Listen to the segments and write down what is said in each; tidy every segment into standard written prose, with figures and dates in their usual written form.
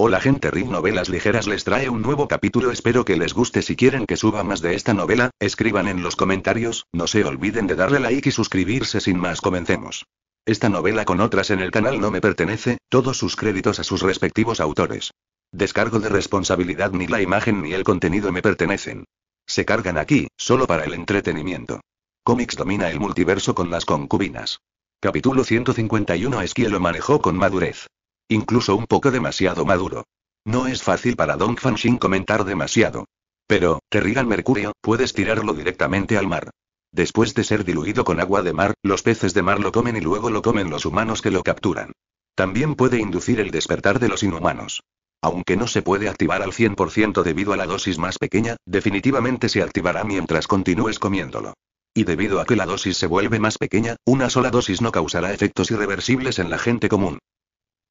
Hola gente, Rip Novelas Ligeras les trae un nuevo capítulo, espero que les guste. Si quieren que suba más de esta novela, escriban en los comentarios, no se olviden de darle like y suscribirse. Sin más, comencemos. Esta novela con otras en el canal no me pertenece, todos sus créditos a sus respectivos autores. Descargo de responsabilidad, ni la imagen ni el contenido me pertenecen. Se cargan aquí, solo para el entretenimiento. Comics domina el multiverso con las concubinas. Capítulo 151. Esquie lo manejó con madurez. Incluso un poco demasiado maduro. No es fácil para Dongfang Xing comentar demasiado. Pero, te rigan mercurio, puedes tirarlo directamente al mar. Después de ser diluido con agua de mar, los peces de mar lo comen y luego lo comen los humanos que lo capturan. También puede inducir el despertar de los inhumanos. Aunque no se puede activar al 100% debido a la dosis más pequeña, definitivamente se activará mientras continúes comiéndolo. Y debido a que la dosis se vuelve más pequeña, una sola dosis no causará efectos irreversibles en la gente común.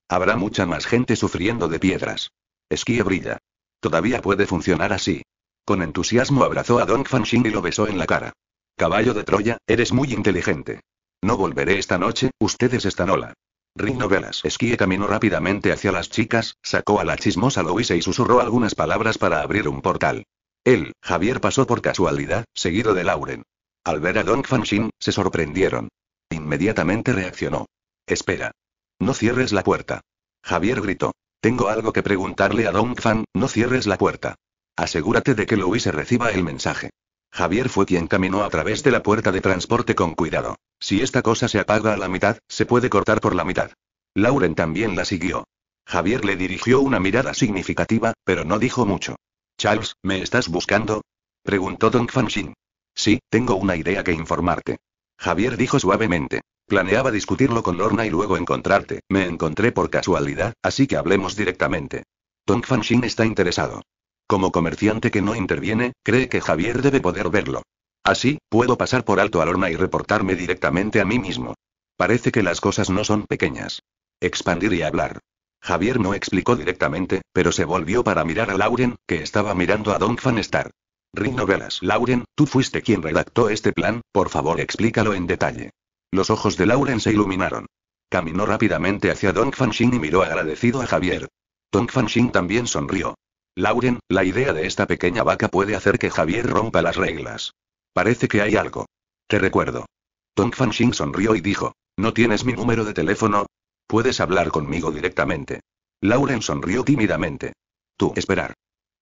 Habrá mucha más gente sufriendo de piedras. Esquie brilla. Todavía puede funcionar así. Con entusiasmo abrazó a Dongfang Xing y lo besó en la cara. Caballo de Troya, eres muy inteligente. No volveré esta noche, ustedes están hola. Rin Novelas. Esquie caminó rápidamente hacia las chicas, sacó a la chismosa Louise y susurró algunas palabras para abrir un portal. Él, Javier, pasó por casualidad, seguido de Lauren. Al ver a Dongfang Xing, se sorprendieron. Inmediatamente reaccionó. Espera. No cierres la puerta. Javier gritó. Tengo algo que preguntarle a Dongfang, no cierres la puerta. Asegúrate de que Louise reciba el mensaje. Javier fue quien caminó a través de la puerta de transporte con cuidado. Si esta cosa se apaga a la mitad, se puede cortar por la mitad. Lauren también la siguió. Javier le dirigió una mirada significativa, pero no dijo mucho. Charles, ¿me estás buscando? Preguntó Dongfang Xing. Sí, tengo una idea que informarte. Javier dijo suavemente. Planeaba discutirlo con Lorna y luego encontrarte. Me encontré por casualidad, así que hablemos directamente. Dongfang Xing está interesado. Como comerciante que no interviene, cree que Javier debe poder verlo. Así, puedo pasar por alto a Lorna y reportarme directamente a mí mismo. Parece que las cosas no son pequeñas. Expandir y hablar. Javier no explicó directamente, pero se volvió para mirar a Lauren, que estaba mirando a Dongfang Star. Rin Novelas. Lauren, tú fuiste quien redactó este plan, por favor explícalo en detalle. Los ojos de Lauren se iluminaron. Caminó rápidamente hacia Dongfang Xing y miró agradecido a Javier. Dongfang Xing también sonrió. Lauren, la idea de esta pequeña vaca puede hacer que Javier rompa las reglas. Parece que hay algo. Te recuerdo. Dongfang Xing sonrió y dijo, ¿no tienes mi número de teléfono? Puedes hablar conmigo directamente. Lauren sonrió tímidamente. Tú, esperar.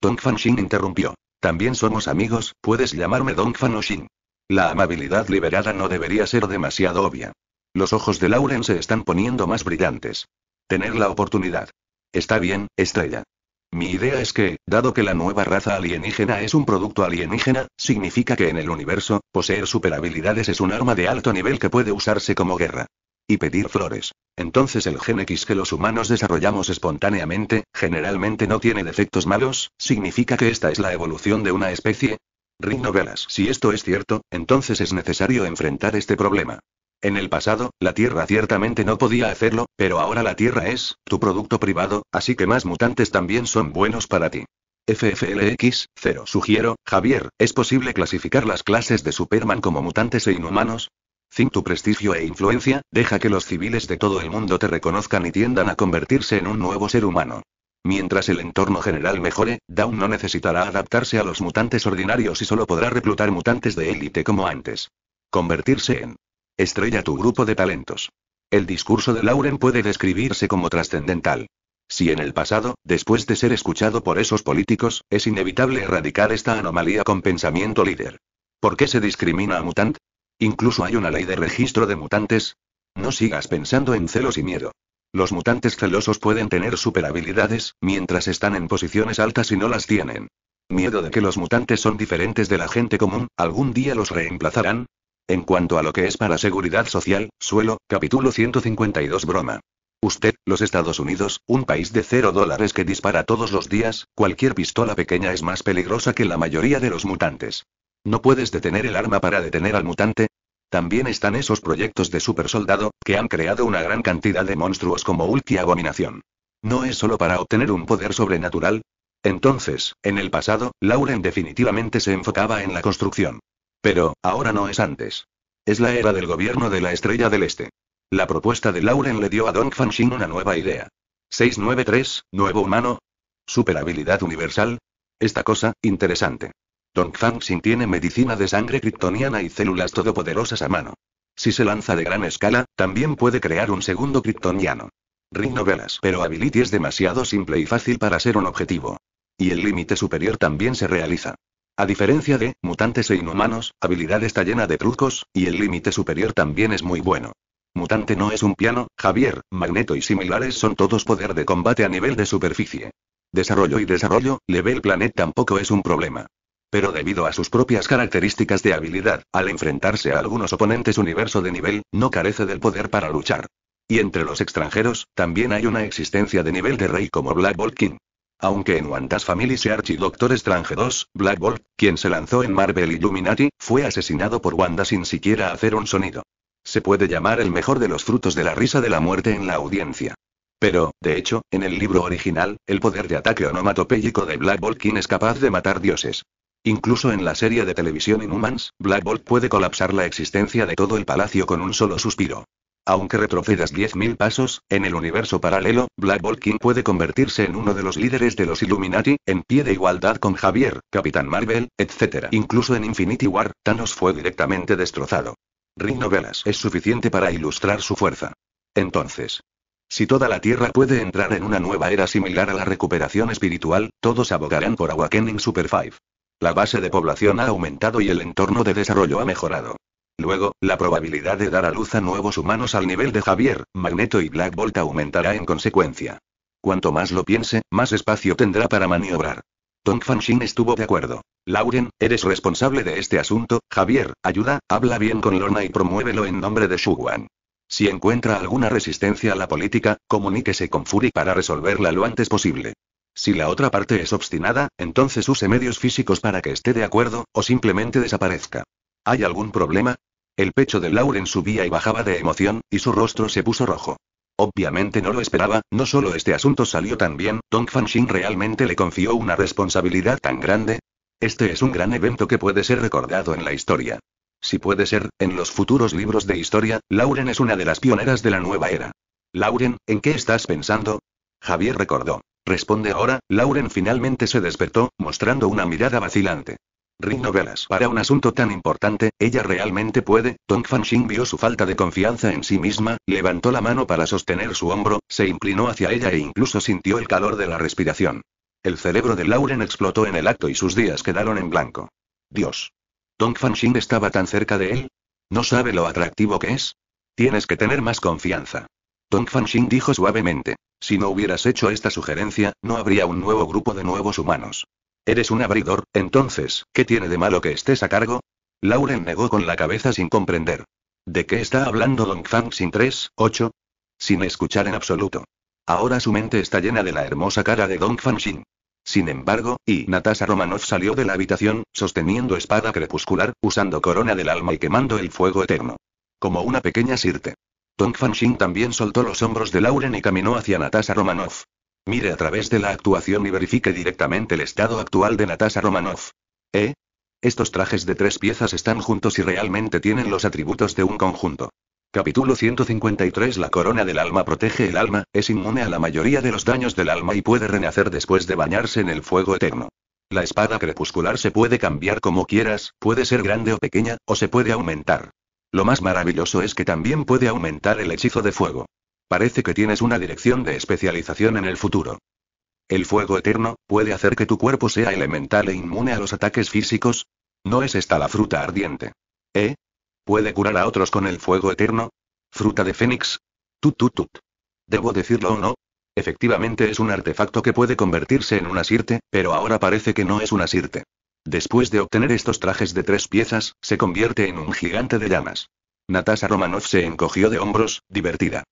Dongfang Xing interrumpió. También somos amigos, puedes llamarme Dongfang o Xing. La amabilidad liberada no debería ser demasiado obvia. Los ojos de Lauren se están poniendo más brillantes. Tener la oportunidad. Está bien, estrella. Mi idea es que, dado que la nueva raza alienígena es un producto alienígena, significa que en el universo, poseer superhabilidades es un arma de alto nivel que puede usarse como guerra. Y pedir flores. Entonces el gen X que los humanos desarrollamos espontáneamente, generalmente no tiene defectos malos, ¿significa que esta es la evolución de una especie? Rin Novelas. Si esto es cierto, entonces es necesario enfrentar este problema. En el pasado, la Tierra ciertamente no podía hacerlo, pero ahora la Tierra es tu producto privado, así que más mutantes también son buenos para ti. FFLX0. Sugiero, Javier, ¿es posible clasificar las clases de Superman como mutantes e inhumanos? Sin tu prestigio e influencia, deja que los civiles de todo el mundo te reconozcan y tiendan a convertirse en un nuevo ser humano. Mientras el entorno general mejore, Dawn no necesitará adaptarse a los mutantes ordinarios y solo podrá reclutar mutantes de élite como antes. Convertirse en estrella tu grupo de talentos. El discurso de Lauren puede describirse como trascendental. Si en el pasado, después de ser escuchado por esos políticos, es inevitable erradicar esta anomalía con pensamiento líder. ¿Por qué se discrimina a mutant? Incluso hay una ley de registro de mutantes. No sigas pensando en celos y miedo. Los mutantes celosos pueden tener superhabilidades, mientras están en posiciones altas y no las tienen. Miedo de que los mutantes son diferentes de la gente común, ¿algún día los reemplazarán? En cuanto a lo que es para seguridad social, suelo, capítulo 152. Broma. Usted, los Estados Unidos, un país de $0 que dispara todos los días, cualquier pistola pequeña es más peligrosa que la mayoría de los mutantes. ¿No puedes detener el arma para detener al mutante? También están esos proyectos de supersoldado, que han creado una gran cantidad de monstruos como Hulk y Abominación. ¿No es solo para obtener un poder sobrenatural? Entonces, en el pasado, Lauren definitivamente se enfocaba en la construcción. Pero, ahora no es antes. Es la era del gobierno de la Estrella del Este. La propuesta de Lauren le dio a Dongfang Xing una nueva idea. 693, nuevo humano. Super habilidad universal. Esta cosa, interesante. Dongfang Xing tiene medicina de sangre kryptoniana y células todopoderosas a mano. Si se lanza de gran escala, también puede crear un segundo kryptoniano. Ring novelas. Pero Ability es demasiado simple y fácil para ser un objetivo. Y el límite superior también se realiza. A diferencia de mutantes e inhumanos, habilidad está llena de trucos, y el límite superior también es muy bueno. Mutante no es un piano, Javier, Magneto y similares son todos poder de combate a nivel de superficie. Desarrollo y desarrollo, Level Planet tampoco es un problema. Pero debido a sus propias características de habilidad, al enfrentarse a algunos oponentes universo de nivel, no carece del poder para luchar. Y entre los extranjeros, también hay una existencia de nivel de rey como Black Bolt King. Aunque en Wanda's Family Search y Doctor Strange 2, Black Bolt, quien se lanzó en Marvel Illuminati, fue asesinado por Wanda sin siquiera hacer un sonido. Se puede llamar el mejor de los frutos de la risa de la muerte en la audiencia. Pero, de hecho, en el libro original, el poder de ataque onomatopéyico de Black Bolt King es capaz de matar dioses. Incluso en la serie de televisión Inhumans, Black Bolt puede colapsar la existencia de todo el palacio con un solo suspiro. Aunque retrocedas 10.000 pasos, en el universo paralelo, Black Bolt King puede convertirse en uno de los líderes de los Illuminati, en pie de igualdad con Javier, Capitán Marvel, etc. Incluso en Infinity War, Thanos fue directamente destrozado. Ring Novelas es suficiente para ilustrar su fuerza. Entonces, si toda la Tierra puede entrar en una nueva era similar a la recuperación espiritual, todos abogarán por Awakening Super 5. La base de población ha aumentado y el entorno de desarrollo ha mejorado. Luego, la probabilidad de dar a luz a nuevos humanos al nivel de Javier, Magneto y Black Bolt aumentará en consecuencia. Cuanto más lo piense, más espacio tendrá para maniobrar. Dongfang Xing estuvo de acuerdo. Lauren, eres responsable de este asunto, Javier, ayuda, habla bien con Lorna y promuévelo en nombre de Shuwan. Si encuentra alguna resistencia a la política, comuníquese con Fury para resolverla lo antes posible. Si la otra parte es obstinada, entonces use medios físicos para que esté de acuerdo, o simplemente desaparezca. ¿Hay algún problema? El pecho de Lauren subía y bajaba de emoción, y su rostro se puso rojo. Obviamente no lo esperaba, no solo este asunto salió tan bien, Dongfang Xing realmente le confió una responsabilidad tan grande. Este es un gran evento que puede ser recordado en la historia. Si puede ser, en los futuros libros de historia, Lauren es una de las pioneras de la nueva era. Lauren, ¿en qué estás pensando? Javier recordó. Responde ahora, Lauren finalmente se despertó, mostrando una mirada vacilante. Ring Novelas. Para un asunto tan importante, ella realmente puede. Dongfang Xing vio su falta de confianza en sí misma, levantó la mano para sostener su hombro, se inclinó hacia ella e incluso sintió el calor de la respiración. El cerebro de Lauren explotó en el acto y sus días quedaron en blanco. Dios. ¿Dongfang Xing estaba tan cerca de él? ¿No sabe lo atractivo que es? Tienes que tener más confianza. Dongfang Xing dijo suavemente. Si no hubieras hecho esta sugerencia, no habría un nuevo grupo de nuevos humanos. Eres un abridor, entonces, ¿qué tiene de malo que estés a cargo? Lauren negó con la cabeza sin comprender. ¿De qué está hablando Dongfang Xing 3-8? Sin escuchar en absoluto. Ahora su mente está llena de la hermosa cara de Dongfang Xing. Sin embargo, Natasha Romanoff salió de la habitación, sosteniendo espada crepuscular, usando corona del alma y quemando el fuego eterno. Como una pequeña sirte. Dongfang Xing también soltó los hombros de Lauren y caminó hacia Natasha Romanoff. Mire a través de la actuación y verifique directamente el estado actual de Natasha Romanoff. Estos trajes de 3 piezas están juntos y realmente tienen los atributos de un conjunto. Capítulo 153. La corona del alma protege el alma, es inmune a la mayoría de los daños del alma y puede renacer después de bañarse en el fuego eterno. La espada crepuscular se puede cambiar como quieras, puede ser grande o pequeña, o se puede aumentar. Lo más maravilloso es que también puede aumentar el hechizo de fuego. Parece que tienes una dirección de especialización en el futuro. ¿El fuego eterno puede hacer que tu cuerpo sea elemental e inmune a los ataques físicos? ¿No es esta la fruta ardiente? ¿Puede curar a otros con el fuego eterno? ¿Fruta de Fénix? ¿Debo decirlo o no? Efectivamente es un artefacto que puede convertirse en una sirte, pero ahora parece que no es una sirte. Después de obtener estos trajes de 3 piezas, se convierte en un gigante de llamas. Natasha Romanoff se encogió de hombros, divertida.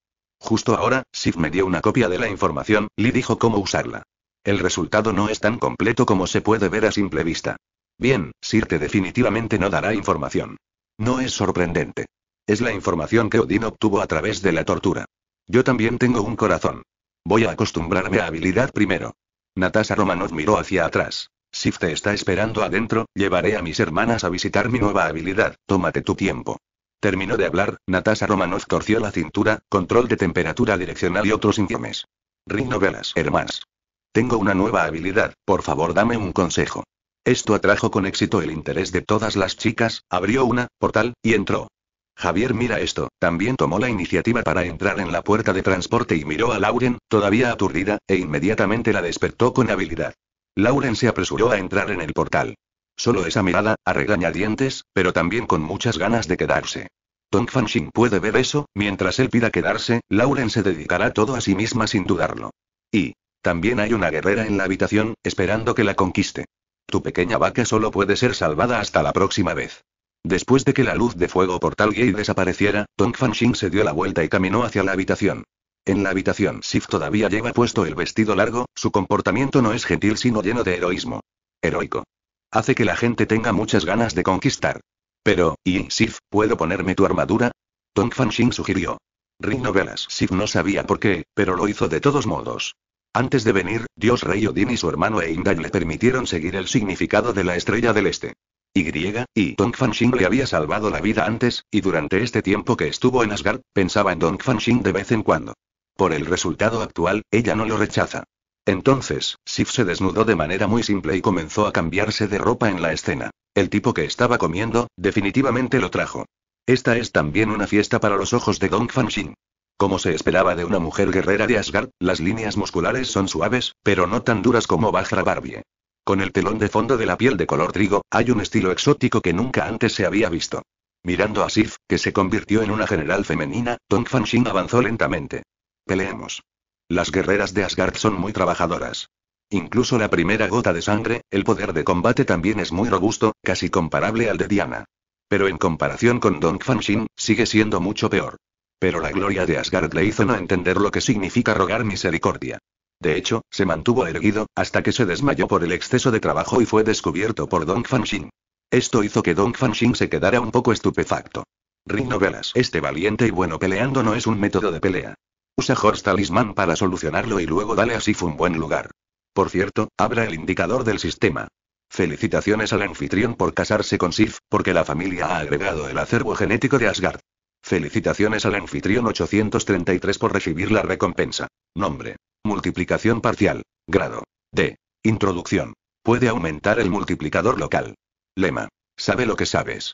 Justo ahora, Sif me dio una copia de la información, le dijo cómo usarla. El resultado no es tan completo como se puede ver a simple vista. Bien, Sirte definitivamente no dará información. No es sorprendente. Es la información que Odin obtuvo a través de la tortura. Yo también tengo un corazón. Voy a acostumbrarme a habilidad primero. Natasha Romanoff miró hacia atrás. Sif te está esperando adentro, llevaré a mis hermanas a visitar mi nueva habilidad, tómate tu tiempo. Terminó de hablar, Natasha Romanoff torció la cintura, control de temperatura direccional y otros informes. Novelas, hermanas. Tengo una nueva habilidad, por favor dame un consejo. Esto atrajo con éxito el interés de todas las chicas, abrió una portal, y entró. Javier mira esto, también tomó la iniciativa para entrar en la puerta de transporte y miró a Lauren, todavía aturdida, e inmediatamente la despertó con habilidad. Lauren se apresuró a entrar en el portal. Solo esa mirada, a regañadientes, pero también con muchas ganas de quedarse. Dongfang Xing puede ver eso, mientras él pida quedarse, Lauren se dedicará todo a sí misma sin dudarlo. Y también hay una guerrera en la habitación, esperando que la conquiste. Tu pequeña vaca solo puede ser salvada hasta la próxima vez. Después de que la luz de fuego portal gay desapareciera, Dongfang Xing se dio la vuelta y caminó hacia la habitación. En la habitación Sif todavía lleva puesto el vestido largo, su comportamiento no es gentil sino lleno de heroísmo. Heroico. Hace que la gente tenga muchas ganas de conquistar. Pero, ¿y Sif, puedo ponerme tu armadura? Dongfang Xing sugirió. Rin Novelas. Sif no sabía por qué, pero lo hizo de todos modos. Antes de venir, Dios Rey Odin y su hermano Heimdall le permitieron seguir el significado de la estrella del este. Y Dongfang Xing le había salvado la vida antes, y durante este tiempo que estuvo en Asgard, pensaba en Dongfang Xing de vez en cuando. Por el resultado actual, ella no lo rechaza. Entonces, Sif se desnudó de manera muy simple y comenzó a cambiarse de ropa en la escena. El tipo que estaba comiendo, definitivamente lo trajo. Esta es también una fiesta para los ojos de Dongfang Xing. Como se esperaba de una mujer guerrera de Asgard, las líneas musculares son suaves, pero no tan duras como Bajra Barbie. Con el telón de fondo de la piel de color trigo, hay un estilo exótico que nunca antes se había visto. Mirando a Sif, que se convirtió en una general femenina, Dongfang Xing avanzó lentamente. Peleemos. Las guerreras de Asgard son muy trabajadoras. Incluso la primera gota de sangre, el poder de combate también es muy robusto, casi comparable al de Diana. Pero en comparación con Dongfang Xing, sigue siendo mucho peor. Pero la gloria de Asgard le hizo no entender lo que significa rogar misericordia. De hecho, se mantuvo erguido, hasta que se desmayó por el exceso de trabajo y fue descubierto por Dongfang Xing. Esto hizo que Dongfang Xing se quedara un poco estupefacto. Rin Novelas. Este valiente y bueno peleando no es un método de pelea. Usa Horse Talisman para solucionarlo y luego dale a Sif un buen lugar. Por cierto, abra el indicador del sistema. Felicitaciones al anfitrión por casarse con Sif, porque la familia ha agregado el acervo genético de Asgard. Felicitaciones al anfitrión 833 por recibir la recompensa. Nombre. Multiplicación parcial. Grado. D. Introducción. Puede aumentar el multiplicador local. Lema. Sabe lo que sabes.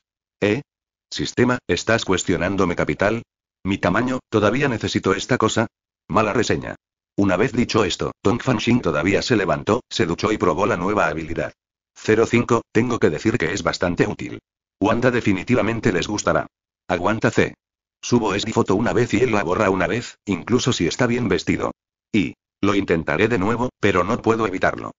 Sistema, ¿estás cuestionándome capital? ¿Mi tamaño, todavía necesito esta cosa? Mala reseña. Una vez dicho esto, Dongfang Xing todavía se levantó, se duchó y probó la nueva habilidad. 05, tengo que decir que es bastante útil. Wanda definitivamente les gustará. Aguanta C. Subo esta foto una vez y él la borra una vez, incluso si está bien vestido. Y lo intentaré de nuevo, pero no puedo evitarlo.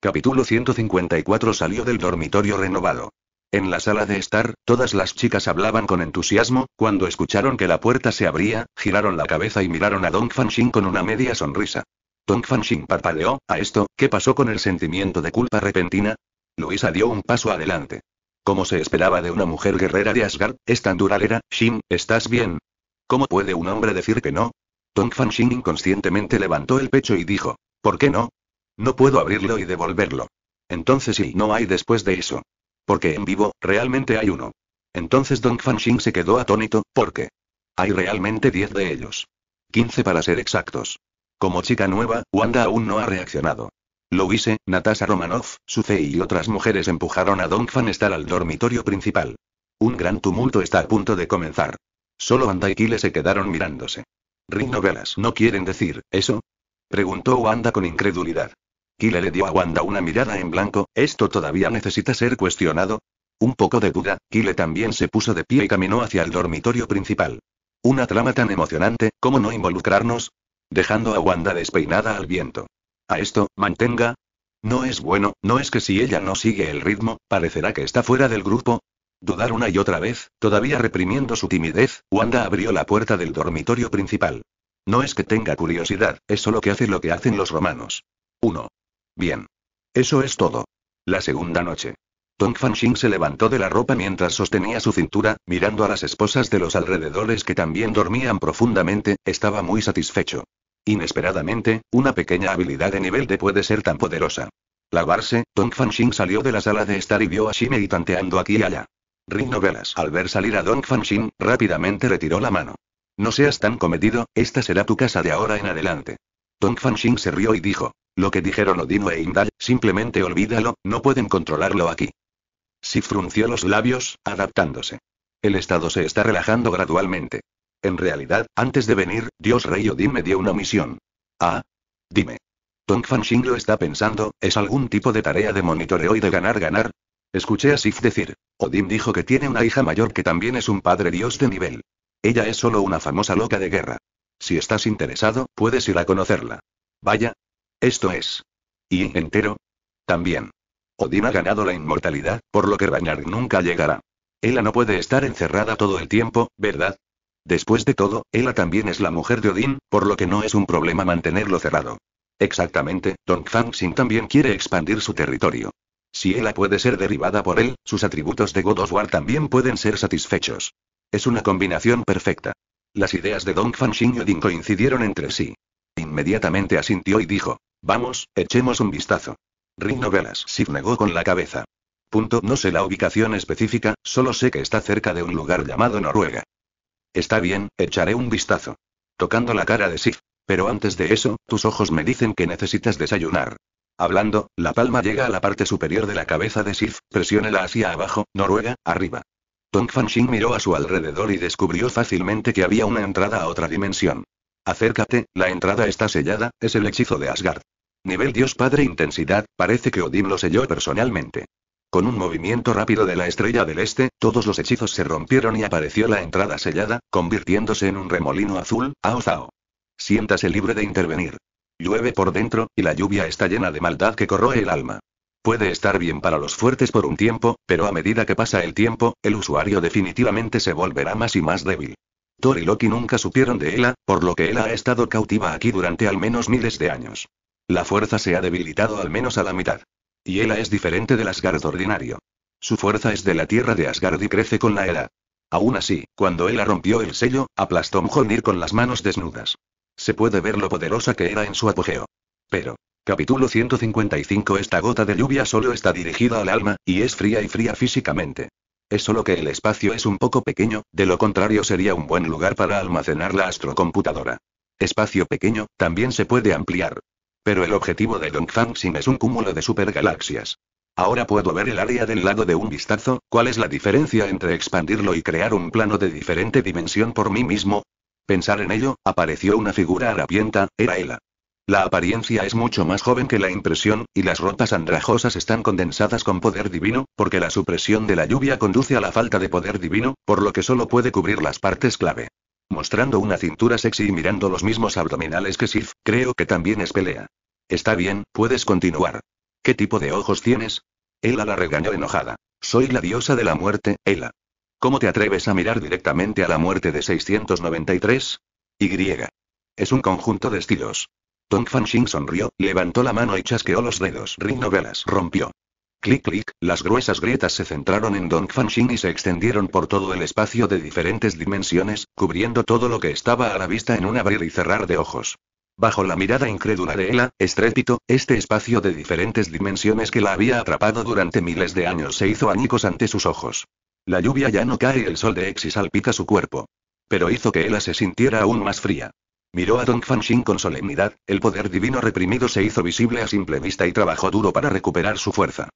Capítulo 154. Salió del dormitorio renovado. En la sala de estar, todas las chicas hablaban con entusiasmo, cuando escucharon que la puerta se abría, giraron la cabeza y miraron a Dongfang Xing con una media sonrisa. Dongfang Xing parpadeó, ¿a esto qué pasó con el sentimiento de culpa repentina? Luisa dio un paso adelante. Como se esperaba de una mujer guerrera de Asgard, es tan duradera. Xing, ¿estás bien? ¿Cómo puede un hombre decir que no? Dongfang Xing inconscientemente levantó el pecho y dijo, ¿por qué no? No puedo abrirlo y devolverlo. Entonces ¿y no hay después de eso? Porque en vivo, realmente hay uno. Entonces Dongfang Xing se quedó atónito, porque hay realmente 10 de ellos. 15 para ser exactos. Como chica nueva, Wanda aún no ha reaccionado. Louise, Natasha Romanoff, Suze y otras mujeres empujaron a Dongfang estar al dormitorio principal. Un gran tumulto está a punto de comenzar. Solo Wanda y Kyle se quedaron mirándose. ¿Rin Novelas no quieren decir eso? Preguntó Wanda con incredulidad. Kyle le dio a Wanda una mirada en blanco, ¿esto todavía necesita ser cuestionado? Un poco de duda, Kyle también se puso de pie y caminó hacia el dormitorio principal. Una trama tan emocionante, ¿cómo no involucrarnos? Dejando a Wanda despeinada al viento. ¿A esto, mantenga? No es bueno, ¿no es que si ella no sigue el ritmo, parecerá que está fuera del grupo? Dudar una y otra vez, todavía reprimiendo su timidez, Wanda abrió la puerta del dormitorio principal. No es que tenga curiosidad, es solo que hace lo que hacen los romanos. 1. Bien. Eso es todo. La segunda noche. Dongfang Xing se levantó de la ropa mientras sostenía su cintura, mirando a las esposas de los alrededores que también dormían profundamente, estaba muy satisfecho. Inesperadamente, una pequeña habilidad de nivel D puede ser tan poderosa. Lavarse, Dongfang Xing salió de la sala de estar y vio a Shimei tanteando aquí y allá. Rin Novelas. Al ver salir a Dongfang Xing, rápidamente retiró la mano. No seas tan comedido, esta será tu casa de ahora en adelante. Dongfang Xing se rió y dijo. Lo que dijeron Odin e Heimdall, simplemente olvídalo, no pueden controlarlo aquí. Sif frunció los labios, adaptándose. El estado se está relajando gradualmente. En realidad, antes de venir, Dios Rey Odin me dio una misión. Ah. Dime. Dongfang Xing lo está pensando, ¿es algún tipo de tarea de monitoreo y de ganar? Escuché a Sif decir. Odin dijo que tiene una hija mayor que también es un padre dios de nivel. Ella es solo una famosa loca de guerra. Si estás interesado, puedes ir a conocerla. Vaya. Esto es. ¿Y entero? También. Odin ha ganado la inmortalidad, por lo que Ragnar nunca llegará. Hela no puede estar encerrada todo el tiempo, ¿verdad? Después de todo, Hela también es la mujer de Odin, por lo que no es un problema mantenerlo cerrado. Exactamente, Dongfang Xing también quiere expandir su territorio. Si Hela puede ser derribada por él, sus atributos de God of War también pueden ser satisfechos. Es una combinación perfecta. Las ideas de Dongfang Xing y Odin coincidieron entre sí. Inmediatamente asintió y dijo, vamos, echemos un vistazo. Rin Novelas Ligeras negó con la cabeza. No sé la ubicación específica, solo sé que está cerca de un lugar llamado Noruega. Está bien, echaré un vistazo. Tocando la cara de Sif. Pero antes de eso, tus ojos me dicen que necesitas desayunar. Hablando, la palma llega a la parte superior de la cabeza de Sif, presiónela hacia abajo, Noruega, arriba. Dongfang Xing miró a su alrededor y descubrió fácilmente que había una entrada a otra dimensión. Acércate, la entrada está sellada, es el hechizo de Asgard. Nivel Dios Padre Intensidad, parece que Odin lo selló personalmente. Con un movimiento rápido de la Estrella del Este, todos los hechizos se rompieron y apareció la entrada sellada, convirtiéndose en un remolino azul, ao zao. Siéntase libre de intervenir. Llueve por dentro, y la lluvia está llena de maldad que corroe el alma. Puede estar bien para los fuertes por un tiempo, pero a medida que pasa el tiempo, el usuario definitivamente se volverá más y más débil. Thor y Loki nunca supieron de Hela, por lo que Hela ha estado cautiva aquí durante al menos miles de años. La fuerza se ha debilitado al menos a la mitad. Y Hela es diferente del Asgard ordinario. Su fuerza es de la tierra de Asgard y crece con la edad. Aún así, cuando Hela rompió el sello, aplastó Mjolnir con las manos desnudas. Se puede ver lo poderosa que era en su apogeo. Pero, capítulo 155. Esta gota de lluvia solo está dirigida al alma, y es fría y fría físicamente. Es solo que el espacio es un poco pequeño, de lo contrario sería un buen lugar para almacenar la astrocomputadora. Espacio pequeño, también se puede ampliar. Pero el objetivo de Dongfang Xing es un cúmulo de supergalaxias. Ahora puedo ver el área del lado de un vistazo, ¿cuál es la diferencia entre expandirlo y crear un plano de diferente dimensión por mí mismo? Pensar en ello, apareció una figura harapienta, era Hela. La apariencia es mucho más joven que la impresión, y las ropas andrajosas están condensadas con poder divino, porque la supresión de la lluvia conduce a la falta de poder divino, por lo que solo puede cubrir las partes clave. Mostrando una cintura sexy y mirando los mismos abdominales que Sif, creo que también es pelea. Está bien, puedes continuar. ¿Qué tipo de ojos tienes? Hela la regañó enojada. Soy la diosa de la muerte, Hela. ¿Cómo te atreves a mirar directamente a la muerte de 693? Y. Es un conjunto de estilos. Dongfang Xing sonrió, levantó la mano y chasqueó los dedos. Rin Novelas rompió. Clic clic, las gruesas grietas se centraron en Dongfang Xing y se extendieron por todo el espacio de diferentes dimensiones, cubriendo todo lo que estaba a la vista en un abrir y cerrar de ojos. Bajo la mirada incrédula de Hela, estrépito, este espacio de diferentes dimensiones que la había atrapado durante miles de años se hizo añicos ante sus ojos. La lluvia ya no cae y el sol de Exis salpica su cuerpo. Pero hizo que Hela se sintiera aún más fría. Miró a Dongfang Xing con solemnidad, el poder divino reprimido se hizo visible a simple vista y trabajó duro para recuperar su fuerza.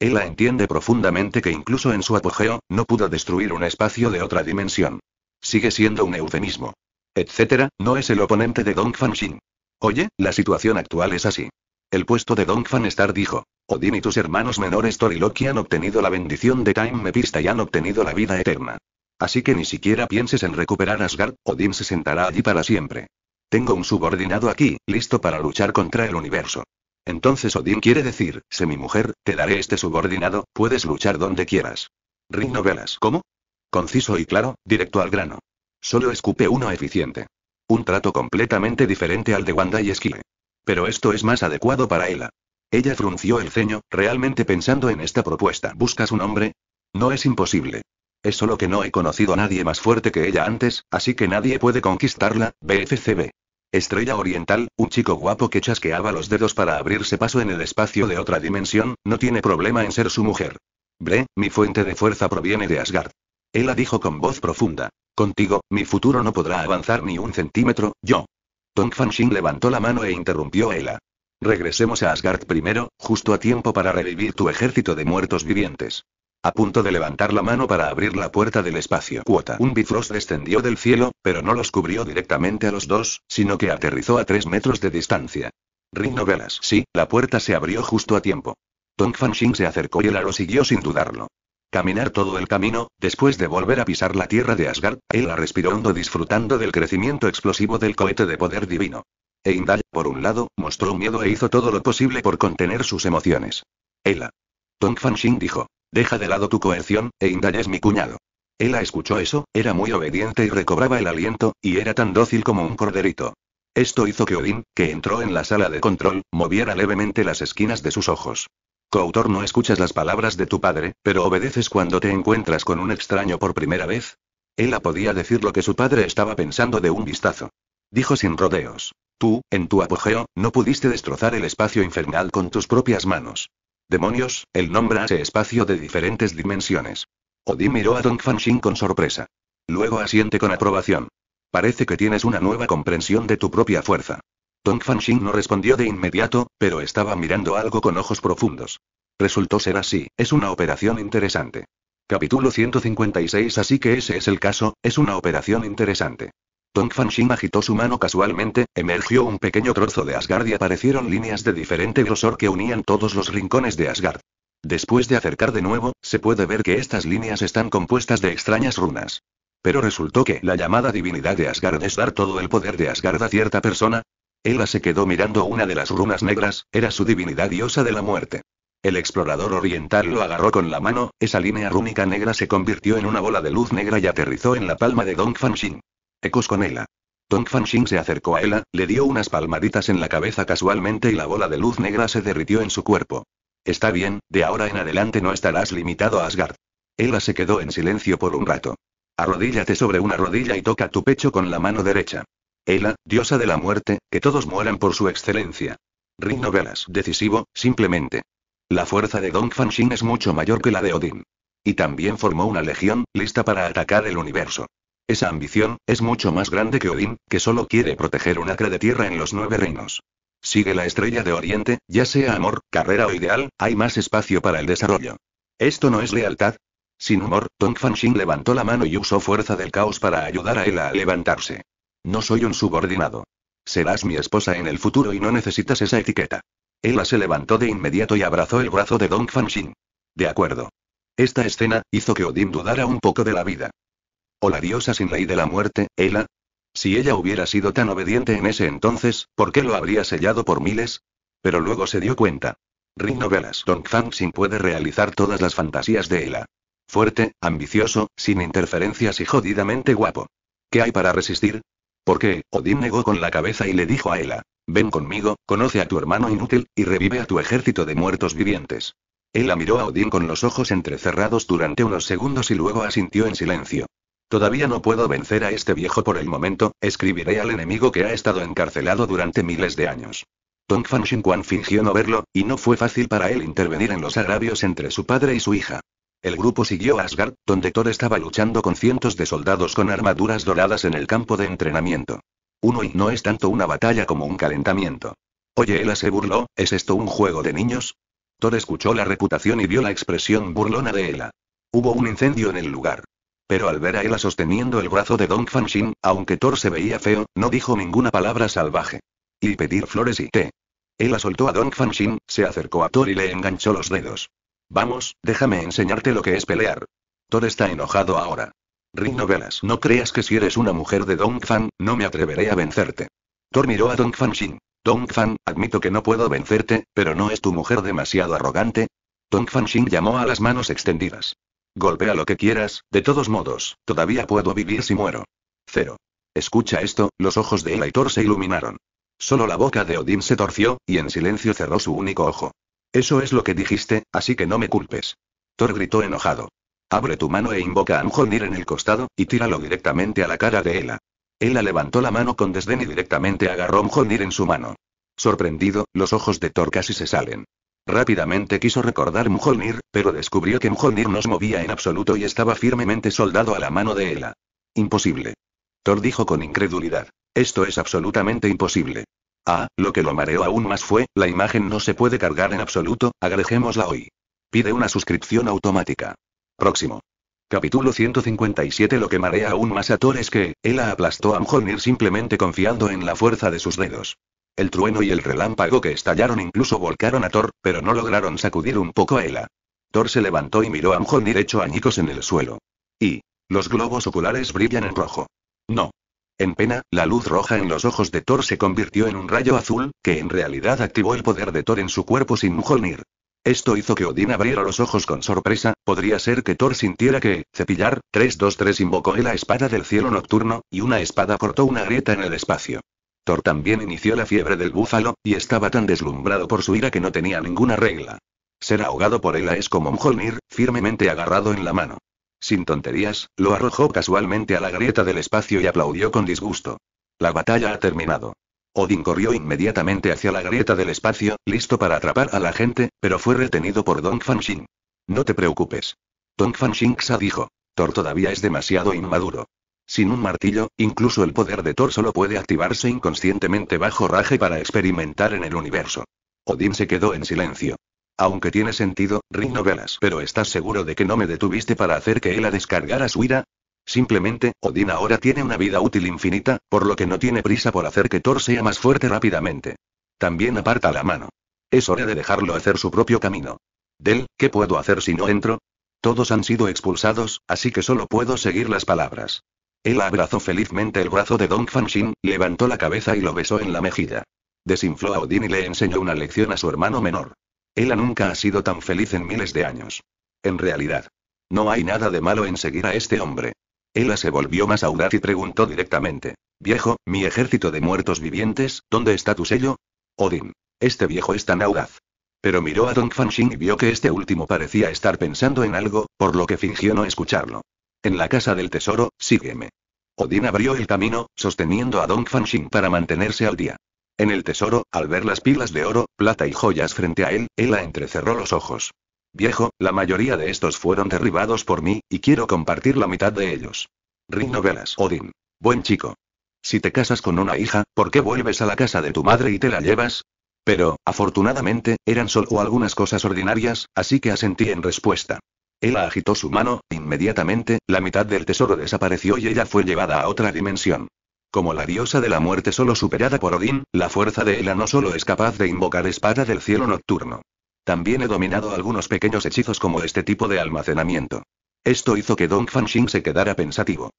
Hela entiende profundamente que incluso en su apogeo, no pudo destruir un espacio de otra dimensión. Sigue siendo un eufemismo. Etcétera, no es el oponente de Dongfang Xing. Oye, la situación actual es así. El puesto de Dongfang Star dijo, Odin y tus hermanos menores Thor y Loki han obtenido la bendición de Time Mepista y han obtenido la vida eterna. Así que ni siquiera pienses en recuperar Asgard, Odin se sentará allí para siempre. Tengo un subordinado aquí, listo para luchar contra el universo. Entonces Odin quiere decir, sé mi mujer, te daré este subordinado, puedes luchar donde quieras. Rin Novelas. ¿Cómo? Conciso y claro, directo al grano. Solo escupe uno eficiente. Un trato completamente diferente al de Wanda y Esquile. Pero esto es más adecuado para Hela. Ella frunció el ceño, realmente pensando en esta propuesta. ¿Buscas un hombre? No es imposible. Es solo que no he conocido a nadie más fuerte que ella antes, así que nadie puede conquistarla, BFCB. Estrella oriental, un chico guapo que chasqueaba los dedos para abrirse paso en el espacio de otra dimensión, no tiene problema en ser su mujer. Mi fuente de fuerza proviene de Asgard. Hela dijo con voz profunda. Contigo, mi futuro no podrá avanzar ni un centímetro, yo. Dongfang Xing levantó la mano e interrumpió a Hela. Regresemos a Asgard primero, justo a tiempo para revivir tu ejército de muertos vivientes. A punto de levantar la mano para abrir la puerta del espacio cuota. Un Bifrost descendió del cielo, pero no los cubrió directamente a los dos, sino que aterrizó a 3 metros de distancia. Ring Novelas. Sí, la puerta se abrió justo a tiempo. Dongfang Xing se acercó y Hela lo siguió sin dudarlo. Caminar todo el camino, después de volver a pisar la tierra de Asgard, Hela respiró hondo disfrutando del crecimiento explosivo del cohete de poder divino. Heimdall, por un lado, mostró miedo e hizo todo lo posible por contener sus emociones. Hela. Dongfang Xing dijo, deja de lado tu coerción, Heimdall es mi cuñado. Hela escuchó eso, era muy obediente y recobraba el aliento, y era tan dócil como un corderito. Esto hizo que Odin, que entró en la sala de control, moviera levemente las esquinas de sus ojos. Coautor, no escuchas las palabras de tu padre, pero obedeces cuando te encuentras con un extraño por primera vez. Hela podía decir lo que su padre estaba pensando de un vistazo. Dijo sin rodeos. Tú, en tu apogeo, no pudiste destrozar el espacio infernal con tus propias manos. Demonios, él nombra ese espacio de diferentes dimensiones. Odin miró a Dongfang Xing con sorpresa. Luego asiente con aprobación. Parece que tienes una nueva comprensión de tu propia fuerza. Dongfang Xing no respondió de inmediato, pero estaba mirando algo con ojos profundos. Resultó ser así, es una operación interesante. Capítulo 156. Así que ese es el caso, es una operación interesante. Dongfang Xing agitó su mano casualmente, emergió un pequeño trozo de Asgard y aparecieron líneas de diferente grosor que unían todos los rincones de Asgard. Después de acercar de nuevo, se puede ver que estas líneas están compuestas de extrañas runas. Pero resultó que la llamada divinidad de Asgard es dar todo el poder de Asgard a cierta persona. Hela se quedó mirando una de las runas negras, era su divinidad diosa de la muerte. El explorador oriental lo agarró con la mano, esa línea rúnica negra se convirtió en una bola de luz negra y aterrizó en la palma de Dongfang Xing. Ecos con Hela. Dongfang Xing se acercó a Hela, le dio unas palmaditas en la cabeza casualmente y la bola de luz negra se derritió en su cuerpo. Está bien, de ahora en adelante no estarás limitado a Asgard. Hela se quedó en silencio por un rato. Arrodíllate sobre una rodilla y toca tu pecho con la mano derecha. Hela, diosa de la muerte, que todos mueran por su excelencia. Ring Novelas. Decisivo, simplemente. La fuerza de Dongfang Xing es mucho mayor que la de Odin. Y también formó una legión, lista para atacar el universo. Esa ambición, es mucho más grande que Odin, que solo quiere proteger un acre de tierra en los 9 reinos. Sigue la estrella de Oriente, ya sea amor, carrera o ideal, hay más espacio para el desarrollo. ¿Esto no es lealtad? Sin humor, Dongfang Xing levantó la mano y usó fuerza del caos para ayudar a Hela a levantarse. No soy un subordinado. Serás mi esposa en el futuro y no necesitas esa etiqueta. Hela se levantó de inmediato y abrazó el brazo de Dongfang Xing. De acuerdo. Esta escena hizo que Odin dudara un poco de la vida. ¿O la diosa sin ley de la muerte, Hela? Si ella hubiera sido tan obediente en ese entonces, ¿por qué lo habría sellado por miles? Pero luego se dio cuenta. Ring Novelas. Dongfang Xing puede realizar todas las fantasías de Hela. Fuerte, ambicioso, sin interferencias y jodidamente guapo. ¿Qué hay para resistir? Porque Odin negó con la cabeza y le dijo a Hela, ven conmigo, conoce a tu hermano inútil, y revive a tu ejército de muertos vivientes. Hela miró a Odin con los ojos entrecerrados durante unos segundos y luego asintió en silencio. Todavía no puedo vencer a este viejo por el momento, escribiré al enemigo que ha estado encarcelado durante miles de años. Dongfang Xing fingió no verlo, y no fue fácil para él intervenir en los agravios entre su padre y su hija. El grupo siguió a Asgard, donde Thor estaba luchando con cientos de soldados con armaduras doradas en el campo de entrenamiento. No es tanto una batalla como un calentamiento. Oye, Hela se burló, ¿es esto un juego de niños? Thor escuchó la reputación y vio la expresión burlona de Hela. Hubo un incendio en el lugar. Pero al ver a Hela sosteniendo el brazo de Dongfang Xing, aunque Thor se veía feo, no dijo ninguna palabra salvaje. Y pedir flores y té. Hela soltó a Dongfang Xing, se acercó a Thor y le enganchó los dedos. Vamos, déjame enseñarte lo que es pelear. Thor está enojado ahora. Ring Novelas. No creas que si eres una mujer de Dongfang, no me atreveré a vencerte. Thor miró a Dongfang Xing. Dongfang, admito que no puedo vencerte, pero ¿no es tu mujer demasiado arrogante? Dongfang Xing llamó a las manos extendidas. Golpea lo que quieras, de todos modos, todavía puedo vivir si muero. Cero. Escucha esto, los ojos de Hela y Thor se iluminaron. Solo la boca de Odin se torció, y en silencio cerró su único ojo. Eso es lo que dijiste, así que no me culpes. Thor gritó enojado. Abre tu mano e invoca a Mjolnir en el costado, y tíralo directamente a la cara de Hela. Hela levantó la mano con desdén y directamente agarró Mjolnir en su mano. Sorprendido, los ojos de Thor casi se salen. Rápidamente quiso recordar Mjolnir, pero descubrió que Mjolnir no se movía en absoluto y estaba firmemente soldado a la mano de Hela. Imposible. Thor dijo con incredulidad. Esto es absolutamente imposible. Ah, lo que lo mareó aún más fue, la imagen no se puede cargar en absoluto, agregémosla hoy. Pide una suscripción automática. Próximo. Capítulo 157. Lo que marea aún más a Thor es que, Hela aplastó a Mjolnir simplemente confiando en la fuerza de sus dedos. El trueno y el relámpago que estallaron incluso volcaron a Thor, pero no lograron sacudir un poco a Hela. Thor se levantó y miró a Mjolnir hecho añicos en el suelo. Y, los globos oculares brillan en rojo. No. En pena, la luz roja en los ojos de Thor se convirtió en un rayo azul, que en realidad activó el poder de Thor en su cuerpo sin Mjolnir. Esto hizo que Odin abriera los ojos con sorpresa, podría ser que Thor sintiera que, cepillar, 323 invocó la espada del cielo nocturno, y una espada cortó una grieta en el espacio. Thor también inició la fiebre del búfalo, y estaba tan deslumbrado por su ira que no tenía ninguna regla. Ser ahogado por Hela es como Mjolnir, firmemente agarrado en la mano. Sin tonterías, lo arrojó casualmente a la grieta del espacio y aplaudió con disgusto. La batalla ha terminado. Odin corrió inmediatamente hacia la grieta del espacio, listo para atrapar a la gente, pero fue retenido por Dongfang Xing. No te preocupes. Dongfang Xing dijo. Thor todavía es demasiado inmaduro. Sin un martillo, incluso el poder de Thor solo puede activarse inconscientemente bajo raje para experimentar en el universo. Odin se quedó en silencio. Aunque tiene sentido, Ring Novelas. Pero ¿estás seguro de que no me detuviste para hacer que Hela descargara su ira? Simplemente, Odin ahora tiene una vida útil infinita, por lo que no tiene prisa por hacer que Thor sea más fuerte rápidamente. También aparta la mano. Es hora de dejarlo hacer su propio camino. Del, ¿qué puedo hacer si no entro? Todos han sido expulsados, así que solo puedo seguir las palabras. Hela abrazó felizmente el brazo de Dongfang Xing, levantó la cabeza y lo besó en la mejilla. Desinfló a Odin y le enseñó una lección a su hermano menor. Hela nunca ha sido tan feliz en miles de años. En realidad, no hay nada de malo en seguir a este hombre. Hela se volvió más audaz y preguntó directamente. Viejo, mi ejército de muertos vivientes, ¿dónde está tu sello? Odin. Este viejo es tan audaz. Pero miró a Dongfang Xing y vio que este último parecía estar pensando en algo, por lo que fingió no escucharlo. En la casa del tesoro, sígueme. Odin abrió el camino, sosteniendo a Dongfang Xing para mantenerse al día. En el tesoro, al ver las pilas de oro, plata y joyas frente a él, Hela entrecerró los ojos. Viejo, la mayoría de estos fueron derribados por mí, y quiero compartir la mitad de ellos. Ring Novelas. Odin. Buen chico. Si te casas con una hija, ¿por qué vuelves a la casa de tu madre y te la llevas? Pero, afortunadamente, eran solo algunas cosas ordinarias, así que asentí en respuesta. Hela agitó su mano, inmediatamente, la mitad del tesoro desapareció y ella fue llevada a otra dimensión. Como la diosa de la muerte solo superada por Odin, la fuerza de Hela no solo es capaz de invocar espada del cielo nocturno. También he dominado algunos pequeños hechizos como este tipo de almacenamiento. Esto hizo que Dongfang Xing se quedara pensativo.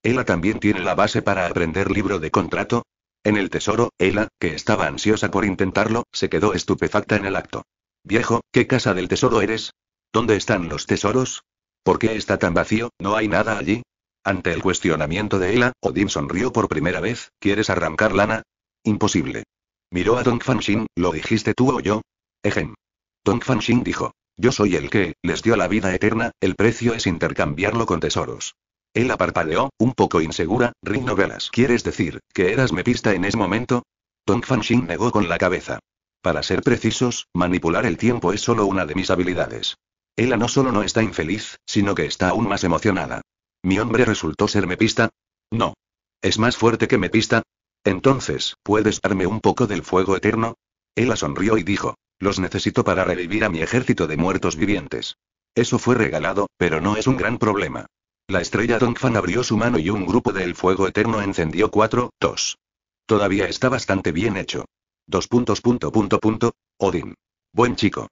¿Hela también tiene la base para aprender libro de contrato? En el tesoro, Hela, que estaba ansiosa por intentarlo, se quedó estupefacta en el acto. Viejo, ¿qué casa del tesoro eres? ¿Dónde están los tesoros? ¿Por qué está tan vacío? ¿No hay nada allí? Ante el cuestionamiento de Hela, Odin sonrió por primera vez. ¿Quieres arrancar lana? Imposible. Miró a Dongfang Xing. ¿Lo dijiste tú o yo? Ejem. Dongfang Xing dijo. Yo soy el que les dio la vida eterna, el precio es intercambiarlo con tesoros. Hela parpadeó, un poco insegura. Ring Novelas. ¿Quieres decir que eras mepista en ese momento? Dongfang Xing negó con la cabeza. Para ser precisos, manipular el tiempo es solo una de mis habilidades. Hela no solo no está infeliz, sino que está aún más emocionada. ¿Mi hombre resultó ser mepista? No. ¿Es más fuerte que mepista? Entonces, ¿puedes darme un poco del fuego eterno? Hela sonrió y dijo. Los necesito para revivir a mi ejército de muertos vivientes. Eso fue regalado, pero no es un gran problema. La estrella Dongfang abrió su mano y un grupo del fuego eterno encendió 4-2. Todavía está bastante bien hecho. Odin. Buen chico.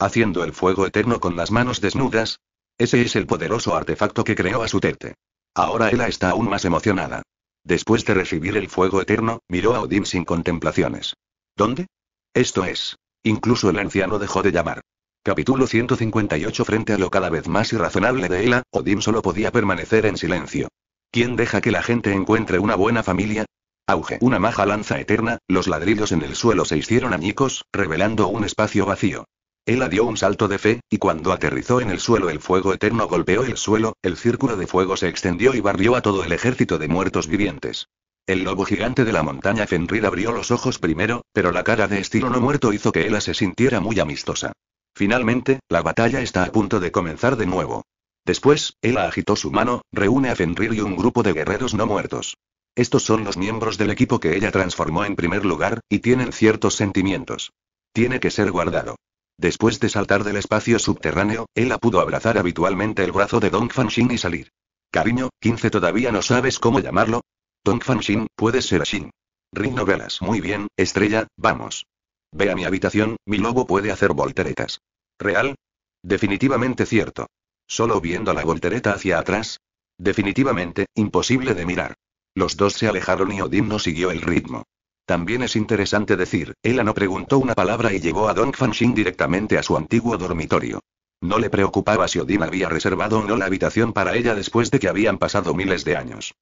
Haciendo el fuego eterno con las manos desnudas. Ese es el poderoso artefacto que creó a su tete. Ahora Hela está aún más emocionada. Después de recibir el fuego eterno, miró a Odin sin contemplaciones. ¿Dónde? Esto es. Incluso el anciano dejó de llamar. Capítulo 158. Frente a lo cada vez más irrazonable de Hela, Odin solo podía permanecer en silencio. ¿Quién deja que la gente encuentre una buena familia? Auge. Una maja lanza eterna, los ladrillos en el suelo se hicieron añicos, revelando un espacio vacío. Hela dio un salto de fe, y cuando aterrizó en el suelo el fuego eterno golpeó el suelo, el círculo de fuego se extendió y barrió a todo el ejército de muertos vivientes. El lobo gigante de la montaña Fenrir abrió los ojos primero, pero la cara de estilo no muerto hizo que Hela se sintiera muy amistosa. Finalmente, la batalla está a punto de comenzar de nuevo. Después, Hela agitó su mano, reúne a Fenrir y un grupo de guerreros no muertos. Estos son los miembros del equipo que ella transformó en primer lugar, y tienen ciertos sentimientos. Tiene que ser guardado. Después de saltar del espacio subterráneo, Hela pudo abrazar habitualmente el brazo de Dongfang Xing y salir. Cariño, 15 todavía no sabes cómo llamarlo. Dongfang Xing, puedes ser Xing. Rin Novelas. Muy bien, estrella, vamos. Ve a mi habitación, mi lobo puede hacer volteretas. ¿Real? Definitivamente cierto. ¿Solo viendo la voltereta hacia atrás? Definitivamente, imposible de mirar. Los dos se alejaron y Odin no siguió el ritmo. También es interesante decir, Hela no preguntó una palabra y llevó a Dongfang Xing directamente a su antiguo dormitorio. No le preocupaba si Odin había reservado o no la habitación para ella después de que habían pasado miles de años.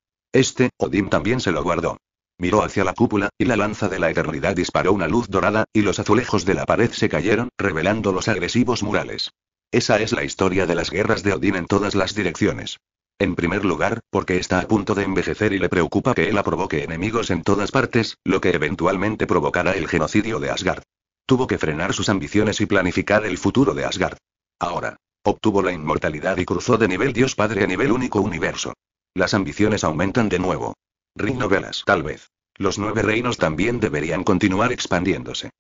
Odin también se lo guardó. Miró hacia la cúpula, y la lanza de la eternidad disparó una luz dorada, y los azulejos de la pared se cayeron, revelando los agresivos murales. Esa es la historia de las guerras de Odin en todas las direcciones. En primer lugar, porque está a punto de envejecer y le preocupa que Hela provoque enemigos en todas partes, lo que eventualmente provocará el genocidio de Asgard. Tuvo que frenar sus ambiciones y planificar el futuro de Asgard. Ahora, obtuvo la inmortalidad y cruzó de nivel Dios Padre a nivel único universo. Las ambiciones aumentan de nuevo. Ring Novelas. Tal vez. Los 9 reinos también deberían continuar expandiéndose.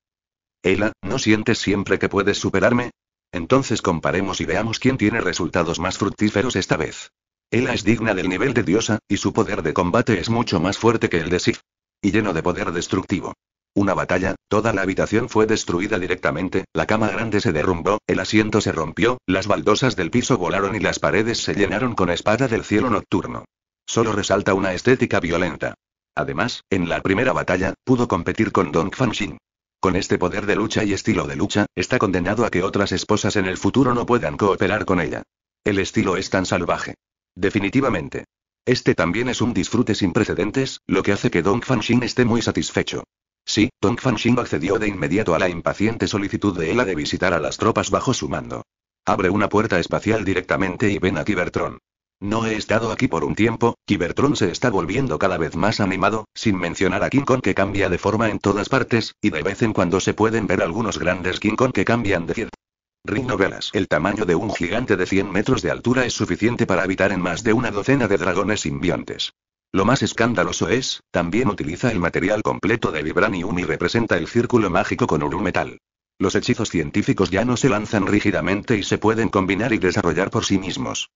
Hela, ¿no sientes siempre que puedes superarme? Entonces comparemos y veamos quién tiene resultados más fructíferos esta vez. Hela es digna del nivel de diosa, y su poder de combate es mucho más fuerte que el de Sif. Y lleno de poder destructivo. Una batalla, toda la habitación fue destruida directamente, la cama grande se derrumbó, el asiento se rompió, las baldosas del piso volaron y las paredes se llenaron con espada del cielo nocturno. Solo resalta una estética violenta. Además, en la primera batalla, pudo competir con Dongfang Xing. Con este poder de lucha y estilo de lucha, está condenado a que otras esposas en el futuro no puedan cooperar con ella. El estilo es tan salvaje. Definitivamente. Este también es un disfrute sin precedentes, lo que hace que Dongfang Xing esté muy satisfecho. Sí, Dongfang Xing accedió de inmediato a la impaciente solicitud de Hela de visitar a las tropas bajo su mando. Abre una puerta espacial directamente y ven a Cybertron. No he estado aquí por un tiempo, Cybertron se está volviendo cada vez más animado, sin mencionar a King Kong que cambia de forma en todas partes, y de vez en cuando se pueden ver algunos grandes King Kong que cambian de cielo. Ring Novelas. El tamaño de un gigante de 100 metros de altura es suficiente para habitar en más de una docena de dragones simbiontes. Lo más escandaloso es, también utiliza el material completo de Vibranium y representa el círculo mágico con Urumetal. Los hechizos científicos ya no se lanzan rígidamente y se pueden combinar y desarrollar por sí mismos.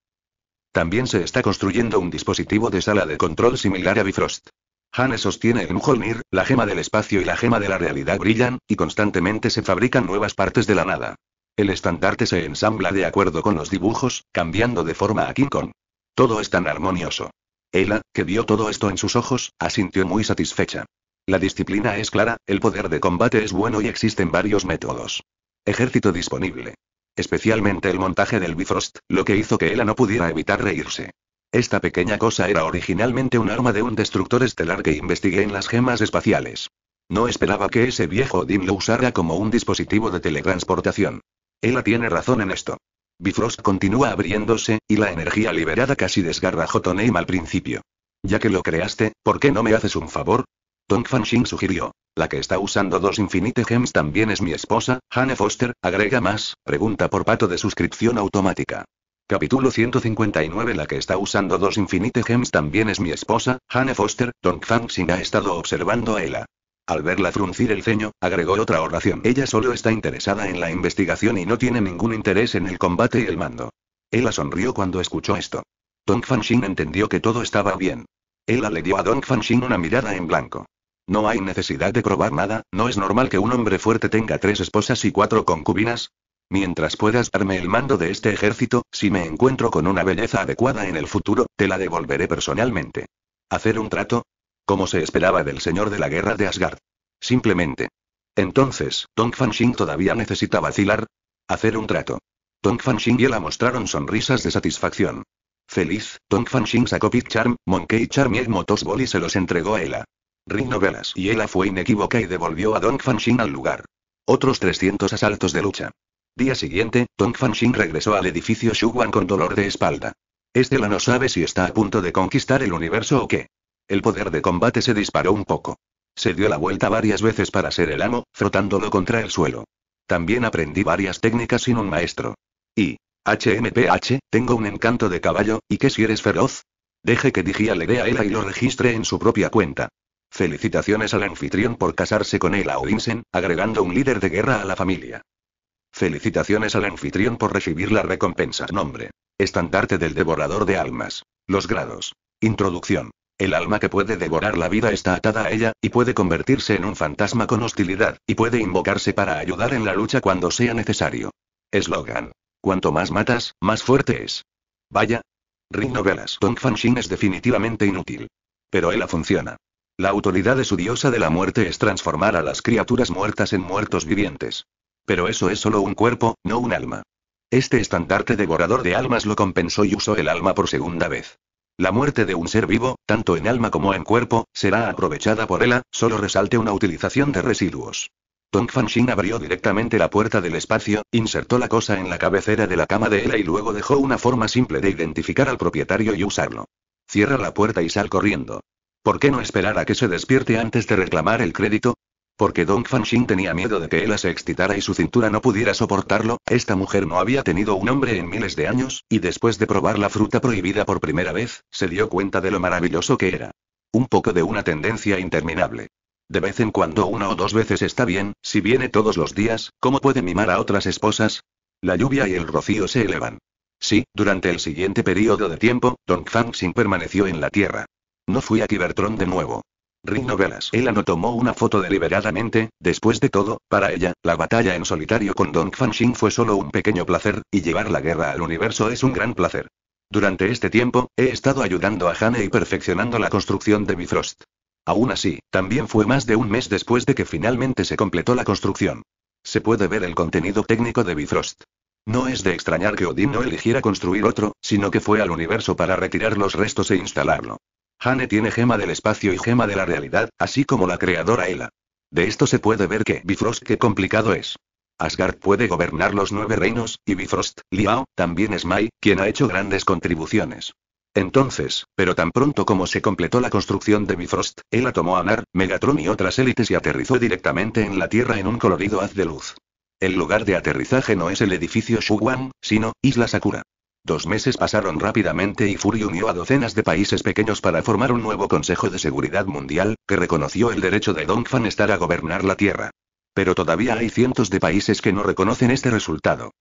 También se está construyendo un dispositivo de sala de control similar a Bifrost. Hane sostiene el Mjolnir, la gema del espacio y la gema de la realidad brillan, y constantemente se fabrican nuevas partes de la nada. El estandarte se ensambla de acuerdo con los dibujos, cambiando de forma a King Kong. Todo es tan armonioso. Hela, que vio todo esto en sus ojos, asintió muy satisfecha. La disciplina es clara, el poder de combate es bueno y existen varios métodos. Ejército disponible. Especialmente el montaje del Bifrost, lo que hizo que Hela no pudiera evitar reírse. Esta pequeña cosa era originalmente un arma de un destructor estelar que investigué en las gemas espaciales. No esperaba que ese viejo Odin lo usara como un dispositivo de teletransportación. Hela tiene razón en esto. Bifrost continúa abriéndose, y la energía liberada casi desgarra Jotunheim al principio. Ya que lo creaste, ¿por qué no me haces un favor? Dongfang Xing sugirió. La que está usando 2 Infinite Gems también es mi esposa, Hannah Foster, agrega más, pregunta por pato de suscripción automática. Capítulo 159. La que está usando 2 Infinite Gems también es mi esposa, Hannah Foster. Dongfang Xing ha estado observando a Hela. Al verla fruncir el ceño, agregó otra oración. Ella solo está interesada en la investigación y no tiene ningún interés en el combate y el mando. Hela sonrió cuando escuchó esto. Dongfang Xing entendió que todo estaba bien. Hela le dio a Dongfang Xing una mirada en blanco. No hay necesidad de probar nada, ¿no es normal que un hombre fuerte tenga 3 esposas y 4 concubinas? Mientras puedas darme el mando de este ejército, si me encuentro con una belleza adecuada en el futuro, te la devolveré personalmente. ¿Hacer un trato? Como se esperaba del señor de la guerra de Asgard. Simplemente. Entonces, Dongfang Xing todavía necesita vacilar. Hacer un trato. Dongfang Xing y Hela mostraron sonrisas de satisfacción. Feliz, Dongfang Xing sacó Pit Charm, Monkey Charm y Motos Ball y se los entregó a Hela. Ring Novelas. Y Hela fue inequívoca y devolvió a Dongfang Xing al lugar. Otros 300 asaltos de lucha. Día siguiente, Dongfang Xing regresó al edificio Shuwan con dolor de espalda. Hela no sabe si está a punto de conquistar el universo o qué. El poder de combate se disparó un poco. Se dio la vuelta varias veces para ser el amo, frotándolo contra el suelo. También aprendí varias técnicas sin un maestro. Y, HMPH, tengo un encanto de caballo, ¿y qué si eres feroz? Deje que Digia le dé a Hela y lo registre en su propia cuenta. Felicitaciones al anfitrión por casarse con Hela Odinsen, agregando un líder de guerra a la familia. Felicitaciones al anfitrión por recibir la recompensa. Nombre. Estandarte del devorador de almas. Los grados. Introducción. El alma que puede devorar la vida está atada a ella, y puede convertirse en un fantasma con hostilidad, y puede invocarse para ayudar en la lucha cuando sea necesario. Eslogan. Cuanto más matas, más fuerte es. Vaya. Ring Novelas. Dongfang Xing es definitivamente inútil. Pero Hela funciona. La autoridad de su diosa de la muerte es transformar a las criaturas muertas en muertos vivientes. Pero eso es solo un cuerpo, no un alma. Este estandarte devorador de almas lo compensó y usó el alma por segunda vez. La muerte de un ser vivo, tanto en alma como en cuerpo, será aprovechada por Hela, solo resalte una utilización de residuos. Dongfang Xing abrió directamente la puerta del espacio, insertó la cosa en la cabecera de la cama de Hela y luego dejó una forma simple de identificar al propietario y usarlo. Cierra la puerta y sal corriendo. ¿Por qué no esperar a que se despierte antes de reclamar el crédito? Porque Dongfang Xing tenía miedo de que Hela se excitara y su cintura no pudiera soportarlo, esta mujer no había tenido un hombre en miles de años, y después de probar la fruta prohibida por primera vez, se dio cuenta de lo maravilloso que era. Un poco de una tendencia interminable. De vez en cuando una o dos veces está bien, si viene todos los días, ¿cómo puede mimar a otras esposas? La lluvia y el rocío se elevan. Sí, durante el siguiente período de tiempo, Dongfang Xing permaneció en la Tierra. No fui a Cybertron de nuevo. Ring Novelas. Hela no tomó una foto deliberadamente, después de todo, para ella, la batalla en solitario con Dongfang Xing fue solo un pequeño placer, y llevar la guerra al universo es un gran placer. Durante este tiempo, he estado ayudando a Hane y perfeccionando la construcción de Bifrost. Aún así, también fue más de un mes después de que finalmente se completó la construcción. Se puede ver el contenido técnico de Bifrost. No es de extrañar que Odin no eligiera construir otro, sino que fue al universo para retirar los restos e instalarlo. Hane tiene gema del espacio y gema de la realidad, así como la creadora Hela. De esto se puede ver que Bifrost qué complicado es. Asgard puede gobernar los 9 reinos, y Bifrost, Liao, también es Mai, quien ha hecho grandes contribuciones. Entonces, pero tan pronto como se completó la construcción de Bifrost, Hela tomó a Nar, Megatron y otras élites y aterrizó directamente en la Tierra en un colorido haz de luz. El lugar de aterrizaje no es el edificio Shuwan, sino Isla Sakura. 2 meses pasaron rápidamente y Fury unió a docenas de países pequeños para formar un nuevo Consejo de Seguridad Mundial, que reconoció el derecho de Dongfang Xing a gobernar la Tierra. Pero todavía hay cientos de países que no reconocen este resultado.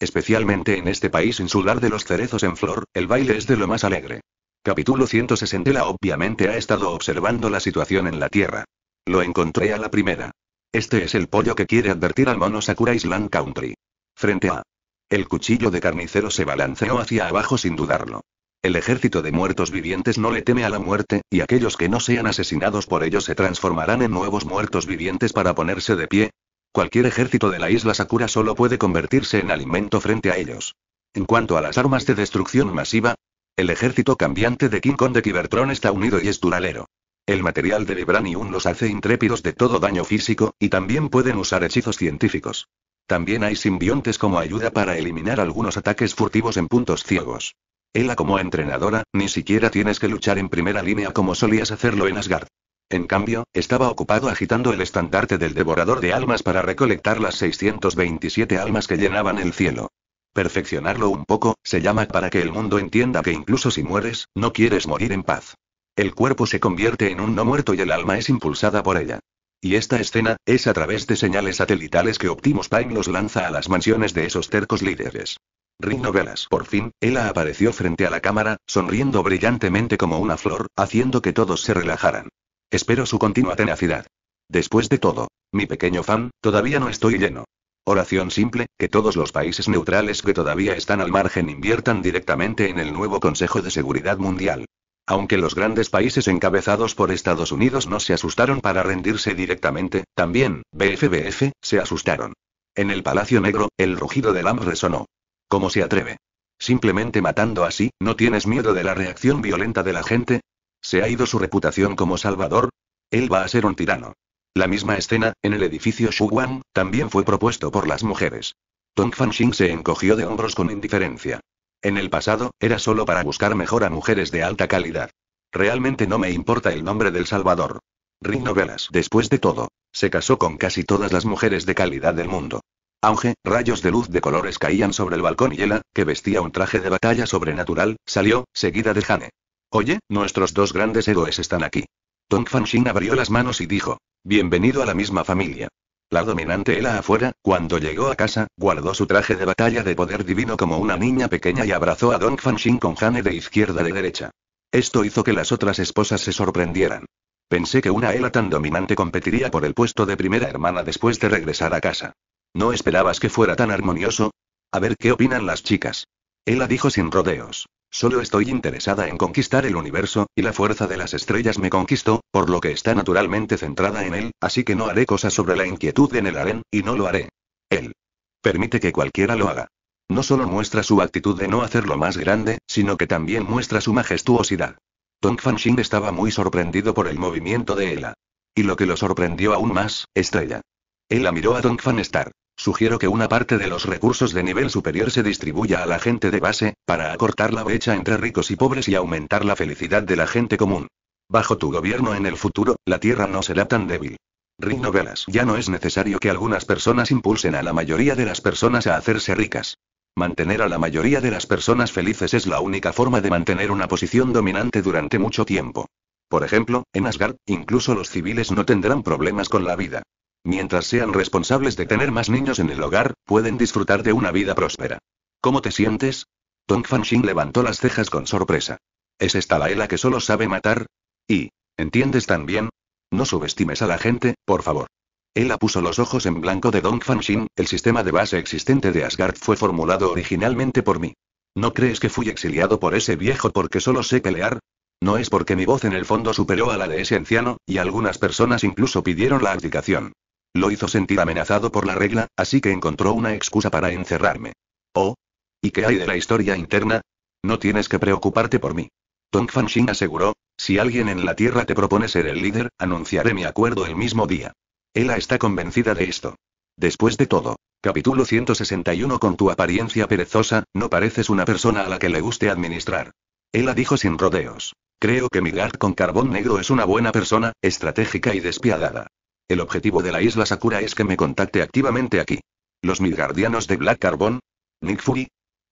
Especialmente en este país insular de los cerezos en flor, el baile es de lo más alegre. Capítulo 160. Hela obviamente ha estado observando la situación en la Tierra. Lo encontré a la primera. Este es el pollo que quiere advertir al mono Sakura Island Country. Frente a... El cuchillo de carnicero se balanceó hacia abajo sin dudarlo. El ejército de muertos vivientes no le teme a la muerte, y aquellos que no sean asesinados por ellos se transformarán en nuevos muertos vivientes para ponerse de pie. Cualquier ejército de la isla Sakura solo puede convertirse en alimento frente a ellos. En cuanto a las armas de destrucción masiva, el ejército cambiante de King Kong de Cybertron está unido y es duradero. El material de Vibranium los hace intrépidos de todo daño físico, y también pueden usar hechizos científicos. También hay simbiontes como ayuda para eliminar algunos ataques furtivos en puntos ciegos. Hela como entrenadora, ni siquiera tienes que luchar en primera línea como solías hacerlo en Asgard. En cambio, estaba ocupado agitando el estandarte del devorador de almas para recolectar las 627 almas que llenaban el cielo. Perfeccionarlo un poco, se llama para que el mundo entienda que incluso si mueres, no quieres morir en paz. El cuerpo se convierte en un no muerto y el alma es impulsada por ella. Y esta escena, es a través de señales satelitales que Optimus Prime los lanza a las mansiones de esos tercos líderes. Ring Novelas. Por fin, Hela apareció frente a la cámara, sonriendo brillantemente como una flor, haciendo que todos se relajaran. Espero su continua tenacidad. Después de todo, mi pequeño fan, todavía no estoy lleno. Oración simple, que todos los países neutrales que todavía están al margen inviertan directamente en el nuevo Consejo de Seguridad Mundial. Aunque los grandes países encabezados por Estados Unidos no se asustaron para rendirse directamente, también, BFBF, se asustaron. En el Palacio Negro, el rugido del AM resonó. ¿Cómo se atreve? Simplemente matando así, ¿no tienes miedo de la reacción violenta de la gente? ¿Se ha ido su reputación como salvador? Él va a ser un tirano. La misma escena, en el edificio Shuwan, también fue propuesto por las mujeres. Dongfang Xing se encogió de hombros con indiferencia. En el pasado, era solo para buscar mejor a mujeres de alta calidad. Realmente no me importa el nombre del Salvador. Ring Novelas. Después de todo, se casó con casi todas las mujeres de calidad del mundo. Aunque rayos de luz de colores caían sobre el balcón y Hela, que vestía un traje de batalla sobrenatural, salió, seguida de Jane. Oye, nuestros dos grandes héroes están aquí. Dongfang Xing abrió las manos y dijo: bienvenido a la misma familia. La dominante Hela afuera, cuando llegó a casa, guardó su traje de batalla de poder divino como una niña pequeña y abrazó a Dongfang Xing con Jane de izquierda de derecha. Esto hizo que las otras esposas se sorprendieran. Pensé que una Hela tan dominante competiría por el puesto de primera hermana después de regresar a casa. ¿No esperabas que fuera tan armonioso? A ver qué opinan las chicas. Hela dijo sin rodeos. Solo estoy interesada en conquistar el universo, y la fuerza de las estrellas me conquistó, por lo que está naturalmente centrada en él, así que no haré cosas sobre la inquietud en el harén, y no lo haré. Él permite que cualquiera lo haga. No solo muestra su actitud de no hacerlo más grande, sino que también muestra su majestuosidad. Dongfang Xing estaba muy sorprendido por el movimiento de Hela. Y lo que lo sorprendió aún más, Estrella. Hela miró a Dongfang Star. Sugiero que una parte de los recursos de nivel superior se distribuya a la gente de base, para acortar la brecha entre ricos y pobres y aumentar la felicidad de la gente común. Bajo tu gobierno en el futuro, la Tierra no será tan débil. Ring Novelas. Ya no es necesario que algunas personas impulsen a la mayoría de las personas a hacerse ricas. Mantener a la mayoría de las personas felices es la única forma de mantener una posición dominante durante mucho tiempo. Por ejemplo, en Asgard, incluso los civiles no tendrán problemas con la vida. Mientras sean responsables de tener más niños en el hogar, pueden disfrutar de una vida próspera. ¿Cómo te sientes? Dongfang Xing levantó las cejas con sorpresa. ¿Es esta la Hela que solo sabe matar? ¿Y entiendes tan bien? No subestimes a la gente, por favor. Hela puso los ojos en blanco de Dongfang Xing. El sistema de base existente de Asgard fue formulado originalmente por mí. ¿No crees que fui exiliado por ese viejo porque solo sé pelear? No es porque mi voz en el fondo superó a la de ese anciano, y algunas personas incluso pidieron la abdicación. Lo hizo sentir amenazado por la regla, así que encontró una excusa para encerrarme. Oh. ¿Y qué hay de la historia interna? No tienes que preocuparte por mí. Dongfang Xing aseguró: si alguien en la Tierra te propone ser el líder, anunciaré mi acuerdo el mismo día. Hela está convencida de esto. Después de todo, capítulo 161. Con tu apariencia perezosa, no pareces una persona a la que le guste administrar. Hela dijo sin rodeos: creo que mi guard con carbón negro es una buena persona, estratégica y despiadada. El objetivo de la isla Sakura es que me contacte activamente aquí. ¿Los Midgardianos de Black Carbon? Nick Fury.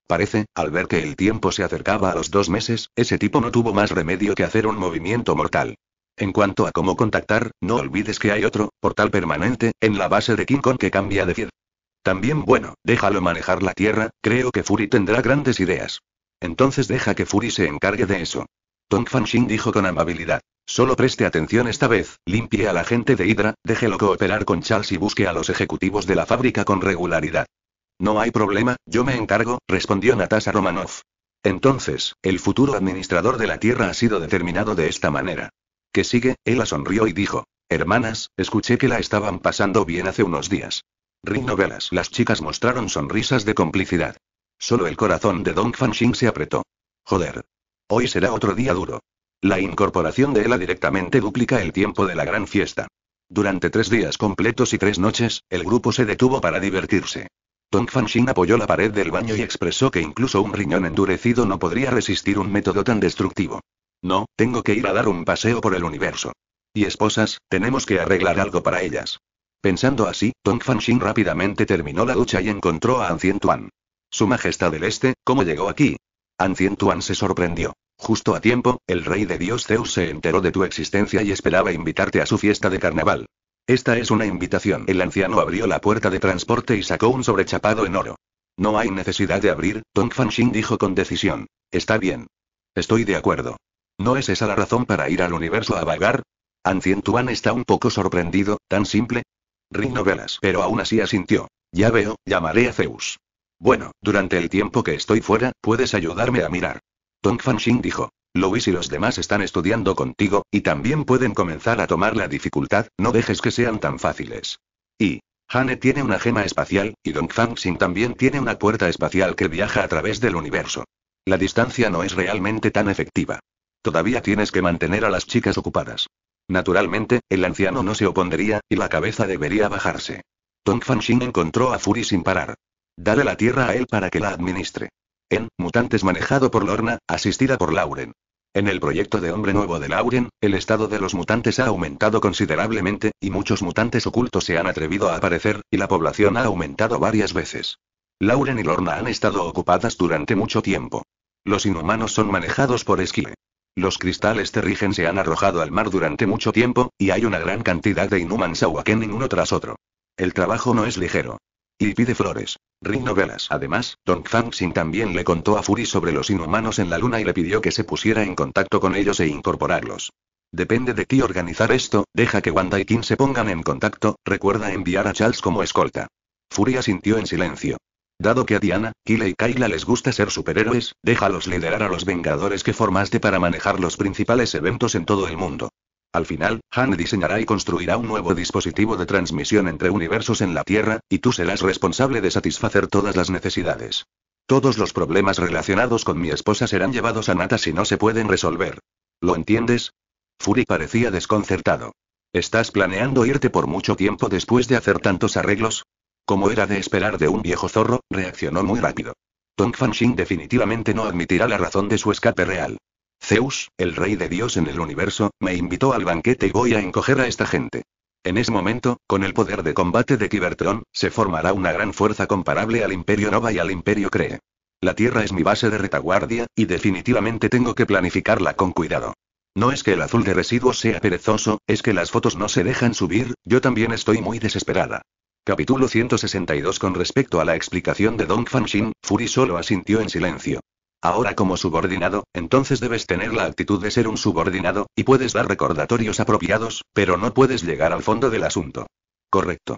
Parece, al ver que el tiempo se acercaba a los 2 meses, ese tipo no tuvo más remedio que hacer un movimiento mortal. En cuanto a cómo contactar, no olvides que hay otro portal permanente en la base de King Kong que cambia de feed. También bueno, déjalo manejar la Tierra, creo que Fury tendrá grandes ideas. Entonces deja que Fury se encargue de eso. Dongfang Xing dijo con amabilidad: solo preste atención esta vez, limpie a la gente de Hydra, déjelo cooperar con Charles y busque a los ejecutivos de la fábrica con regularidad. No hay problema, yo me encargo, respondió Natasha Romanoff. Entonces, el futuro administrador de la Tierra ha sido determinado de esta manera. ¿Qué sigue? Hela sonrió y dijo: hermanas, escuché que la estaban pasando bien hace unos días. Ring Novelas. Las chicas mostraron sonrisas de complicidad. Solo el corazón de Dongfang Xing se apretó. Joder. Hoy será otro día duro. La incorporación de Hela directamente duplica el tiempo de la gran fiesta. Durante 3 días completos y 3 noches, el grupo se detuvo para divertirse. Dongfang Xing apoyó la pared del baño y expresó que incluso un riñón endurecido no podría resistir un método tan destructivo. No, tengo que ir a dar un paseo por el universo. Y esposas, tenemos que arreglar algo para ellas. Pensando así, Dongfang Xing rápidamente terminó la ducha y encontró a Ancien Tuan. Su Majestad del Este, ¿cómo llegó aquí? Ancien Tuan se sorprendió. Justo a tiempo, el rey de Dios Zeus se enteró de tu existencia y esperaba invitarte a su fiesta de carnaval. Esta es una invitación. El anciano abrió la puerta de transporte y sacó un sobrechapado en oro. No hay necesidad de abrir, Dongfang Xing dijo con decisión. Está bien. Estoy de acuerdo. ¿No es esa la razón para ir al universo a vagar? Ancien Tuan está un poco sorprendido, ¿tan simple? Ring Novelas. Pero aún así asintió. Ya veo, llamaré a Zeus. Bueno, durante el tiempo que estoy fuera, puedes ayudarme a mirar. Dongfang Xing dijo: Luis y los demás están estudiando contigo, y también pueden comenzar a tomar la dificultad, no dejes que sean tan fáciles. Y Jane tiene una gema espacial, y Dongfang Xing también tiene una puerta espacial que viaja a través del universo. La distancia no es realmente tan efectiva. Todavía tienes que mantener a las chicas ocupadas. Naturalmente, el anciano no se opondría, y la cabeza debería bajarse. Dongfang Xing encontró a Fury sin parar. Dale la Tierra a él para que la administre. En Mutantes manejado por Lorna, asistida por Lauren. En el proyecto de Hombre Nuevo de Lauren, el estado de los mutantes ha aumentado considerablemente, y muchos mutantes ocultos se han atrevido a aparecer, y la población ha aumentado varias veces. Lauren y Lorna han estado ocupadas durante mucho tiempo. Los inhumanos son manejados por Esquile. Los cristales Terrigen se han arrojado al mar durante mucho tiempo, y hay una gran cantidad de Inhumans awakening uno tras otro. El trabajo no es ligero. Y pide flores. Ring Novelas. Además, Dongfang Xing también le contó a Fury sobre los inhumanos en la luna y le pidió que se pusiera en contacto con ellos e incorporarlos. Depende de ti organizar esto, deja que Wanda y King se pongan en contacto, recuerda enviar a Charles como escolta. Fury asintió en silencio. Dado que a Diana, Kyle y Kayla les gusta ser superhéroes, déjalos liderar a los Vengadores que formaste para manejar los principales eventos en todo el mundo. Al final, Han diseñará y construirá un nuevo dispositivo de transmisión entre universos en la Tierra, y tú serás responsable de satisfacer todas las necesidades. Todos los problemas relacionados con mi esposa serán llevados a Nata si no se pueden resolver. ¿Lo entiendes? Fury parecía desconcertado. ¿Estás planeando irte por mucho tiempo después de hacer tantos arreglos? Como era de esperar de un viejo zorro, reaccionó muy rápido. Dongfang Xing definitivamente no admitirá la razón de su escape real. Zeus, el rey de Dios en el universo, me invitó al banquete y voy a encoger a esta gente. En ese momento, con el poder de combate de Cybertron, se formará una gran fuerza comparable al Imperio Nova y al Imperio Cree. La Tierra es mi base de retaguardia, y definitivamente tengo que planificarla con cuidado. No es que el azul de residuos sea perezoso, es que las fotos no se dejan subir, yo también estoy muy desesperada. Capítulo 162. Con respecto a la explicación de Dongfang Xing, Fury solo asintió en silencio. Ahora como subordinado, entonces debes tener la actitud de ser un subordinado, y puedes dar recordatorios apropiados, pero no puedes llegar al fondo del asunto. Correcto.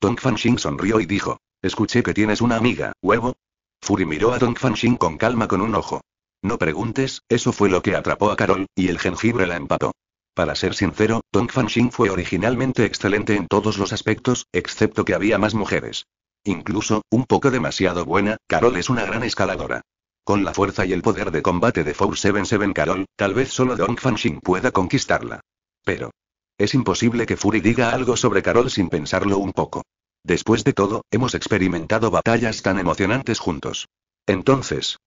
Dongfang Xing sonrió y dijo, escuché que tienes una amiga, huevo. Fury miró a Dongfang Xing con calma con un ojo. No preguntes, eso fue lo que atrapó a Carol, y el jengibre la empató. Para ser sincero, Dongfang Xing fue originalmente excelente en todos los aspectos, excepto que había más mujeres. Incluso, un poco demasiado buena, Carol es una gran escaladora. Con la fuerza y el poder de combate de 477 Carol, tal vez solo Dongfang Xing pueda conquistarla. Pero es imposible que Fury diga algo sobre Carol sin pensarlo un poco. Después de todo, hemos experimentado batallas tan emocionantes juntos. Entonces,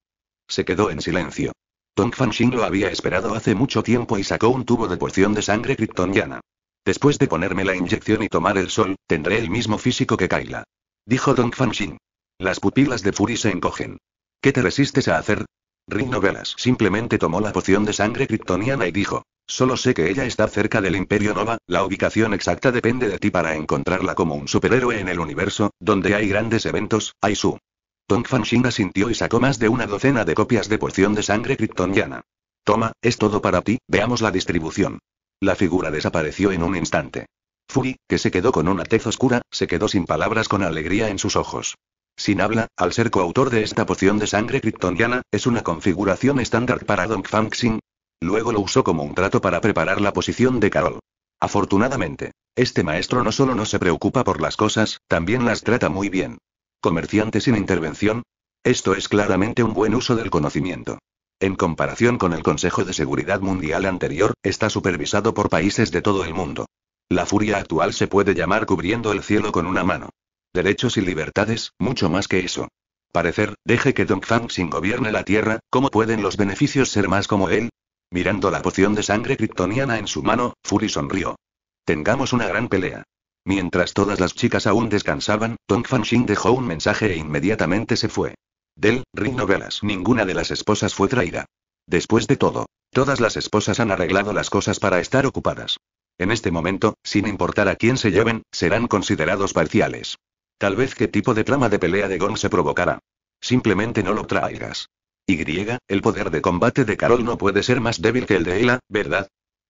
se quedó en silencio. Dongfang Xing lo había esperado hace mucho tiempo y sacó un tubo de porción de sangre kryptoniana. Después de ponerme la inyección y tomar el sol, tendré el mismo físico que Kayla. Dijo Dongfang Xing. Las pupilas de Fury se encogen. ¿Qué te resistes a hacer? Ring Novelas simplemente tomó la poción de sangre kryptoniana y dijo, solo sé que ella está cerca del Imperio Nova, la ubicación exacta depende de ti para encontrarla como un superhéroe en el universo, donde hay grandes eventos, hay su. Dongfang Xing asintió y sacó más de una docena de copias de poción de sangre kryptoniana. Toma, es todo para ti, veamos la distribución. La figura desapareció en un instante. Fury, que se quedó con una tez oscura, se quedó sin palabras con alegría en sus ojos. Sin habla, al ser coautor de esta poción de sangre kryptoniana, es una configuración estándar para Dongfang Xing. Luego lo usó como un trato para preparar la posición de Carol. Afortunadamente, este maestro no solo no se preocupa por las cosas, también las trata muy bien. ¿Comerciante sin intervención? Esto es claramente un buen uso del conocimiento. En comparación con el Consejo de Seguridad Mundial anterior, está supervisado por países de todo el mundo. La furia actual se puede llamar cubriendo el cielo con una mano. Derechos y libertades, mucho más que eso. Parecer, deje que Dongfang Xing gobierne la Tierra, ¿cómo pueden los beneficios ser más como él? Mirando la poción de sangre kryptoniana en su mano, Fury sonrió. Tengamos una gran pelea. Mientras todas las chicas aún descansaban, Dongfang Xing dejó un mensaje e inmediatamente se fue. Del Ring Novelas. Ninguna de las esposas fue traída. Después de todo, todas las esposas han arreglado las cosas para estar ocupadas. En este momento, sin importar a quién se lleven, serán considerados parciales. Tal vez qué tipo de trama de pelea de Gon se provocará. Simplemente no lo traigas. Y, el poder de combate de Carol no puede ser más débil que el de Hela, ¿verdad?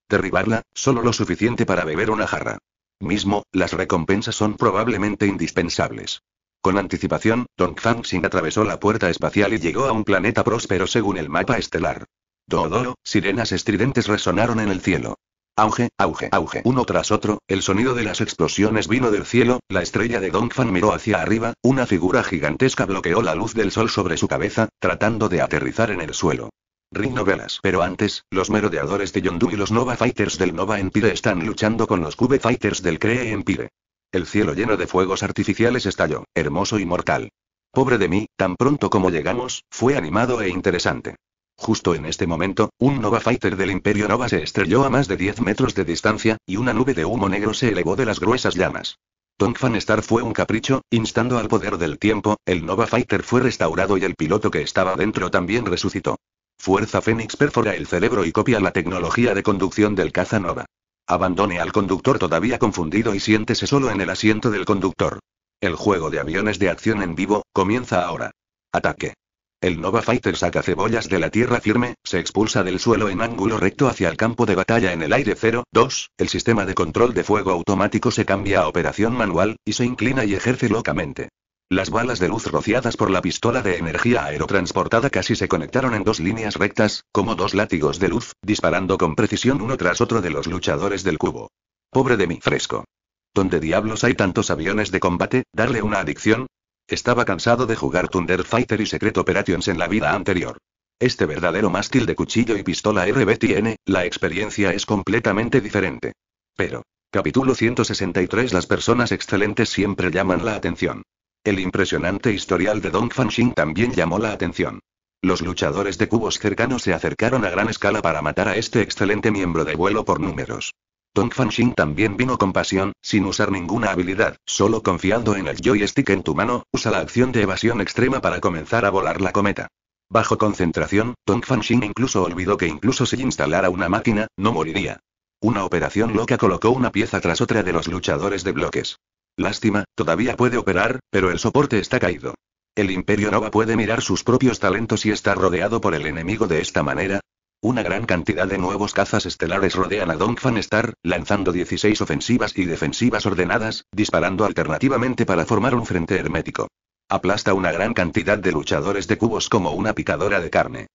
Derribarla, solo lo suficiente para beber una jarra. Mismo, las recompensas son probablemente indispensables. Con anticipación, Dongfang Xing atravesó la puerta espacial y llegó a un planeta próspero según el mapa estelar. Doodoro, sirenas estridentes resonaron en el cielo. Auge, auge, auge. Uno tras otro, el sonido de las explosiones vino del cielo, la estrella de Dongfang miró hacia arriba, una figura gigantesca bloqueó la luz del sol sobre su cabeza, tratando de aterrizar en el suelo. Ring Novelas. Pero antes, los merodeadores de Yondu y los Nova Fighters del Nova Empire están luchando con los Cube Fighters del Cree Empire. El cielo lleno de fuegos artificiales estalló, hermoso y mortal. Pobre de mí, tan pronto como llegamos, fue animado e interesante. Justo en este momento, un Nova Fighter del Imperio Nova se estrelló a más de 10 metros de distancia, y una nube de humo negro se elevó de las gruesas llamas. Dongfang Star fue un capricho, instando al poder del tiempo, el Nova Fighter fue restaurado y el piloto que estaba dentro también resucitó. Fuerza Fénix perfora el cerebro y copia la tecnología de conducción del caza Nova. Abandone al conductor todavía confundido y siéntese solo en el asiento del conductor. El juego de aviones de acción en vivo, comienza ahora. Ataque. El Nova Fighter saca cebollas de la tierra firme, se expulsa del suelo en ángulo recto hacia el campo de batalla en el aire 0-2, el sistema de control de fuego automático se cambia a operación manual, y se inclina y ejerce locamente. Las balas de luz rociadas por la pistola de energía aerotransportada casi se conectaron en dos líneas rectas, como dos látigos de luz, disparando con precisión uno tras otro de los luchadores del cubo. Pobre de mí fresco. ¿Dónde diablos hay tantos aviones de combate? ¿Darle una adicción? Estaba cansado de jugar Thunder Fighter y Secret Operations en la vida anterior. Este verdadero mástil de cuchillo y pistola RB tiene, la experiencia es completamente diferente. Pero, capítulo 163. Las personas excelentes siempre llaman la atención. El impresionante historial de Dongfang Xing también llamó la atención. Los luchadores de cubos cercanos se acercaron a gran escala para matar a este excelente miembro de vuelo por números. Dongfang Xing también vino con pasión, sin usar ninguna habilidad, solo confiando en el joystick en tu mano, usa la acción de evasión extrema para comenzar a volar la cometa. Bajo concentración, Dongfang Xing incluso olvidó que incluso si instalara una máquina, no moriría. Una operación loca colocó una pieza tras otra de los luchadores de bloques. Lástima, todavía puede operar, pero el soporte está caído. ¿El Imperio Nova puede mirar sus propios talentos y está rodeado por el enemigo de esta manera? Una gran cantidad de nuevos cazas estelares rodean a Dongfang Star, lanzando 16 ofensivas y defensivas ordenadas, disparando alternativamente para formar un frente hermético. Aplasta una gran cantidad de luchadores de cubos como una picadora de carne.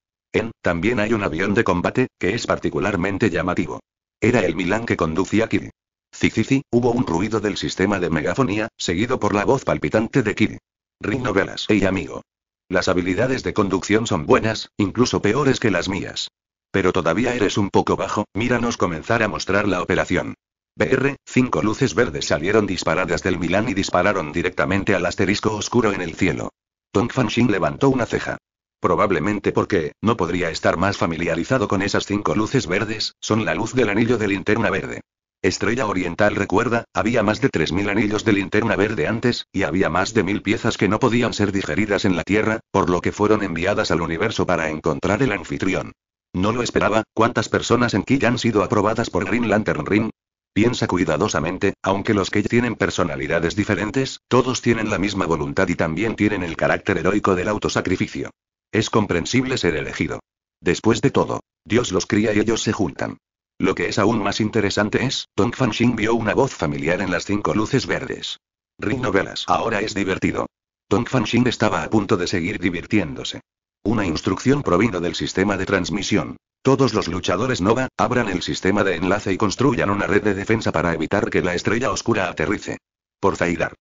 También hay un avión de combate, que es particularmente llamativo. Era el Milan que conducía Kid. Zicici, hubo un ruido del sistema de megafonía, seguido por la voz palpitante de Kid. Ring Novelas. Hey amigo. Las habilidades de conducción son buenas, incluso peores que las mías. Pero todavía eres un poco bajo, míranos comenzar a mostrar la operación. BR, 5 luces verdes salieron disparadas del Milan y dispararon directamente al asterisco oscuro en el cielo. Dongfang Xing levantó una ceja. Probablemente porque, no podría estar más familiarizado con esas 5 luces verdes, son la luz del anillo de linterna verde. Estrella Oriental recuerda, había más de 3000 anillos de linterna verde antes, y había más de 1000 piezas que no podían ser digeridas en la Tierra, por lo que fueron enviadas al universo para encontrar el anfitrión. No lo esperaba. ¿Cuántas personas en Kid han sido aprobadas por Green Lantern Ring? Piensa cuidadosamente, aunque los que tienen personalidades diferentes, todos tienen la misma voluntad y también tienen el carácter heroico del autosacrificio. Es comprensible ser elegido. Después de todo, Dios los cría y ellos se juntan. Lo que es aún más interesante es, Dongfang Xing vio una voz familiar en las 5 luces verdes. Ring Novelas. Ahora es divertido. Dongfang Xing estaba a punto de seguir divirtiéndose. Una instrucción provino del sistema de transmisión. Todos los luchadores Nova, abran el sistema de enlace y construyan una red de defensa para evitar que la estrella oscura aterrice. Por Zaidar.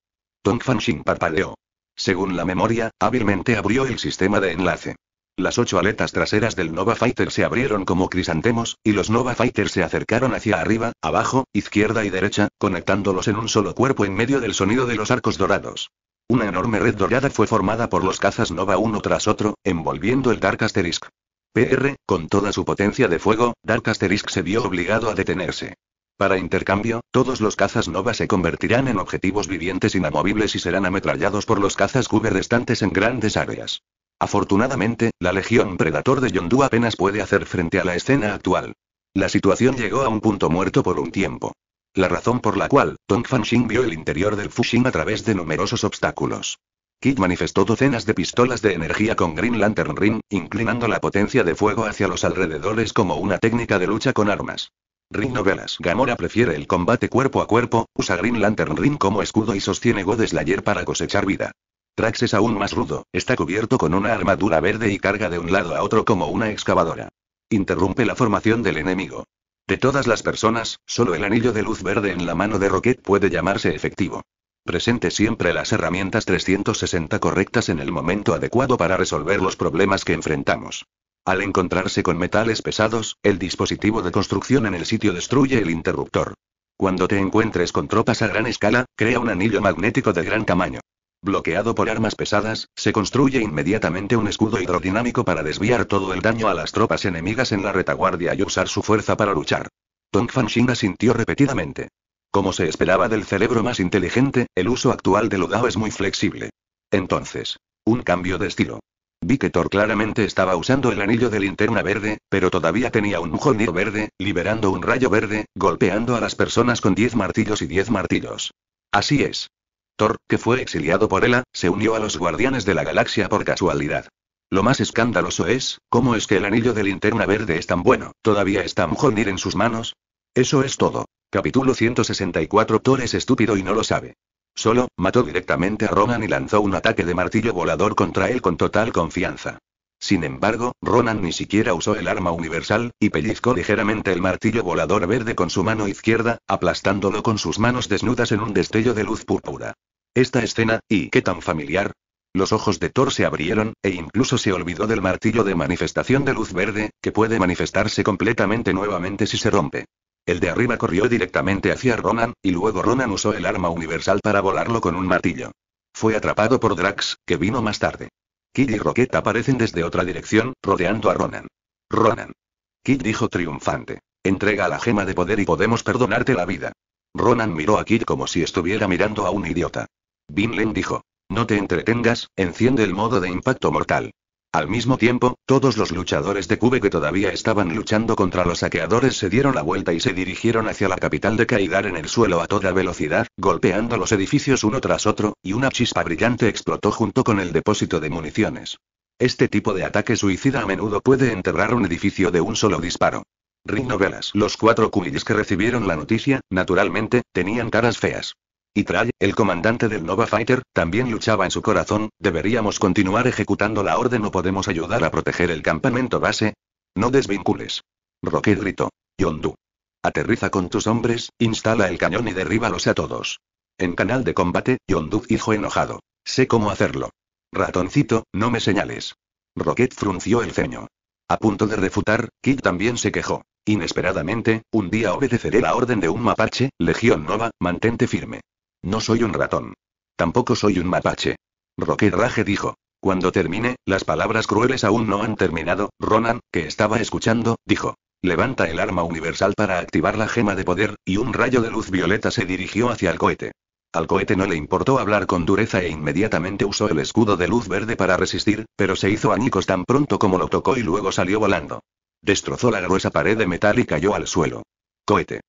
Dongfang Xing parpadeó. Según la memoria, hábilmente abrió el sistema de enlace. Las 8 aletas traseras del Nova Fighter se abrieron como crisantemos, y los Nova Fighters se acercaron hacia arriba, abajo, izquierda y derecha, conectándolos en un solo cuerpo en medio del sonido de los arcos dorados. Una enorme red dorada fue formada por los cazas Nova uno tras otro, envolviendo el Dark Asterisk. PR, con toda su potencia de fuego, Dark Asterisk se vio obligado a detenerse. Para intercambio, todos los cazas Nova se convertirán en objetivos vivientes inamovibles y serán ametrallados por los cazas Cube restantes en grandes áreas. Afortunadamente, la legión Predator de Yondu apenas puede hacer frente a la escena actual. La situación llegó a un punto muerto por un tiempo. La razón por la cual, Dongfang Xing vio el interior del Fuxing a través de numerosos obstáculos. Kid manifestó docenas de pistolas de energía con Green Lantern Ring, inclinando la potencia de fuego hacia los alrededores como una técnica de lucha con armas. Ring Novelas. Gamora prefiere el combate cuerpo a cuerpo, usa Green Lantern Ring como escudo y sostiene Godslayer para cosechar vida. Drax es aún más rudo, está cubierto con una armadura verde y carga de un lado a otro como una excavadora. Interrumpe la formación del enemigo. De todas las personas, solo el anillo de luz verde en la mano de Rocket puede llamarse efectivo. Presente siempre las herramientas 360 correctas en el momento adecuado para resolver los problemas que enfrentamos. Al encontrarse con metales pesados, el dispositivo de construcción en el sitio destruye el interruptor. Cuando te encuentres con tropas a gran escala, crea un anillo magnético de gran tamaño. Bloqueado por armas pesadas, se construye inmediatamente un escudo hidrodinámico para desviar todo el daño a las tropas enemigas en la retaguardia y usar su fuerza para luchar. Dongfang Xing asintió repetidamente. Como se esperaba del cerebro más inteligente, el uso actual del Odao es muy flexible. Entonces, un cambio de estilo. Vi que Thor claramente estaba usando el anillo de linterna verde, pero todavía tenía un Mjolnir verde, liberando un rayo verde, golpeando a las personas con 10 martillos y 10 martillos. Así es. Thor, que fue exiliado por Hela, se unió a los Guardianes de la Galaxia por casualidad. Lo más escandaloso es, ¿cómo es que el anillo de linterna verde es tan bueno? ¿Todavía está Mjolnir en sus manos? Eso es todo. Capítulo 164. Thor es estúpido y no lo sabe. Solo, mató directamente a Ronan y lanzó un ataque de martillo volador contra él con total confianza. Sin embargo, Ronan ni siquiera usó el arma universal, y pellizcó ligeramente el martillo volador verde con su mano izquierda, aplastándolo con sus manos desnudas en un destello de luz púrpura. Esta escena, ¿y qué tan familiar? Los ojos de Thor se abrieron, e incluso se olvidó del martillo de manifestación de luz verde, que puede manifestarse completamente nuevamente si se rompe. El de arriba corrió directamente hacia Ronan, y luego Ronan usó el arma universal para volarlo con un martillo. Fue atrapado por Drax, que vino más tarde. Kid y Rocket aparecen desde otra dirección, rodeando a Ronan. Ronan. Kid dijo triunfante. Entrega la gema de poder y podemos perdonarte la vida. Ronan miró a Kid como si estuviera mirando a un idiota. Vinland dijo. No te entretengas, enciende el modo de impacto mortal. Al mismo tiempo, todos los luchadores de Cube que todavía estaban luchando contra los saqueadores se dieron la vuelta y se dirigieron hacia la capital de Kaidar en el suelo a toda velocidad, golpeando los edificios uno tras otro, y una chispa brillante explotó junto con el depósito de municiones. Este tipo de ataque suicida a menudo puede enterrar un edificio de un solo disparo. Novelas. Los 4 Cubis que recibieron la noticia, naturalmente, tenían caras feas. Y Tray, el comandante del Nova Fighter, también luchaba en su corazón, ¿deberíamos continuar ejecutando la orden o podemos ayudar a proteger el campamento base? No desvincules. Rocket gritó. Yondu. Aterriza con tus hombres, instala el cañón y derríbalos a todos. En canal de combate, Yondu dijo enojado. Sé cómo hacerlo. Ratoncito, no me señales. Rocket frunció el ceño. A punto de refutar, Kid también se quejó. Inesperadamente, un día obedeceré la orden de un mapache, Legión Nova, mantente firme. No soy un ratón. Tampoco soy un mapache. Rocket Rage dijo. Cuando termine, las palabras crueles aún no han terminado, Ronan, que estaba escuchando, dijo. Levanta el arma universal para activar la gema de poder, y un rayo de luz violeta se dirigió hacia el cohete. Al cohete no le importó hablar con dureza e inmediatamente usó el escudo de luz verde para resistir, pero se hizo añicos tan pronto como lo tocó y luego salió volando. Destrozó la gruesa pared de metal y cayó al suelo. Cohete.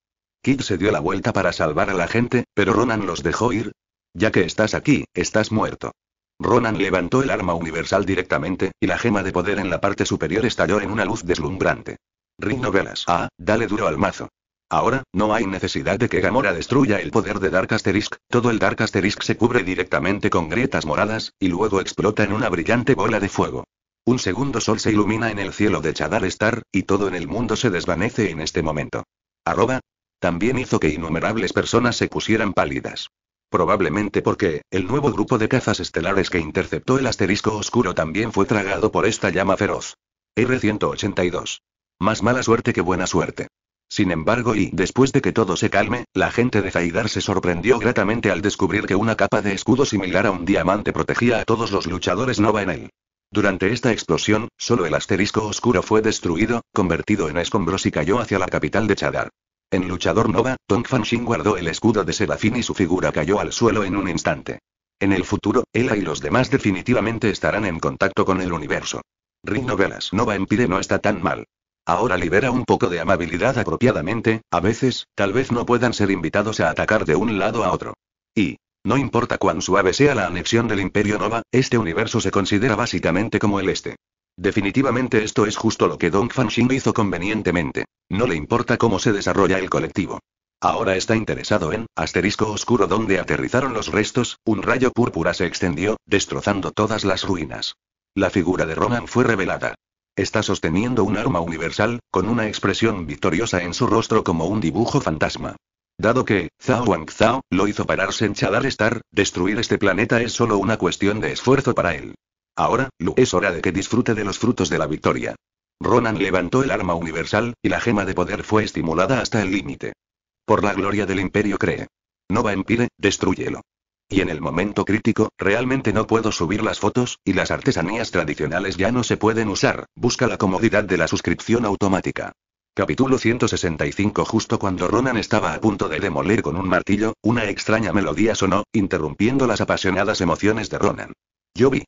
Kid se dio la vuelta para salvar a la gente, pero Ronan los dejó ir. Ya que estás aquí, estás muerto. Ronan levantó el arma universal directamente, y la gema de poder en la parte superior estalló en una luz deslumbrante. Novelas. Ah, dale duro al mazo. Ahora, no hay necesidad de que Gamora destruya el poder de Dark Asterisk, todo el Dark Asterisk se cubre directamente con grietas moradas, y luego explota en una brillante bola de fuego. Un segundo sol se ilumina en el cielo de Chadar Star, y todo en el mundo se desvanece en este momento. También hizo que innumerables personas se pusieran pálidas. Probablemente porque, el nuevo grupo de cazas estelares que interceptó el asterisco oscuro también fue tragado por esta llama feroz. R182. Más mala suerte que buena suerte. Sin embargo y después de que todo se calme, la gente de Zaidar se sorprendió gratamente al descubrir que una capa de escudo similar a un diamante protegía a todos los luchadores Nova en él. Durante esta explosión, solo el asterisco oscuro fue destruido, convertido en escombros y cayó hacia la capital de Chadar. En Luchador Nova, Dongfang Xing guardó el escudo de Serafín y su figura cayó al suelo en un instante. En el futuro, Hela y los demás definitivamente estarán en contacto con el universo. Novelas. Nova en Pide no está tan mal. Ahora libera un poco de amabilidad apropiadamente, a veces, tal vez no puedan ser invitados a atacar de un lado a otro. Y, no importa cuán suave sea la anexión del Imperio Nova, este universo se considera básicamente como el este. Definitivamente esto es justo lo que Dongfang Xing hizo convenientemente. No le importa cómo se desarrolla el colectivo. Ahora está interesado en, asterisco oscuro donde aterrizaron los restos, un rayo púrpura se extendió, destrozando todas las ruinas. La figura de Ronan fue revelada. Está sosteniendo un arma universal, con una expresión victoriosa en su rostro como un dibujo fantasma. Dado que, Zhao Guangzhao, lo hizo pararse en Chadar Star, destruir este planeta es solo una cuestión de esfuerzo para él. Ahora, Lu, es hora de que disfrute de los frutos de la victoria. Ronan levantó el arma universal, y la gema de poder fue estimulada hasta el límite. Por la gloria del Imperio cree. Nova Empire, destrúyelo. Y en el momento crítico, realmente no puedo subir las fotos, y las artesanías tradicionales ya no se pueden usar, busca la comodidad de la suscripción automática. Capítulo 165. Justo cuando Ronan estaba a punto de demoler con un martillo, una extraña melodía sonó, interrumpiendo las apasionadas emociones de Ronan. Yo vi.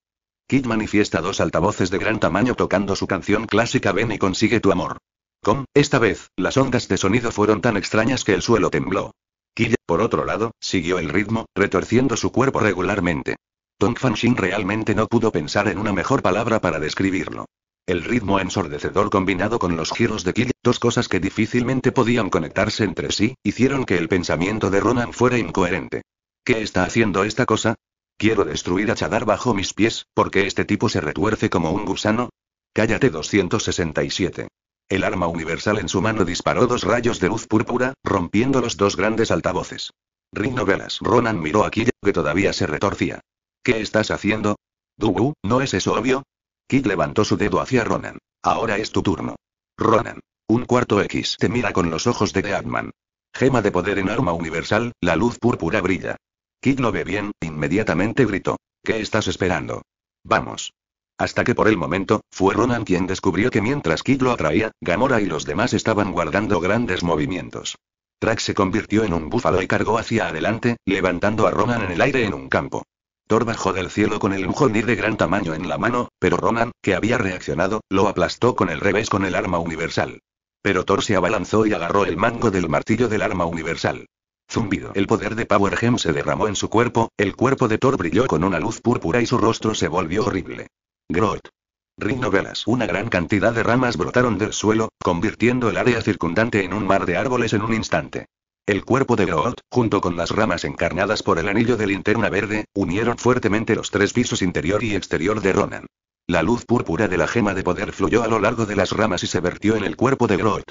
Kid manifiesta dos altavoces de gran tamaño tocando su canción clásica Ven y consigue tu amor. Com, esta vez, las ondas de sonido fueron tan extrañas que el suelo tembló. Kid, por otro lado, siguió el ritmo, retorciendo su cuerpo regularmente. Dongfang Xing realmente no pudo pensar en una mejor palabra para describirlo. El ritmo ensordecedor combinado con los giros de Kid, dos cosas que difícilmente podían conectarse entre sí, hicieron que el pensamiento de Ronan fuera incoherente. ¿Qué está haciendo esta cosa? ¿Quiero destruir a Chadar bajo mis pies, porque este tipo se retuerce como un gusano? Cállate 267. El arma universal en su mano disparó dos rayos de luz púrpura, rompiendo los dos grandes altavoces. Ring Novelas. Ronan miró a Kid, que todavía se retorcía. ¿Qué estás haciendo? Dugu, ¿no es eso obvio? Kid levantó su dedo hacia Ronan. Ahora es tu turno. Ronan. Un cuarto X te mira con los ojos de Deadman. Gema de poder en arma universal, la luz púrpura brilla. Kid lo ve bien, inmediatamente gritó. ¿Qué estás esperando? Vamos. Hasta que por el momento, fue Ronan quien descubrió que mientras Kid lo atraía, Gamora y los demás estaban guardando grandes movimientos. Drax se convirtió en un búfalo y cargó hacia adelante, levantando a Ronan en el aire en un campo. Thor bajó del cielo con el Mjolnir de gran tamaño en la mano, pero Ronan, que había reaccionado, lo aplastó con el revés con el arma universal. Pero Thor se abalanzó y agarró el mango del martillo del arma universal. Zumbido. El poder de Power Gem se derramó en su cuerpo, el cuerpo de Thor brilló con una luz púrpura y su rostro se volvió horrible. Groot. Ring Novelas. Una gran cantidad de ramas brotaron del suelo, convirtiendo el área circundante en un mar de árboles en un instante. El cuerpo de Groot, junto con las ramas encarnadas por el anillo de linterna verde, unieron fuertemente los tres pisos interior y exterior de Ronan. La luz púrpura de la gema de poder fluyó a lo largo de las ramas y se vertió en el cuerpo de Groot.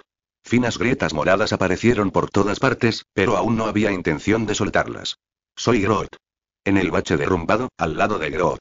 Finas grietas moradas aparecieron por todas partes, pero aún no había intención de soltarlas. Soy Groot. En el bache derrumbado, al lado de Groot.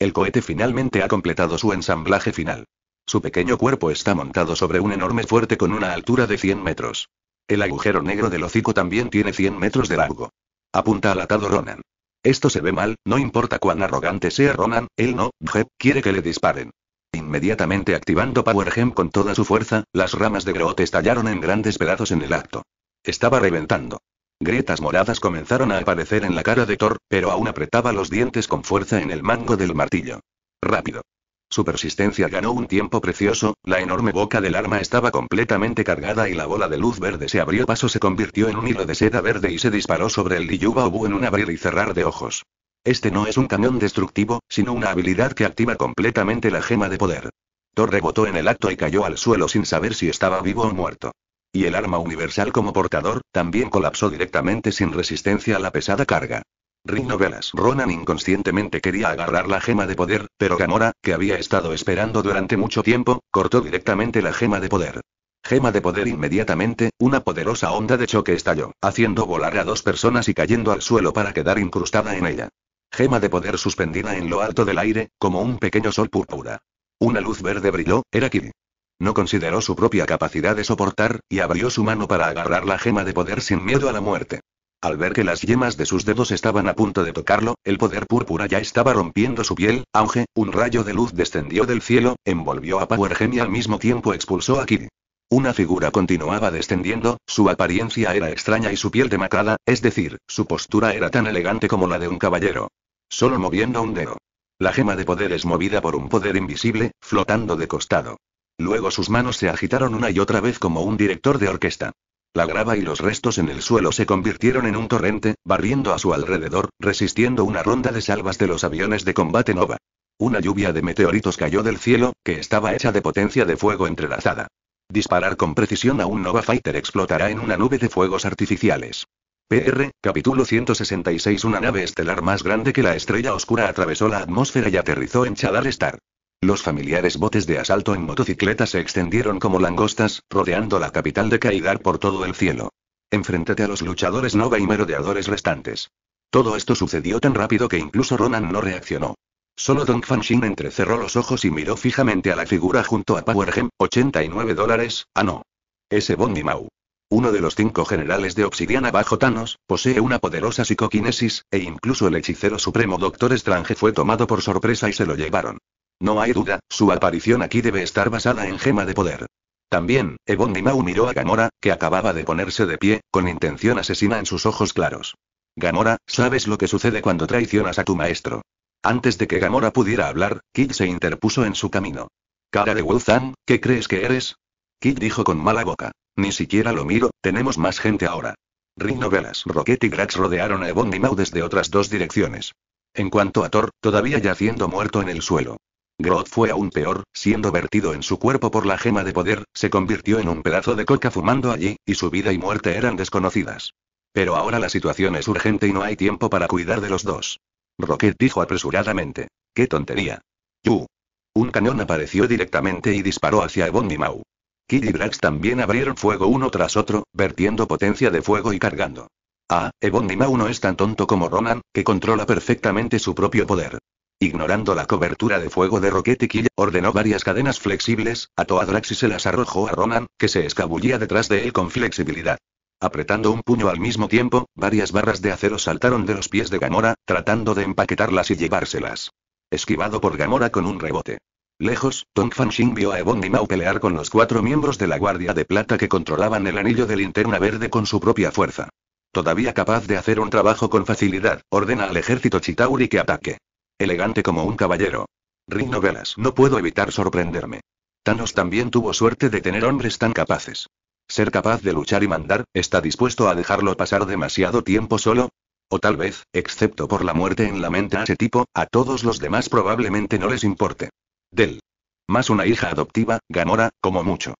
El cohete finalmente ha completado su ensamblaje final. Su pequeño cuerpo está montado sobre un enorme fuerte con una altura de 100 metros. El agujero negro del hocico también tiene 100 metros de largo. Apunta al atado Ronan. Esto se ve mal, no importa cuán arrogante sea Ronan, él no, quiere que le disparen. Inmediatamente activando Power Gem con toda su fuerza, las ramas de Groot estallaron en grandes pedazos en el acto. Estaba reventando. Grietas moradas comenzaron a aparecer en la cara de Thor, pero aún apretaba los dientes con fuerza en el mango del martillo. Rápido. Su persistencia ganó un tiempo precioso, la enorme boca del arma estaba completamente cargada y la bola de luz verde se abrió paso, se convirtió en un hilo de seda verde y se disparó sobre el Liyuba Obu en un abrir y cerrar de ojos. Este no es un cañón destructivo, sino una habilidad que activa completamente la gema de poder. Thor rebotó en el acto y cayó al suelo sin saber si estaba vivo o muerto. Y el arma universal como portador, también colapsó directamente sin resistencia a la pesada carga. Ring Novelas. Ronan inconscientemente quería agarrar la gema de poder, pero Gamora, que había estado esperando durante mucho tiempo, cortó directamente la gema de poder. Gema de poder. Inmediatamente, una poderosa onda de choque estalló, haciendo volar a dos personas y cayendo al suelo para quedar incrustada en ella. Gema de poder suspendida en lo alto del aire, como un pequeño sol púrpura. Una luz verde brilló, era Kid. No consideró su propia capacidad de soportar, y abrió su mano para agarrar la gema de poder sin miedo a la muerte. Al ver que las yemas de sus dedos estaban a punto de tocarlo, el poder púrpura ya estaba rompiendo su piel. Auge, un rayo de luz descendió del cielo, envolvió a Power Gem y al mismo tiempo expulsó a Kid. Una figura continuaba descendiendo, su apariencia era extraña y su piel demacrada, es decir, su postura era tan elegante como la de un caballero. Solo moviendo un dedo. La gema de poder es movida por un poder invisible, flotando de costado. Luego sus manos se agitaron una y otra vez como un director de orquesta. La grava y los restos en el suelo se convirtieron en un torrente, barriendo a su alrededor, resistiendo una ronda de salvas de los aviones de combate Nova. Una lluvia de meteoritos cayó del cielo, que estaba hecha de potencia de fuego entrelazada. Disparar con precisión a un Nova Fighter explotará en una nube de fuegos artificiales. PR, capítulo 166. Una nave estelar más grande que la estrella oscura atravesó la atmósfera y aterrizó en Chadar Star. Los familiares botes de asalto en motocicletas se extendieron como langostas, rodeando la capital de Kaidar por todo el cielo. Enfréntate a los luchadores Nova y merodeadores restantes. Todo esto sucedió tan rápido que incluso Ronan no reaccionó. Solo Dongfang Xing entrecerró los ojos y miró fijamente a la figura junto a Power Gem. $89, ah no. Ese Ebony Maw. Uno de los 5 generales de Obsidiana bajo Thanos, posee una poderosa psicoquinesis, e incluso el hechicero supremo Doctor Strange fue tomado por sorpresa y se lo llevaron. No hay duda, su aparición aquí debe estar basada en gema de poder. También, Ebony Maw miró a Gamora, que acababa de ponerse de pie, con intención asesina en sus ojos claros. Gamora, ¿sabes lo que sucede cuando traicionas a tu maestro? Antes de que Gamora pudiera hablar, Kid se interpuso en su camino. Cara de Wuzhan, ¿qué crees que eres? Kid dijo con mala boca. Ni siquiera lo miro, tenemos más gente ahora. Novelas, Rocket y Drax rodearon a Ebony Maw desde otras 2 direcciones. En cuanto a Thor, todavía yaciendo muerto en el suelo. Groot fue aún peor, siendo vertido en su cuerpo por la gema de poder, se convirtió en un pedazo de coca fumando allí, y su vida y muerte eran desconocidas. Pero ahora la situación es urgente y no hay tiempo para cuidar de los 2. Rocket dijo apresuradamente. ¡Qué tontería! ¡Yu! Un cañón apareció directamente y disparó hacia Ebony Maw. Kid y Drax también abrieron fuego uno tras otro, vertiendo potencia de fuego y cargando. Ah, Ebony Maw no es tan tonto como Ronan, que controla perfectamente su propio poder. Ignorando la cobertura de fuego de Rocket y Kid, ordenó varias cadenas flexibles, ató a Drax y se las arrojó a Ronan, que se escabullía detrás de él con flexibilidad. Apretando un puño al mismo tiempo, varias barras de acero saltaron de los pies de Gamora, tratando de empaquetarlas y llevárselas. Esquivado por Gamora con un rebote. Lejos, Dongfang Xing vio a Ebony Maw pelear con los 4 miembros de la Guardia de Plata que controlaban el anillo de Linterna Verde con su propia fuerza. Todavía capaz de hacer un trabajo con facilidad, ordena al ejército Chitauri que ataque. Elegante como un caballero. Rin Novelas. No puedo evitar sorprenderme. Thanos también tuvo suerte de tener hombres tan capaces. Ser capaz de luchar y mandar, ¿está dispuesto a dejarlo pasar demasiado tiempo solo? O tal vez, excepto por la muerte en la mente a ese tipo, a todos los demás probablemente no les importe. Del. Más una hija adoptiva, Gamora, como mucho.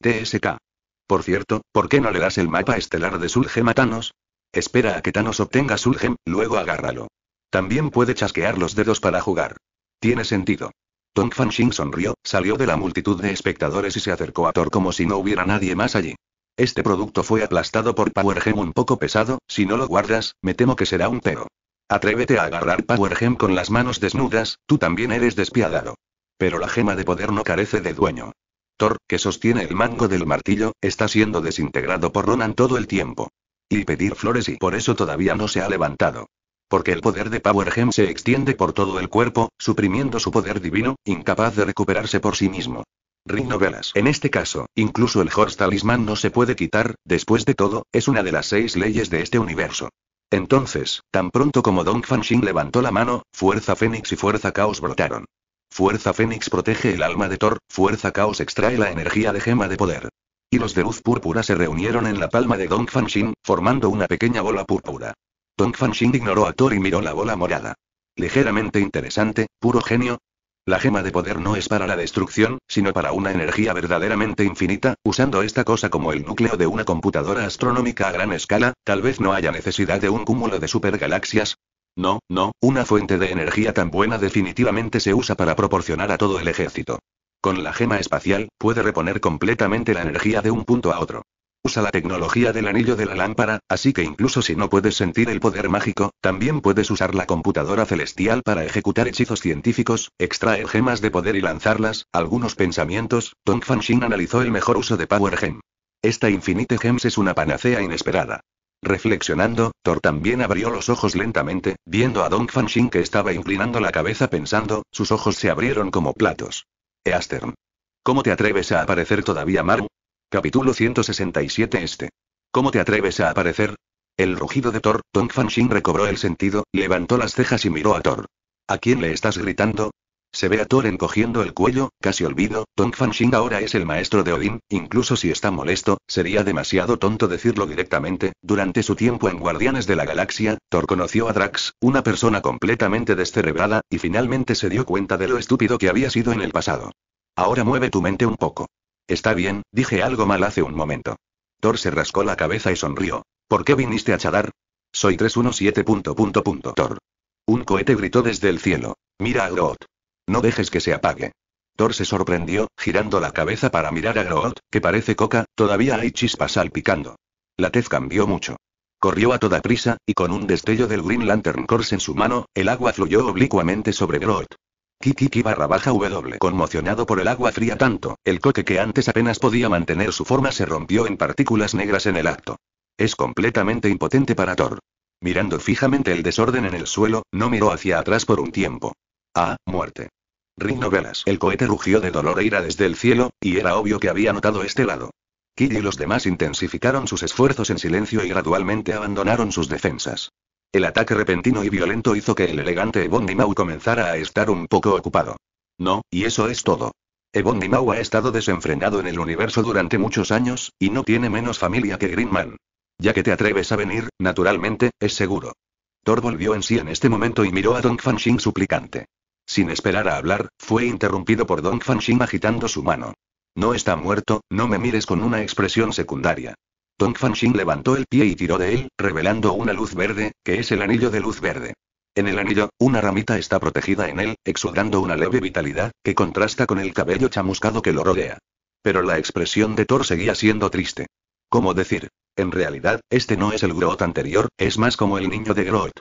TSK. Por cierto, ¿por qué no le das el mapa estelar de Sulgem a Thanos? Espera a que Thanos obtenga Sulgem, luego agárralo. También puede chasquear los dedos para jugar. Tiene sentido. Dongfang Xing sonrió, salió de la multitud de espectadores y se acercó a Thor como si no hubiera nadie más allí. Este producto fue aplastado por Power Gem un poco pesado, si no lo guardas, me temo que será un pero. Atrévete a agarrar Power Gem con las manos desnudas, tú también eres despiadado. Pero la gema de poder no carece de dueño. Thor, que sostiene el mango del martillo, está siendo desintegrado por Ronan todo el tiempo. Y pedir flores y por eso todavía no se ha levantado. Porque el poder de Power Gem se extiende por todo el cuerpo, suprimiendo su poder divino, incapaz de recuperarse por sí mismo. Rin Novelas. En este caso, incluso el Horse Talismán no se puede quitar, después de todo, es una de las 6 leyes de este universo. Entonces, tan pronto como Dongfang Xing levantó la mano, Fuerza Fénix y Fuerza Caos brotaron. Fuerza Fénix protege el alma de Thor, Fuerza Caos extrae la energía de gema de poder. Hilos de luz púrpura se reunieron en la palma de Dongfang Xing, formando una pequeña bola púrpura. Dongfang Xing ignoró a Thor y miró la bola morada. Ligeramente interesante, puro genio. La gema de poder no es para la destrucción, sino para una energía verdaderamente infinita, usando esta cosa como el núcleo de una computadora astronómica a gran escala, tal vez no haya necesidad de un cúmulo de supergalaxias. No, una fuente de energía tan buena definitivamente se usa para proporcionar a todo el ejército. Con la gema espacial, puede reponer completamente la energía de un punto a otro. Usa la tecnología del anillo de la lámpara, así que incluso si no puedes sentir el poder mágico, también puedes usar la computadora celestial para ejecutar hechizos científicos, extraer gemas de poder y lanzarlas. Algunos pensamientos, Dongfang Xing analizó el mejor uso de Power Gem. Esta Infinite Gems es una panacea inesperada. Reflexionando, Thor también abrió los ojos lentamente, viendo a Dongfang Xing que estaba inclinando la cabeza pensando, sus ojos se abrieron como platos. Eastern. ¿Cómo te atreves a aparecer todavía, Maru? Capítulo 167 este. ¿Cómo te atreves a aparecer? El rugido de Thor, Dongfang Xing recobró el sentido, levantó las cejas y miró a Thor. ¿A quién le estás gritando? Se ve a Thor encogiendo el cuello, casi olvido, Dongfang Xing ahora es el maestro de Odin, incluso si está molesto, sería demasiado tonto decirlo directamente. Durante su tiempo en Guardianes de la Galaxia, Thor conoció a Drax, una persona completamente descerebrada, y finalmente se dio cuenta de lo estúpido que había sido en el pasado. Ahora mueve tu mente un poco. Está bien, dije algo mal hace un momento. Thor se rascó la cabeza y sonrió. ¿Por qué viniste a chadar? Soy 317... Thor. Un cohete gritó desde el cielo. Mira a Groot. No dejes que se apague. Thor se sorprendió, girando la cabeza para mirar a Groot, que parece coca, todavía hay chispas salpicando. La tez cambió mucho. Corrió a toda prisa, y con un destello del Green Lantern Corps en su mano, el agua fluyó oblicuamente sobre Groot. Kiki_W. Conmocionado por el agua fría tanto, el coque que antes apenas podía mantener su forma se rompió en partículas negras en el acto. Es completamente impotente para Thor. Mirando fijamente el desorden en el suelo, no miró hacia atrás por un tiempo. Ah, muerte. Ring Novelas. El cohete rugió de dolor e ira desde el cielo, y era obvio que había notado este lado. Kid y los demás intensificaron sus esfuerzos en silencio y gradualmente abandonaron sus defensas. El ataque repentino y violento hizo que el elegante Ebony Maw comenzara a estar un poco ocupado. No, y eso es todo. Ebony Maw ha estado desenfrenado en el universo durante muchos años, y no tiene menos familia que Green Man. Ya que te atreves a venir, naturalmente, es seguro. Thor volvió en sí en este momento y miró a Dongfang Xing suplicante. Sin esperar a hablar, fue interrumpido por Dongfang Xing agitando su mano. No está muerto, no me mires con una expresión secundaria. Dongfang Xing levantó el pie y tiró de él, revelando una luz verde, que es el anillo de luz verde. En el anillo, una ramita está protegida en él, exudando una leve vitalidad, que contrasta con el cabello chamuscado que lo rodea. Pero la expresión de Thor seguía siendo triste. ¿Cómo decir? En realidad, este no es el Groot anterior, es más como el niño de Groot.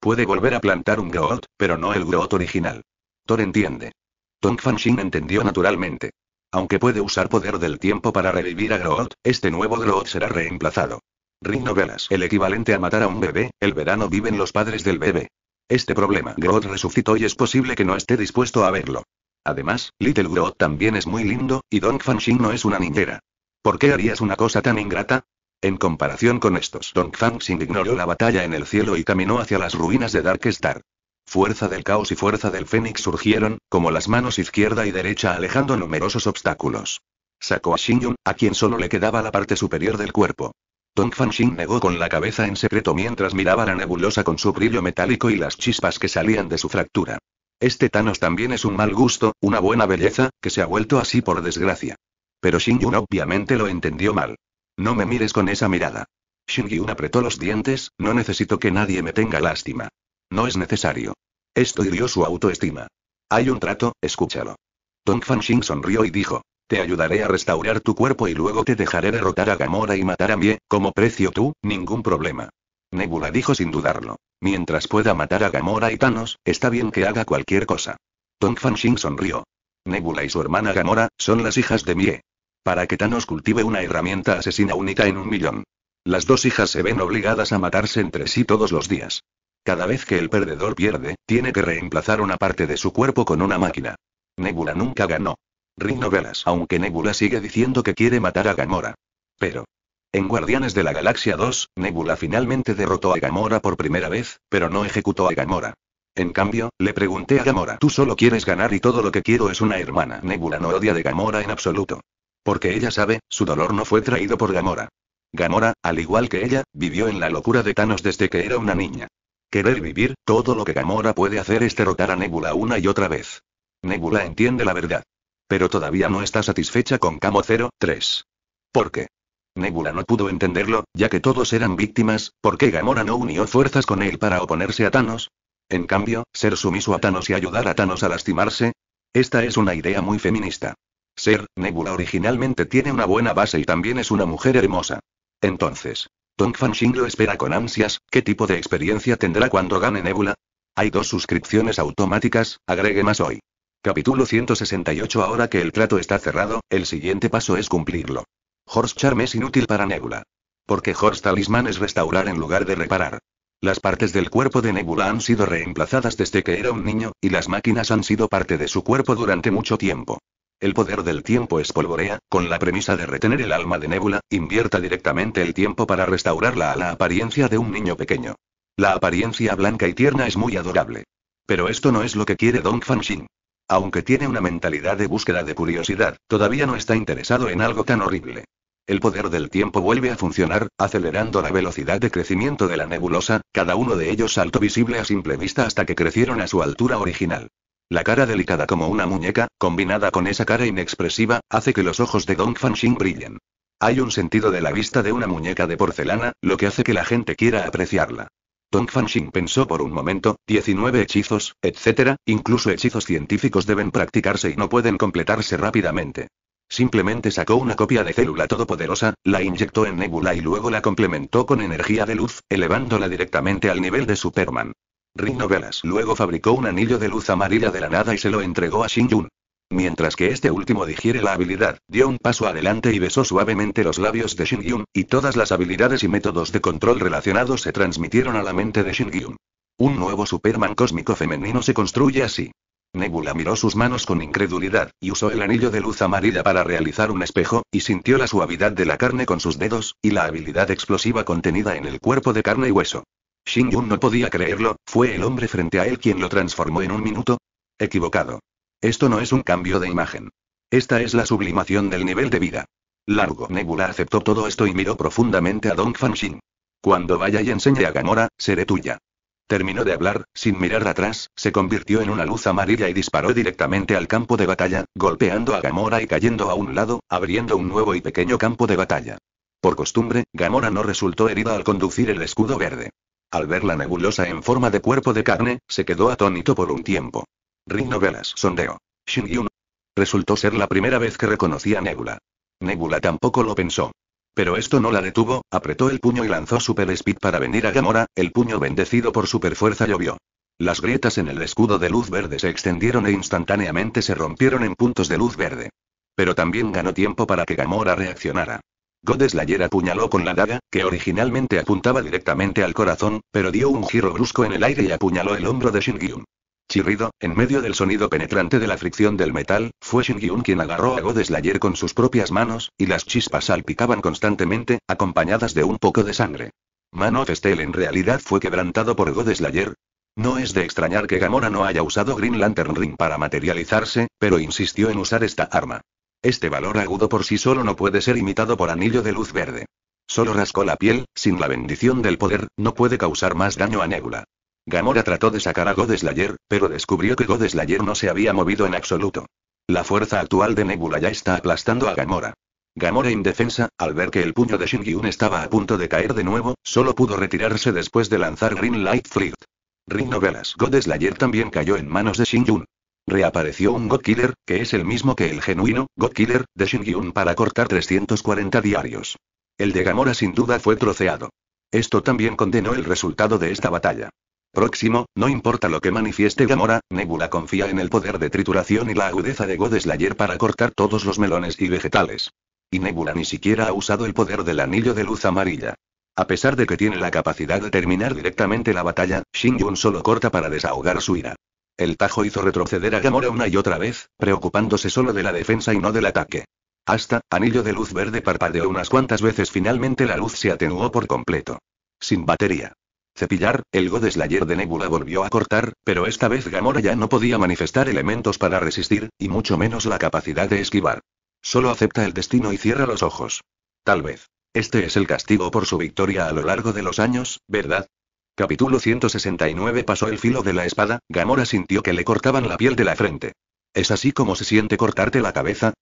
Puede volver a plantar un Groot, pero no el Groot original. Thor entiende. Dongfang Xing entendió naturalmente. Aunque puede usar poder del tiempo para revivir a Groot, este nuevo Groot será reemplazado. Ring Novelas. El equivalente a matar a un bebé, el verano viven los padres del bebé. Este problema Groot resucitó y es posible que no esté dispuesto a verlo. Además, Little Groot también es muy lindo, y Dongfang Xing no es una niñera. ¿Por qué harías una cosa tan ingrata? En comparación con estos, Dongfang Xing ignoró la batalla en el cielo y caminó hacia las ruinas de Dark Star. Fuerza del caos y fuerza del fénix surgieron, como las manos izquierda y derecha alejando numerosos obstáculos. Sacó a Xing-Yun, a quien solo le quedaba la parte superior del cuerpo. Dongfang Xing negó con la cabeza en secreto mientras miraba la nebulosa con su brillo metálico y las chispas que salían de su fractura. Este Thanos también es un mal gusto, una buena belleza, que se ha vuelto así por desgracia. Pero Xing-Yun obviamente lo entendió mal. No me mires con esa mirada. Xing-Yun apretó los dientes, no necesito que nadie me tenga lástima. No es necesario. Esto hirió su autoestima. Hay un trato, escúchalo. Dongfang Xing sonrió y dijo, te ayudaré a restaurar tu cuerpo y luego te dejaré derrotar a Gamora y matar a Mjolnir, como precio tú, ningún problema. Nebula dijo sin dudarlo, mientras pueda matar a Gamora y Thanos, está bien que haga cualquier cosa. Dongfang Xing sonrió. Nebula y su hermana Gamora, son las hijas de Mjolnir. Para que Thanos cultive una herramienta asesina única en 1.000.000. Las dos hijas se ven obligadas a matarse entre sí todos los días. Cada vez que el perdedor pierde, tiene que reemplazar una parte de su cuerpo con una máquina. Nebula nunca ganó. Ring Novelas. Aunque Nebula sigue diciendo que quiere matar a Gamora. Pero en Guardianes de la Galaxia 2, Nebula finalmente derrotó a Gamora por primera vez, pero no ejecutó a Gamora. En cambio, le pregunté a Gamora, tú solo quieres ganar y todo lo que quiero es una hermana. Nebula no odia de Gamora en absoluto. Porque ella sabe, su dolor no fue traído por Gamora. Gamora, al igual que ella, vivió en la locura de Thanos desde que era una niña. Querer vivir, todo lo que Gamora puede hacer es derrotar a Nebula una y otra vez. Nebula entiende la verdad. Pero todavía no está satisfecha con Camo 03. ¿Por qué? Nebula no pudo entenderlo, ya que todos eran víctimas, ¿por qué Gamora no unió fuerzas con él para oponerse a Thanos? En cambio, ser sumiso a Thanos y ayudar a Thanos a lastimarse. Esta es una idea muy feminista. Ser, Nebula originalmente tiene una buena base y también es una mujer hermosa. Entonces, Dongfang Xing lo espera con ansias, ¿qué tipo de experiencia tendrá cuando gane Nebula? Hay 2 suscripciones automáticas, agregue más hoy. Capítulo 168. Ahora que el trato está cerrado, el siguiente paso es cumplirlo. Horse Charm es inútil para Nebula. Porque Horse Talisman es restaurar en lugar de reparar. Las partes del cuerpo de Nebula han sido reemplazadas desde que era un niño, y las máquinas han sido parte de su cuerpo durante mucho tiempo. El poder del tiempo espolvorea, con la premisa de retener el alma de Nebula, invierta directamente el tiempo para restaurarla a la apariencia de un niño pequeño. La apariencia blanca y tierna es muy adorable. Pero esto no es lo que quiere Dongfang Xing. Aunque tiene una mentalidad de búsqueda de curiosidad, todavía no está interesado en algo tan horrible. El poder del tiempo vuelve a funcionar, acelerando la velocidad de crecimiento de la nebulosa, cada uno de ellos saltó visible a simple vista hasta que crecieron a su altura original. La cara delicada como una muñeca, combinada con esa cara inexpresiva, hace que los ojos de Dongfang Xing brillen. Hay un sentido de la vista de una muñeca de porcelana, lo que hace que la gente quiera apreciarla. Dongfang Xing pensó por un momento, 19 hechizos, etc., incluso hechizos científicos deben practicarse y no pueden completarse rápidamente. Simplemente sacó una copia de célula todopoderosa, la inyectó en Nebula y luego la complementó con energía de luz, elevándola directamente al nivel de Superman. Rin Novelas luego fabricó un anillo de luz amarilla de la nada y se lo entregó a Shin Yun. Mientras que este último digiere la habilidad, dio un paso adelante y besó suavemente los labios de Shin Yun, y todas las habilidades y métodos de control relacionados se transmitieron a la mente de Shin Yun. Un nuevo Superman cósmico femenino se construye así. Nebula miró sus manos con incredulidad, y usó el anillo de luz amarilla para realizar un espejo, y sintió la suavidad de la carne con sus dedos, y la habilidad explosiva contenida en el cuerpo de carne y hueso. Shin Yun no podía creerlo, ¿fue el hombre frente a él quien lo transformó en un minuto? Equivocado. Esto no es un cambio de imagen. Esta es la sublimación del nivel de vida. Largo. Nebula aceptó todo esto y miró profundamente a Dongfang Xing. Cuando vaya y enseñe a Gamora, seré tuya. Terminó de hablar, sin mirar atrás, se convirtió en una luz amarilla y disparó directamente al campo de batalla, golpeando a Gamora y cayendo a un lado, abriendo un nuevo y pequeño campo de batalla. Por costumbre, Gamora no resultó herida al conducir el escudo verde. Al ver la nebulosa en forma de cuerpo de carne, se quedó atónito por un tiempo. Rin Novelas sondeó. Shin Yun. Resultó ser la primera vez que reconocía a Nebula. Nebula tampoco lo pensó. Pero esto no la detuvo, apretó el puño y lanzó Super Speed para venir a Gamora, el puño bendecido por superfuerza llovió. Las grietas en el escudo de luz verde se extendieron e instantáneamente se rompieron en puntos de luz verde. Pero también ganó tiempo para que Gamora reaccionara. Godslayer apuñaló con la daga, que originalmente apuntaba directamente al corazón, pero dio un giro brusco en el aire y apuñaló el hombro de Shin Yun. Chirrido, en medio del sonido penetrante de la fricción del metal, fue Shin Yun quien agarró a Godslayer con sus propias manos, y las chispas salpicaban constantemente, acompañadas de un poco de sangre. Man of Steel en realidad fue quebrantado por Godslayer. No es de extrañar que Gamora no haya usado Green Lantern Ring para materializarse, pero insistió en usar esta arma. Este valor agudo por sí solo no puede ser imitado por anillo de luz verde. Solo rascó la piel, sin la bendición del poder, no puede causar más daño a Nebula. Gamora trató de sacar a Godslayer, pero descubrió que Godslayer no se había movido en absoluto. La fuerza actual de Nebula ya está aplastando a Gamora. Gamora indefensa, al ver que el puño de Shin Yun estaba a punto de caer de nuevo, solo pudo retirarse después de lanzar Green Light Flirt. Rin Novelas Godslayer también cayó en manos de Shin Yun. Reapareció un God Killer, que es el mismo que el genuino God Killer de Shin Yun para cortar 340 diarios. El de Gamora sin duda fue troceado. Esto también condenó el resultado de esta batalla. Próximo, no importa lo que manifieste Gamora, Nebula confía en el poder de trituración y la agudeza de Godslayer para cortar todos los melones y vegetales. Y Nebula ni siquiera ha usado el poder del anillo de luz amarilla. A pesar de que tiene la capacidad de terminar directamente la batalla, Shin Yun solo corta para desahogar su ira. El tajo hizo retroceder a Gamora una y otra vez, preocupándose solo de la defensa y no del ataque. Hasta, anillo de luz verde parpadeó unas cuantas veces, finalmente la luz se atenuó por completo. Sin batería. Cepillar, el Godslayer de Nebula volvió a cortar, pero esta vez Gamora ya no podía manifestar elementos para resistir, y mucho menos la capacidad de esquivar. Solo acepta el destino y cierra los ojos. Tal vez. Este es el castigo por su victoria a lo largo de los años, ¿verdad? Capítulo 169. Pasó el filo de la espada, Gamora sintió que le cortaban la piel de la frente. ¿Es así como se siente cortarte la cabeza?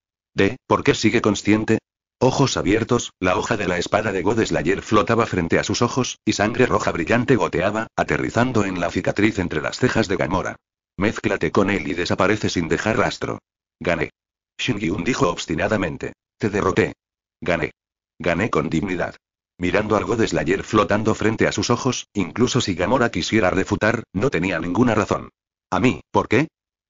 ¿Por qué sigue consciente? Ojos abiertos, la hoja de la espada de Godslayer flotaba frente a sus ojos, y sangre roja brillante goteaba, aterrizando en la cicatriz entre las cejas de Gamora. Mézclate con él y desaparece sin dejar rastro. Gané. Shin Yun dijo obstinadamente. Te derroté. Gané. Gané con dignidad. Mirando al Godslayer flotando frente a sus ojos, incluso si Gamora quisiera refutar, no tenía ninguna razón. ¿A mí, por qué?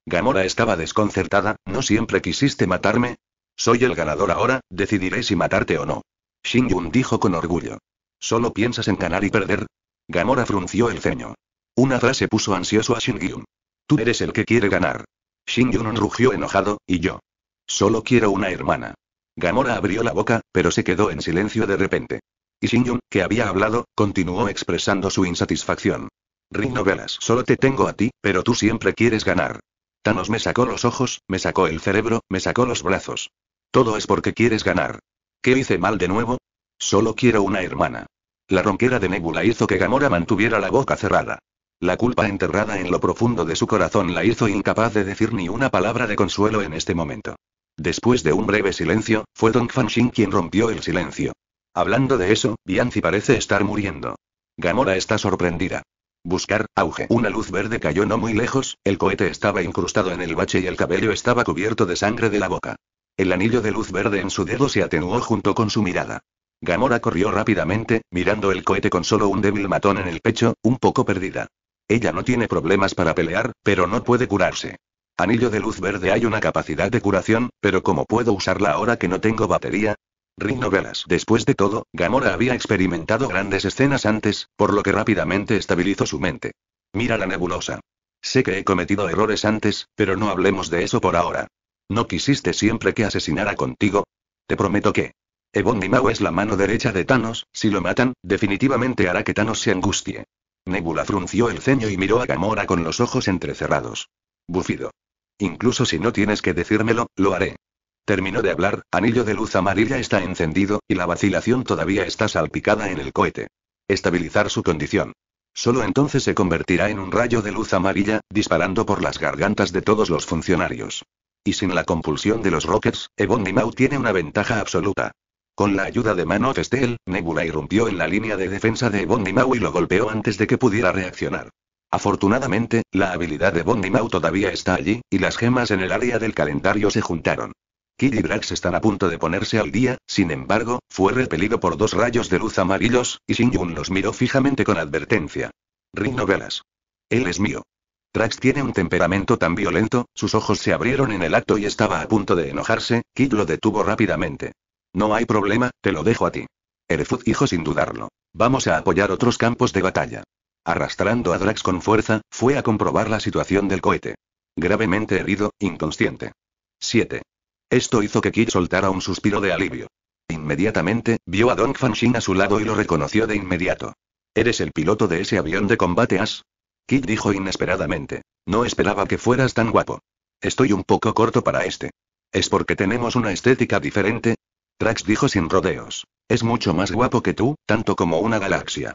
Gamora estaba desconcertada, ¿no siempre quisiste matarme? Soy el ganador ahora, decidiré si matarte o no. Shin Yun dijo con orgullo. ¿Solo piensas en ganar y perder? Gamora frunció el ceño. Una frase puso ansioso a Shin Yun. Tú eres el que quiere ganar. Shin Yun rugió enojado, y yo. Solo quiero una hermana. Gamora abrió la boca, pero se quedó en silencio de repente. Y Shin Yun, que había hablado, continuó expresando su insatisfacción. Rin Novelas, solo te tengo a ti, pero tú siempre quieres ganar. Thanos me sacó los ojos, me sacó el cerebro, me sacó los brazos. Todo es porque quieres ganar. ¿Qué hice mal de nuevo? Solo quiero una hermana. La ronquera de Nebula hizo que Gamora mantuviera la boca cerrada. La culpa enterrada en lo profundo de su corazón la hizo incapaz de decir ni una palabra de consuelo en este momento. Después de un breve silencio, fue Dongfang Xing quien rompió el silencio. Hablando de eso, Bianzi parece estar muriendo. Gamora está sorprendida. Buscar, auge. Una luz verde cayó no muy lejos, el cohete estaba incrustado en el bache y el cabello estaba cubierto de sangre de la boca. El anillo de luz verde en su dedo se atenuó junto con su mirada. Gamora corrió rápidamente, mirando el cohete con solo un débil matón en el pecho, un poco perdida. Ella no tiene problemas para pelear, pero no puede curarse. Anillo de luz verde, hay una capacidad de curación, pero ¿cómo puedo usarla ahora que no tengo batería? Ring Novelas. Después de todo, Gamora había experimentado grandes escenas antes, por lo que rápidamente estabilizó su mente. Mira la nebulosa. Sé que he cometido errores antes, pero no hablemos de eso por ahora. ¿No quisiste siempre que asesinara contigo? Te prometo que... Ebony Maw es la mano derecha de Thanos, si lo matan, definitivamente hará que Thanos se angustie. Nebula frunció el ceño y miró a Gamora con los ojos entrecerrados. Bufido. Incluso si no tienes que decírmelo, lo haré. Terminó de hablar, anillo de luz amarilla está encendido, y la vacilación todavía está salpicada en el cohete. Estabilizar su condición. Solo entonces se convertirá en un rayo de luz amarilla, disparando por las gargantas de todos los funcionarios. Y sin la compulsión de los Rockets, Ebony Maw tiene una ventaja absoluta. Con la ayuda de Man of Steel, Nebula irrumpió en la línea de defensa de Ebony Maw y lo golpeó antes de que pudiera reaccionar. Afortunadamente, la habilidad de Ebony Maw todavía está allí, y las gemas en el área del calendario se juntaron. Kid y Drax están a punto de ponerse al día, sin embargo, fue repelido por dos rayos de luz amarillos, y Shin-Yun los miró fijamente con advertencia. Ring Novelas. Él es mío. Drax tiene un temperamento tan violento, sus ojos se abrieron en el acto y estaba a punto de enojarse, Kid lo detuvo rápidamente. No hay problema, te lo dejo a ti. Erefut dijo sin dudarlo. Vamos a apoyar otros campos de batalla. Arrastrando a Drax con fuerza, fue a comprobar la situación del cohete. Gravemente herido, inconsciente. 7. Esto hizo que Kid soltara un suspiro de alivio. Inmediatamente, vio a Dongfang Xing a su lado y lo reconoció de inmediato. ¿Eres el piloto de ese avión de combate As? Kid dijo inesperadamente. No esperaba que fueras tan guapo. Estoy un poco corto para este. ¿Es porque tenemos una estética diferente? Drax dijo sin rodeos. Es mucho más guapo que tú, tanto como una galaxia.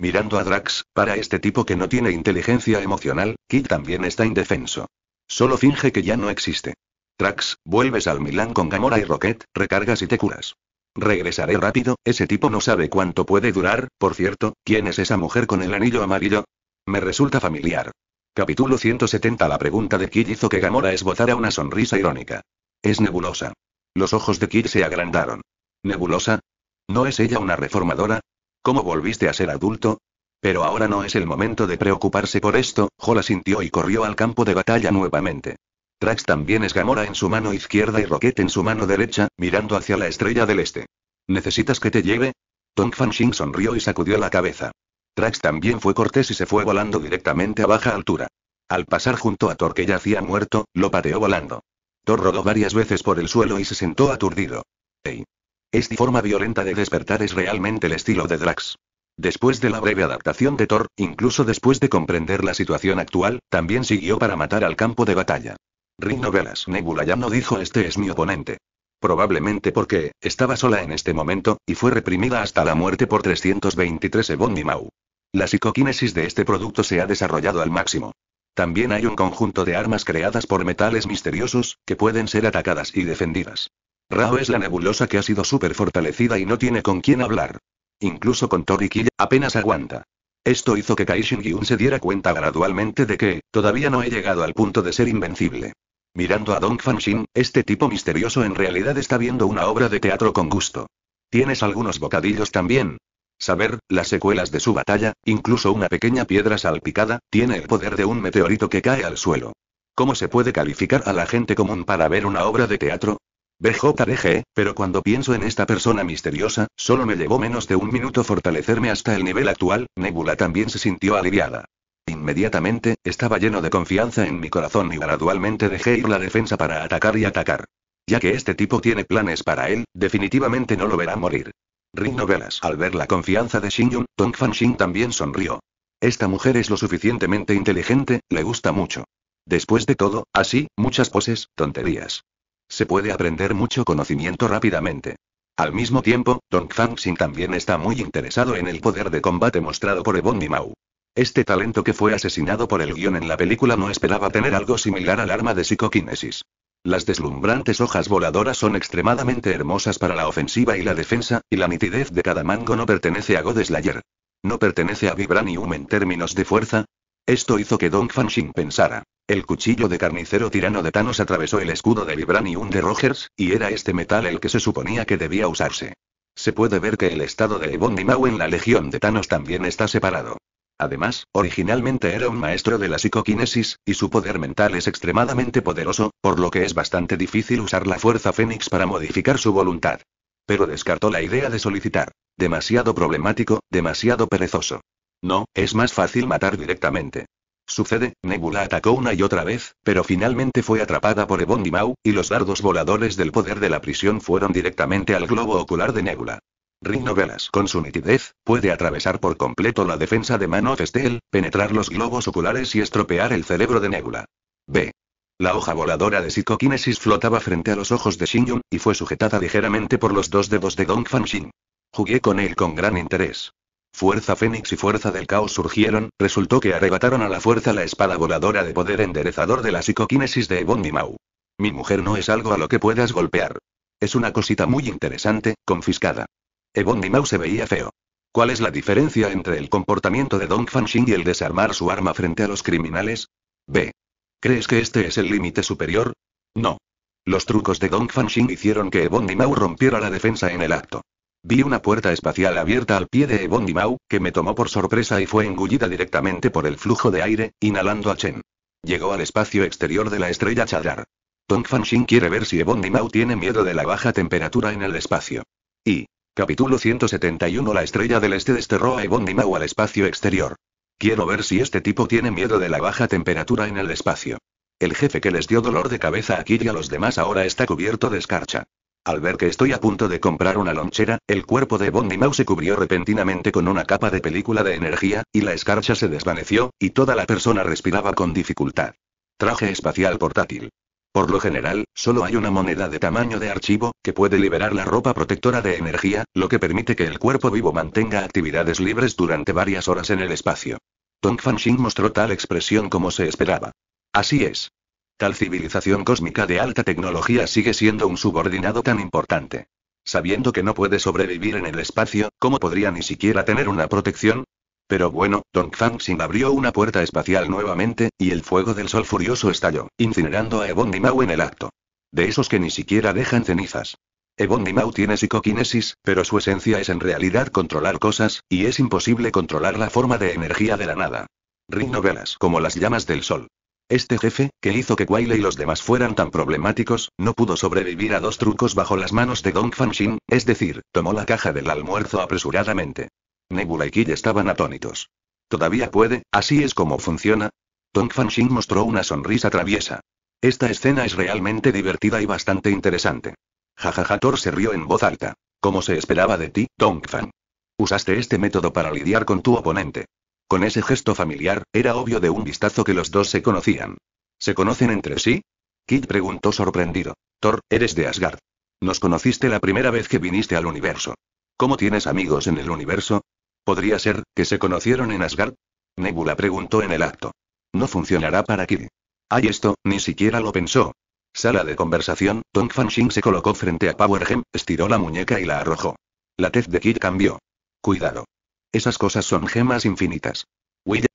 Mirando a Drax, para este tipo que no tiene inteligencia emocional, Kid también está indefenso. Solo finge que ya no existe. Drax, vuelves al Milán con Gamora y Rocket, recargas y te curas. Regresaré rápido, ese tipo no sabe cuánto puede durar. Por cierto, ¿quién es esa mujer con el anillo amarillo? Me resulta familiar. Capítulo 170. La pregunta de Kid hizo que Gamora esbozara una sonrisa irónica. Es Nebulosa. Los ojos de Kid se agrandaron. ¿Nebulosa? ¿No es ella una reformadora? ¿Cómo volviste a ser adulto? Pero ahora no es el momento de preocuparse por esto. Hela sintió y corrió al campo de batalla nuevamente. Drax también es Gamora en su mano izquierda y Rocket en su mano derecha, mirando hacia la estrella del este. ¿Necesitas que te lleve? Dongfang Xing sonrió y sacudió la cabeza. Drax también fue cortés y se fue volando directamente a baja altura. Al pasar junto a Thor, que yacía muerto, lo pateó volando. Thor rodó varias veces por el suelo y se sentó aturdido. ¡Ey! Esta forma violenta de despertar es realmente el estilo de Drax. Después de la breve adaptación de Thor, incluso después de comprender la situación actual, también siguió para matar al campo de batalla. Ring Novelas. Nebula ya no dijo este es mi oponente. Probablemente porque estaba sola en este momento, y fue reprimida hasta la muerte por 323 Ebony Maw. La psicoquinesis de este producto se ha desarrollado al máximo. También hay un conjunto de armas creadas por metales misteriosos, que pueden ser atacadas y defendidas. Rao es la nebulosa que ha sido súper fortalecida y no tiene con quién hablar. Incluso con Thor y Kid, apenas aguanta. Esto hizo que Kai Shin-Yun se diera cuenta gradualmente de que, todavía no he llegado al punto de ser invencible. Mirando a Dongfang Xing, este tipo misterioso en realidad está viendo una obra de teatro con gusto. ¿Tienes algunos bocadillos también? Saber, las secuelas de su batalla, incluso una pequeña piedra salpicada, tiene el poder de un meteorito que cae al suelo. ¿Cómo se puede calificar a la gente común para ver una obra de teatro? BJDG, pero cuando pienso en esta persona misteriosa, solo me llevó menos de un minuto fortalecerme hasta el nivel actual. Nebula también se sintió aliviada. Inmediatamente, estaba lleno de confianza en mi corazón y gradualmente dejé ir la defensa para atacar y atacar. Ya que este tipo tiene planes para él, definitivamente no lo verá morir. Ring Novelas. Al ver la confianza de Shin-Yun, Dongfang Xing también sonrió. Esta mujer es lo suficientemente inteligente, le gusta mucho. Después de todo, así, muchas poses, tonterías. Se puede aprender mucho conocimiento rápidamente. Al mismo tiempo, Dongfang Xing también está muy interesado en el poder de combate mostrado por Ebony Maw. Este talento que fue asesinado por el guión en la película no esperaba tener algo similar al arma de psicoquinesis. Las deslumbrantes hojas voladoras son extremadamente hermosas para la ofensiva y la defensa, y la nitidez de cada mango no pertenece a Godslayer. ¿No pertenece a Vibranium en términos de fuerza? Esto hizo que Dongfang Xing pensara. El cuchillo de carnicero tirano de Thanos atravesó el escudo de Vibranium de Rogers, y era este metal el que se suponía que debía usarse. Se puede ver que el estado de Ebony Maw en la Legión de Thanos también está separado. Además, originalmente era un maestro de la psicoquinesis, y su poder mental es extremadamente poderoso, por lo que es bastante difícil usar la fuerza Fénix para modificar su voluntad. Pero descartó la idea de solicitar. Demasiado problemático, demasiado perezoso. No, es más fácil matar directamente. Sucede, Nebula atacó una y otra vez, pero finalmente fue atrapada por Ebony Maw, y los dardos voladores del poder de la prisión fueron directamente al globo ocular de Nebula. Novelas, con su nitidez, puede atravesar por completo la defensa de Man of Steel, penetrar los globos oculares y estropear el cerebro de Nebula. B. La hoja voladora de psicoquinesis flotaba frente a los ojos de Xing Yun, y fue sujetada ligeramente por los dos dedos de Dongfang Xing. Jugué con él con gran interés. Fuerza Fénix y Fuerza del Caos surgieron, resultó que arrebataron a la fuerza la espada voladora de poder enderezador de la psicoquinesis de Ebony Maw. Mi mujer no es algo a lo que puedas golpear. Es una cosita muy interesante, confiscada. Ebony Maw se veía feo. ¿Cuál es la diferencia entre el comportamiento de Dongfang Xing y el desarmar su arma frente a los criminales? B. ¿Crees que este es el límite superior? No. Los trucos de Dongfang Xing hicieron que Ebony Maw rompiera la defensa en el acto. Vi una puerta espacial abierta al pie de Ebony Maw, que me tomó por sorpresa y fue engullida directamente por el flujo de aire, inhalando a Chen. Llegó al espacio exterior de la estrella Chadar. Dongfang Xing quiere ver si Ebony Maw tiene miedo de la baja temperatura en el espacio. Y. Capítulo 171 La estrella del este desterró a Ebony Maw al espacio exterior. Quiero ver si este tipo tiene miedo de la baja temperatura en el espacio. El jefe que les dio dolor de cabeza a Kid y a los demás ahora está cubierto de escarcha. Al ver que estoy a punto de comprar una lonchera, el cuerpo de Ebony Maw se cubrió repentinamente con una capa de película de energía, y la escarcha se desvaneció, y toda la persona respiraba con dificultad. Traje espacial portátil. Por lo general, solo hay una moneda de tamaño de archivo, que puede liberar la ropa protectora de energía, lo que permite que el cuerpo vivo mantenga actividades libres durante varias horas en el espacio. Dongfang Xing mostró tal expresión como se esperaba. Así es. Tal civilización cósmica de alta tecnología sigue siendo un subordinado tan importante. Sabiendo que no puede sobrevivir en el espacio, ¿cómo podría ni siquiera tener una protección? Pero bueno, Dongfang Xing abrió una puerta espacial nuevamente, y el fuego del sol furioso estalló, incinerando a Ebony Maw en el acto. De esos que ni siquiera dejan cenizas. Ebony Maw tiene psicoquinesis, pero su esencia es en realidad controlar cosas, y es imposible controlar la forma de energía de la nada. Novelas como las llamas del sol. Este jefe, que hizo que Wiley y los demás fueran tan problemáticos, no pudo sobrevivir a dos trucos bajo las manos de Dongfang Xing, es decir, tomó la caja del almuerzo apresuradamente. Nebula y Kid estaban atónitos. ¿Todavía puede? ¿Así es como funciona? Dongfang Xing mostró una sonrisa traviesa. Esta escena es realmente divertida y bastante interesante. Jajaja, Thor se rió en voz alta. Como se esperaba de ti, Dongfang. Usaste este método para lidiar con tu oponente. Con ese gesto familiar, era obvio de un vistazo que los dos se conocían. ¿Se conocen entre sí? Kid preguntó sorprendido. Thor, eres de Asgard. Nos conociste la primera vez que viniste al universo. ¿Cómo tienes amigos en el universo? ¿Podría ser que se conocieron en Asgard? Nebula preguntó en el acto. No funcionará para Kid. Ay, esto, ni siquiera lo pensó. Sala de conversación, Dongfang Xing se colocó frente a Power Gem, estiró la muñeca y la arrojó. La tez de Kid cambió. Cuidado. Esas cosas son gemas infinitas.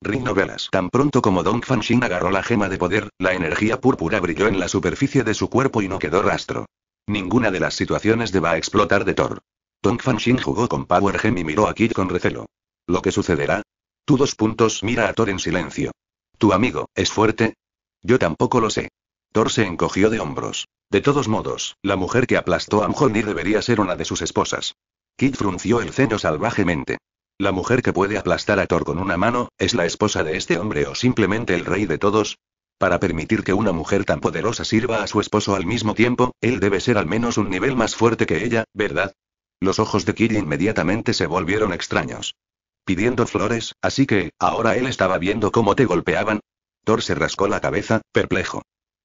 Novelas. Tan pronto como Dongfang Xing agarró la gema de poder, la energía púrpura brilló en la superficie de su cuerpo y no quedó rastro. Ninguna de las situaciones de va a explotar de Thor. Dongfang Xing jugó con Power Gem y miró a Kid con recelo. ¿Lo que sucederá? Tú mira a Thor en silencio. ¿Tu amigo, es fuerte? Yo tampoco lo sé. Thor se encogió de hombros. De todos modos, la mujer que aplastó a Mjolnir debería ser una de sus esposas. Kid frunció el ceño salvajemente. ¿La mujer que puede aplastar a Thor con una mano, es la esposa de este hombre o simplemente el rey de todos? Para permitir que una mujer tan poderosa sirva a su esposo al mismo tiempo, él debe ser al menos un nivel más fuerte que ella, ¿verdad? Los ojos de Kid inmediatamente se volvieron extraños. Pidiendo flores, así que, ¿ahora él estaba viendo cómo te golpeaban? Thor se rascó la cabeza, perplejo.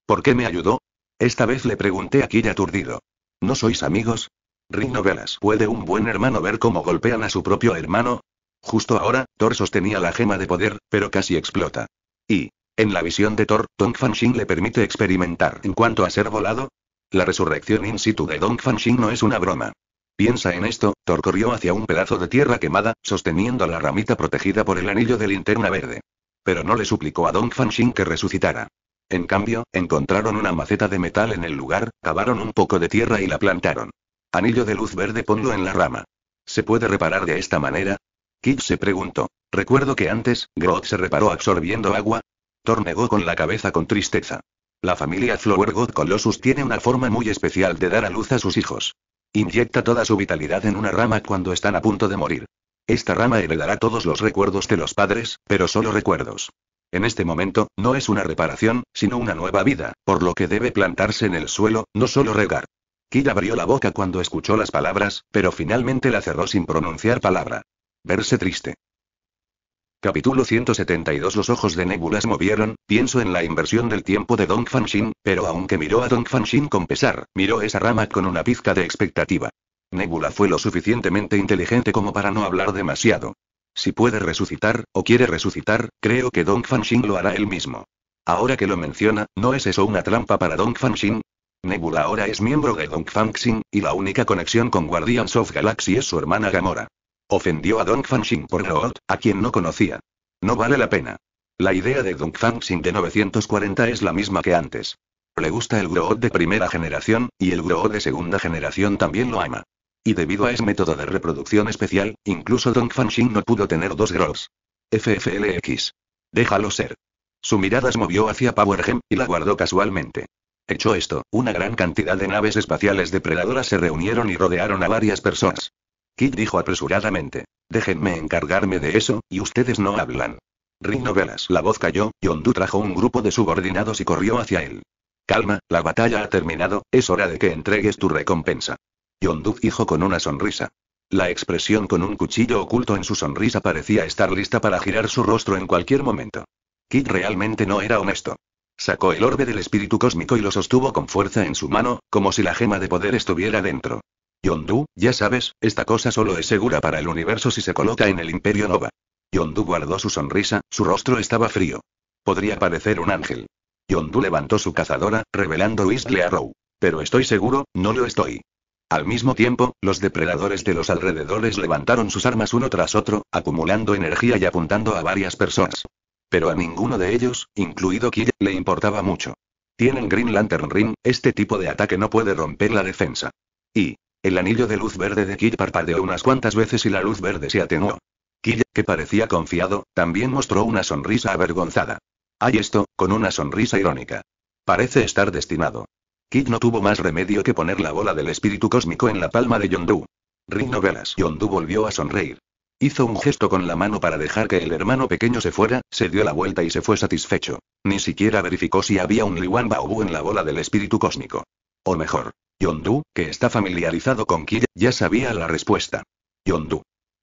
¿Por qué me ayudó? Esta vez le pregunté a Kid aturdido. ¿No sois amigos? Novelas. ¿Puede un buen hermano ver cómo golpean a su propio hermano? Justo ahora, Thor sostenía la gema de poder, pero casi explota. Y, en la visión de Thor, Dongfang Xing le permite experimentar en cuanto a ser volado. La resurrección in situ de Dongfang Xing no es una broma. Piensa en esto, Thor corrió hacia un pedazo de tierra quemada, sosteniendo la ramita protegida por el anillo de linterna verde. Pero no le suplicó a Dongfang Xing que resucitara. En cambio, encontraron una maceta de metal en el lugar, cavaron un poco de tierra y la plantaron. Anillo de luz verde, ponlo en la rama. ¿Se puede reparar de esta manera? Kid se preguntó. Recuerdo que antes, Groot se reparó absorbiendo agua. Thor negó con la cabeza con tristeza. La familia Flower God Colossus tiene una forma muy especial de dar a luz a sus hijos. Inyecta toda su vitalidad en una rama cuando están a punto de morir. Esta rama heredará todos los recuerdos de los padres, pero solo recuerdos. En este momento, no es una reparación, sino una nueva vida, por lo que debe plantarse en el suelo, no solo regar. Kid abrió la boca cuando escuchó las palabras, pero finalmente la cerró sin pronunciar palabra. Verse triste. Capítulo 172. Los ojos de Nebula se movieron. Pienso en la inversión del tiempo de Dongfang Xing, pero aunque miró a Dongfang Xing con pesar, miró esa rama con una pizca de expectativa. Nebula fue lo suficientemente inteligente como para no hablar demasiado. Si puede resucitar, o quiere resucitar, creo que Dongfang Xing lo hará él mismo. Ahora que lo menciona, ¿no es eso una trampa para Dongfang Xing? Nebula ahora es miembro de Dongfang Xing, y la única conexión con Guardians of Galaxy es su hermana Gamora. Ofendió a Dongfang Xing por Groot, a quien no conocía. No vale la pena. La idea de Dongfang Xing de 940 es la misma que antes. Le gusta el Groot de primera generación, y el Groot de segunda generación también lo ama. Y debido a ese método de reproducción especial, incluso Dongfang Xing no pudo tener dos Groots. FFLX. Déjalo ser. Su mirada se movió hacia Power Gem, y la guardó casualmente. Hecho esto, una gran cantidad de naves espaciales depredadoras se reunieron y rodearon a varias personas. Kid dijo apresuradamente. Déjenme encargarme de eso, y ustedes no hablan. Ring Novelas. La voz cayó, Yondu trajo un grupo de subordinados y corrió hacia él. Calma, la batalla ha terminado, es hora de que entregues tu recompensa. Yondu dijo con una sonrisa. La expresión con un cuchillo oculto en su sonrisa parecía estar lista para girar su rostro en cualquier momento. Kid realmente no era honesto. Sacó el orbe del espíritu cósmico y lo sostuvo con fuerza en su mano, como si la gema de poder estuviera dentro. Yondu, ya sabes, esta cosa solo es segura para el universo si se coloca en el Imperio Nova. Yondu guardó su sonrisa, su rostro estaba frío. Podría parecer un ángel. Yondu levantó su cazadora, revelando Whistle Arrow. Pero estoy seguro, no lo estoy. Al mismo tiempo, los depredadores de los alrededores levantaron sus armas uno tras otro, acumulando energía y apuntando a varias personas. Pero a ninguno de ellos, incluido Kid, le importaba mucho. Tienen Green Lantern Ring, este tipo de ataque no puede romper la defensa. Y el anillo de luz verde de Kid parpadeó unas cuantas veces y la luz verde se atenuó. Kid, que parecía confiado, también mostró una sonrisa avergonzada. Hay esto, con una sonrisa irónica. Parece estar destinado. Kid no tuvo más remedio que poner la bola del espíritu cósmico en la palma de Yondu. Ring Novelas. Yondu volvió a sonreír. Hizo un gesto con la mano para dejar que el hermano pequeño se fuera, se dio la vuelta y se fue satisfecho. Ni siquiera verificó si había un Liwan Baobu en la bola del espíritu cósmico. O mejor, Yondu, que está familiarizado con Kid, ya sabía la respuesta. Yondu.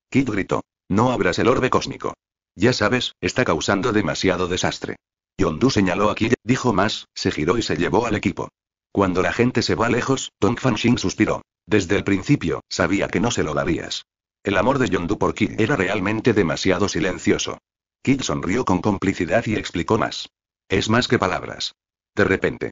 Kid gritó. No abras el orbe cósmico. Ya sabes, está causando demasiado desastre. Yondu señaló a Kid, dijo más, se giró y se llevó al equipo. Cuando la gente se va lejos, Dongfang Xing suspiró. Desde el principio, sabía que no se lo darías. El amor de Yondu por Kid era realmente demasiado silencioso. Kid sonrió con complicidad y explicó más. Es más que palabras. De repente,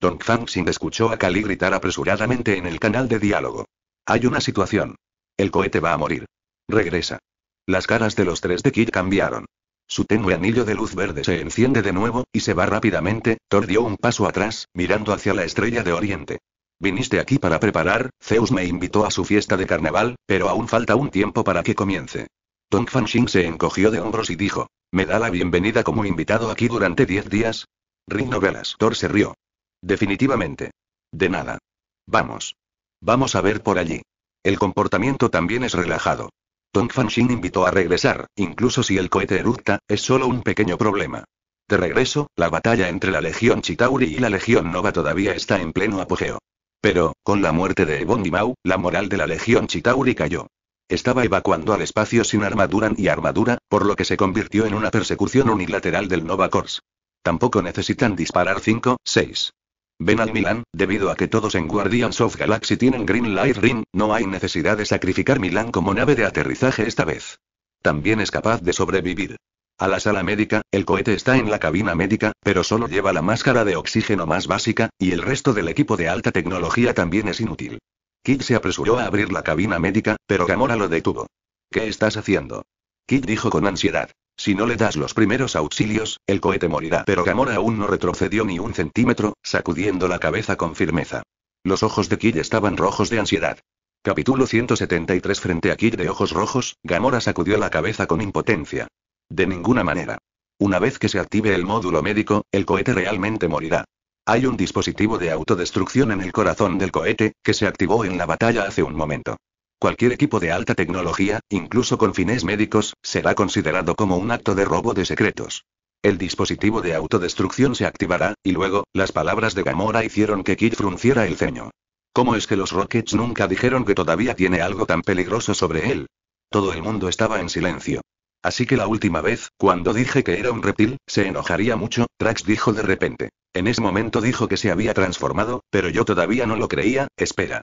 Dongfang Xing escuchó a Kali gritar apresuradamente en el canal de diálogo. Hay una situación. El cohete va a morir. Regresa. Las caras de los tres de Kid cambiaron. Su tenue anillo de luz verde se enciende de nuevo, y se va rápidamente. Thor dio un paso atrás, mirando hacia la estrella de oriente. Viniste aquí para preparar, Zeus me invitó a su fiesta de carnaval, pero aún falta un tiempo para que comience. Dongfang Xing se encogió de hombros y dijo, ¿me da la bienvenida como invitado aquí durante 10 días? Ring Novelas. Thor se rió. Definitivamente. De nada. Vamos. Vamos a ver por allí. El comportamiento también es relajado. Dongfang Xing invitó a regresar, incluso si el cohete eructa, es solo un pequeño problema. De regreso, la batalla entre la Legión Chitauri y la Legión Nova todavía está en pleno apogeo. Pero, con la muerte de Ebony Maw, la moral de la Legión Chitauri cayó. Estaba evacuando al espacio sin armadura ni armadura, por lo que se convirtió en una persecución unilateral del Nova Corps. Tampoco necesitan disparar 5, 6. Ven al Milán, debido a que todos en Guardians of Galaxy tienen Green Light Ring, no hay necesidad de sacrificar Milán como nave de aterrizaje esta vez. También es capaz de sobrevivir. A la sala médica, el cohete está en la cabina médica, pero solo lleva la máscara de oxígeno más básica, y el resto del equipo de alta tecnología también es inútil. Kid se apresuró a abrir la cabina médica, pero Gamora lo detuvo. ¿Qué estás haciendo? Kid dijo con ansiedad. Si no le das los primeros auxilios, el cohete morirá. Pero Gamora aún no retrocedió ni un centímetro, sacudiendo la cabeza con firmeza. Los ojos de Kid estaban rojos de ansiedad. Capítulo 173. Frente a Kid de ojos rojos, Gamora sacudió la cabeza con impotencia. De ninguna manera. Una vez que se active el módulo médico, el cohete realmente morirá. Hay un dispositivo de autodestrucción en el corazón del cohete, que se activó en la batalla hace un momento. Cualquier equipo de alta tecnología, incluso con fines médicos, será considerado como un acto de robo de secretos. El dispositivo de autodestrucción se activará, y luego, las palabras de Gamora hicieron que Kid frunciera el ceño. ¿Cómo es que los Rockets nunca dijeron que todavía tiene algo tan peligroso sobre él? Todo el mundo estaba en silencio. Así que la última vez, cuando dije que era un reptil, se enojaría mucho, Drax dijo de repente. En ese momento dijo que se había transformado, pero yo todavía no lo creía, espera.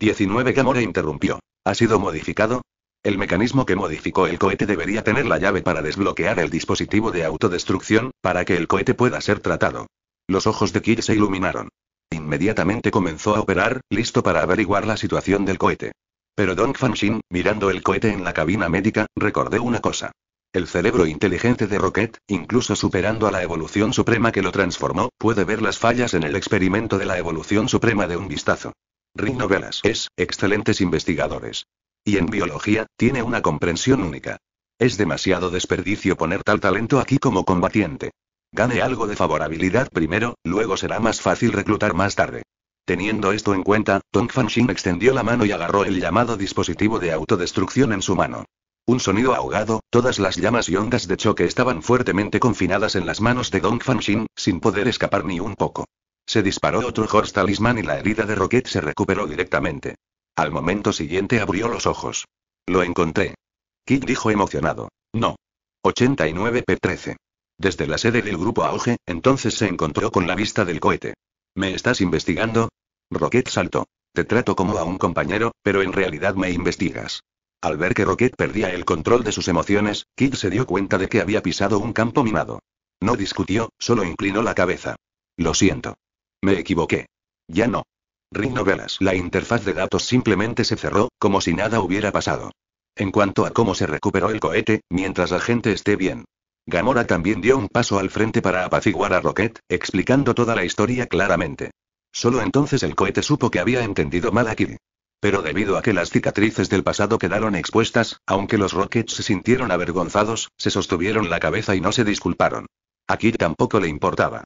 19. Gamora interrumpió. ¿Ha sido modificado? El mecanismo que modificó el cohete debería tener la llave para desbloquear el dispositivo de autodestrucción, para que el cohete pueda ser tratado. Los ojos de Kid se iluminaron. Inmediatamente comenzó a operar, listo para averiguar la situación del cohete. Pero Dongfang Xing, mirando el cohete en la cabina médica, recordó una cosa. El cerebro inteligente de Rocket, incluso superando a la evolución suprema que lo transformó, puede ver las fallas en el experimento de la evolución suprema de un vistazo. Ring Novelas es, excelentes investigadores. Y en biología, tiene una comprensión única. Es demasiado desperdicio poner tal talento aquí como combatiente. Gane algo de favorabilidad primero, luego será más fácil reclutar más tarde. Teniendo esto en cuenta, Dongfang Xing extendió la mano y agarró el llamado dispositivo de autodestrucción en su mano. Un sonido ahogado, todas las llamas y ondas de choque estaban fuertemente confinadas en las manos de Dongfang Xing, sin poder escapar ni un poco. Se disparó otro Horse Talisman y la herida de Rocket se recuperó directamente. Al momento siguiente abrió los ojos. Lo encontré. Kid dijo emocionado. No. 89 P13. Desde la sede del grupo Auge, entonces se encontró con la vista del cohete. ¿Me estás investigando? Rocket saltó. Te trato como a un compañero, pero en realidad me investigas. Al ver que Rocket perdía el control de sus emociones, Kid se dio cuenta de que había pisado un campo minado. No discutió, solo inclinó la cabeza. Lo siento. Me equivoqué. Ya no. Ring Novelas. La interfaz de datos simplemente se cerró, como si nada hubiera pasado. En cuanto a cómo se recuperó el cohete, mientras la gente esté bien. Gamora también dio un paso al frente para apaciguar a Rocket, explicando toda la historia claramente. Solo entonces el cohete supo que había entendido mal a Kid. Pero debido a que las cicatrices del pasado quedaron expuestas, aunque los Rockets se sintieron avergonzados, se sostuvieron la cabeza y no se disculparon. A Kid tampoco le importaba.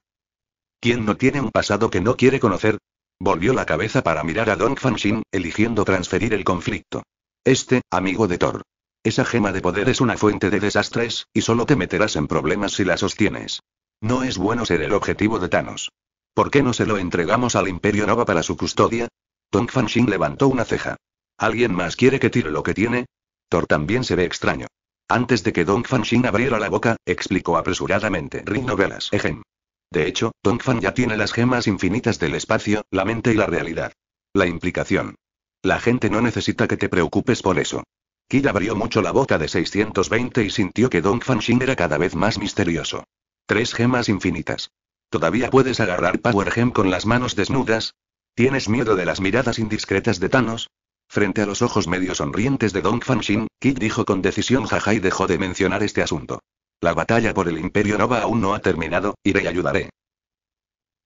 ¿Quién no tiene un pasado que no quiere conocer? Volvió la cabeza para mirar a Dongfang Xing, eligiendo transferir el conflicto. Este, amigo de Thor. Esa gema de poder es una fuente de desastres, y solo te meterás en problemas si la sostienes. No es bueno ser el objetivo de Thanos. ¿Por qué no se lo entregamos al Imperio Nova para su custodia? Dongfang Xing levantó una ceja. ¿Alguien más quiere que tire lo que tiene? Thor también se ve extraño. Antes de que Dongfang Xing abriera la boca, explicó apresuradamente Ring Novelas. Ejem. De hecho, Dongfang ya tiene las gemas infinitas del espacio, la mente y la realidad. La implicación. La gente no necesita que te preocupes por eso. Kid abrió mucho la boca de 620 y sintió que Dongfang Xing era cada vez más misterioso. 3 gemas infinitas. ¿Todavía puedes agarrar Power Gem con las manos desnudas? ¿Tienes miedo de las miradas indiscretas de Thanos? Frente a los ojos medio sonrientes de Dongfang Xing, Kid dijo con decisión jaja y dejó de mencionar este asunto. La batalla por el Imperio Nova aún no ha terminado, iré y ayudaré.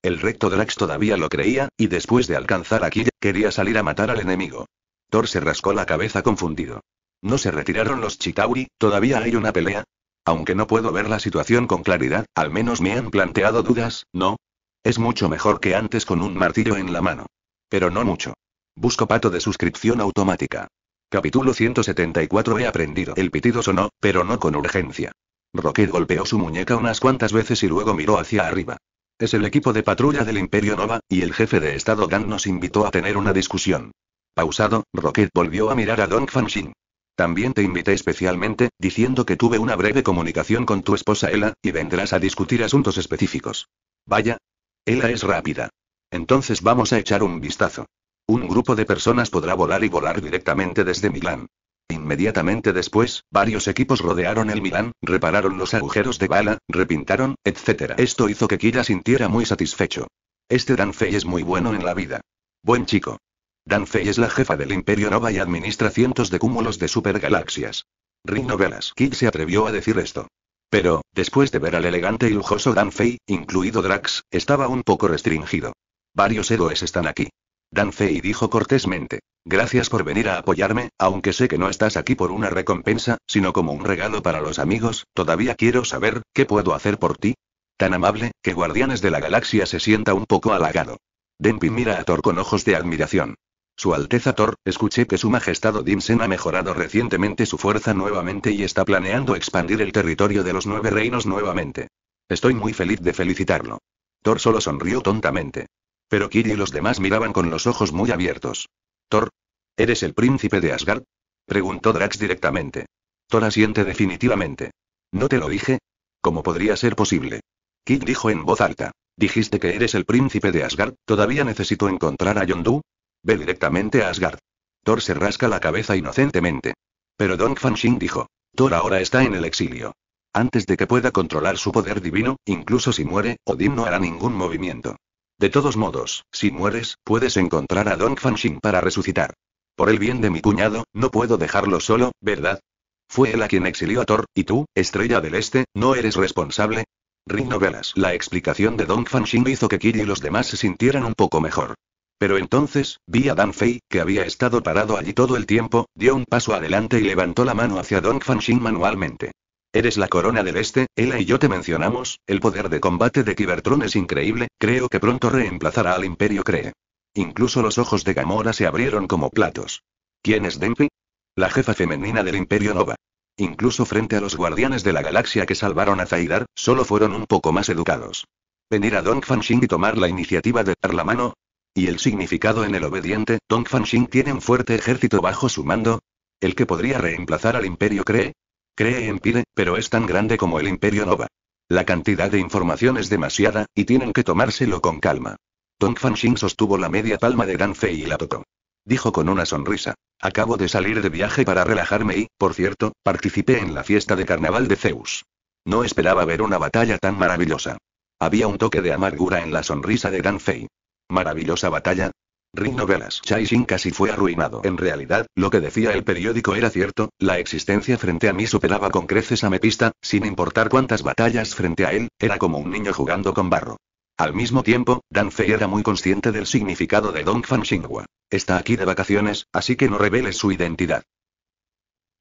El recto Drax todavía lo creía, y después de alcanzar a Kid, quería salir a matar al enemigo. Thor se rascó la cabeza confundido. ¿No se retiraron los Chitauri? ¿Todavía hay una pelea? Aunque no puedo ver la situación con claridad, al menos me han planteado dudas, ¿no? Es mucho mejor que antes con un martillo en la mano. Pero no mucho. Busco pato de suscripción automática. Capítulo 174. He aprendido. El pitido sonó, pero no con urgencia. Rocket golpeó su muñeca unas cuantas veces y luego miró hacia arriba. Es el equipo de patrulla del Imperio Nova, y el jefe de Estado Gan nos invitó a tener una discusión. Pausado, Rocket volvió a mirar a Dongfang Xing. También te invité especialmente, diciendo que tuve una breve comunicación con tu esposa Hela, y vendrás a discutir asuntos específicos. Vaya. Hela es rápida. Entonces vamos a echar un vistazo. Un grupo de personas podrá volar y volar directamente desde Milán. Inmediatamente después, varios equipos rodearon el Milán, repararon los agujeros de bala, repintaron, etc. Esto hizo que Kira sintiera muy satisfecho. Este Danfei es muy bueno en la vida. Buen chico. Danfei es la jefa del Imperio Nova y administra cientos de cúmulos de supergalaxias. Ring Novelas. Kid se atrevió a decir esto. Pero, después de ver al elegante y lujoso Danfei, incluido Drax, estaba un poco restringido. Varios héroes están aquí. Danfei dijo cortésmente. Gracias por venir a apoyarme, aunque sé que no estás aquí por una recompensa, sino como un regalo para los amigos, todavía quiero saber, ¿qué puedo hacer por ti? Tan amable, que Guardianes de la Galaxia se sienta un poco halagado. Denpin mira a Thor con ojos de admiración. Su Alteza Thor, escuché que su majestad Odin Sen ha mejorado recientemente su fuerza nuevamente y está planeando expandir el territorio de los 9 reinos nuevamente. Estoy muy feliz de felicitarlo. Thor solo sonrió tontamente. Pero Kid y los demás miraban con los ojos muy abiertos. Thor, ¿eres el príncipe de Asgard? Preguntó Drax directamente. Thor asiente definitivamente. ¿No te lo dije? ¿Cómo podría ser posible? Kid dijo en voz alta. ¿Dijiste que eres el príncipe de Asgard? ¿Todavía necesito encontrar a Yondu? Ve directamente a Asgard. Thor se rasca la cabeza inocentemente. Pero Dongfang Xing dijo. Thor ahora está en el exilio. Antes de que pueda controlar su poder divino, incluso si muere, Odin no hará ningún movimiento. De todos modos, si mueres, puedes encontrar a Dongfang Xing para resucitar. Por el bien de mi cuñado, no puedo dejarlo solo, ¿verdad? Fue él a quien exilió a Thor, y tú, Estrella del Este, ¿no eres responsable? Ring Novelas. La explicación de Dongfang Xing hizo que Kid y los demás se sintieran un poco mejor. Pero entonces, vi a Danfei, que había estado parado allí todo el tiempo, dio un paso adelante y levantó la mano hacia Dongfang Xing manualmente. Eres la Corona del Este, Hela y yo te mencionamos, el poder de combate de Cybertron es increíble, creo que pronto reemplazará al Imperio Cree. Incluso los ojos de Gamora se abrieron como platos. ¿Quién es Danfei? La jefa femenina del Imperio Nova. Incluso frente a los Guardianes de la Galaxia que salvaron a Zaidar, solo fueron un poco más educados. Venir a Dongfang Xing y tomar la iniciativa de dar la mano... ¿Y el significado en el obediente? ¿Dongfang Xing tiene un fuerte ejército bajo su mando? ¿El que podría reemplazar al Imperio Cree? Cree en Pire, pero es tan grande como el Imperio Nova. La cantidad de información es demasiada, y tienen que tomárselo con calma. Dongfang Xing sostuvo la media palma de Danfei y la tocó. Dijo con una sonrisa. Acabo de salir de viaje para relajarme y, por cierto, participé en la fiesta de carnaval de Zeus. No esperaba ver una batalla tan maravillosa. Había un toque de amargura en la sonrisa de Danfei. ¿Maravillosa batalla? Ring Novelas. Chai Xin casi fue arruinado. En realidad, lo que decía el periódico era cierto, la existencia frente a mí superaba con creces a Mepista, sin importar cuántas batallas frente a él, era como un niño jugando con barro. Al mismo tiempo, Danfei era muy consciente del significado de Dongfang Xinghua. Está aquí de vacaciones, así que no reveles su identidad.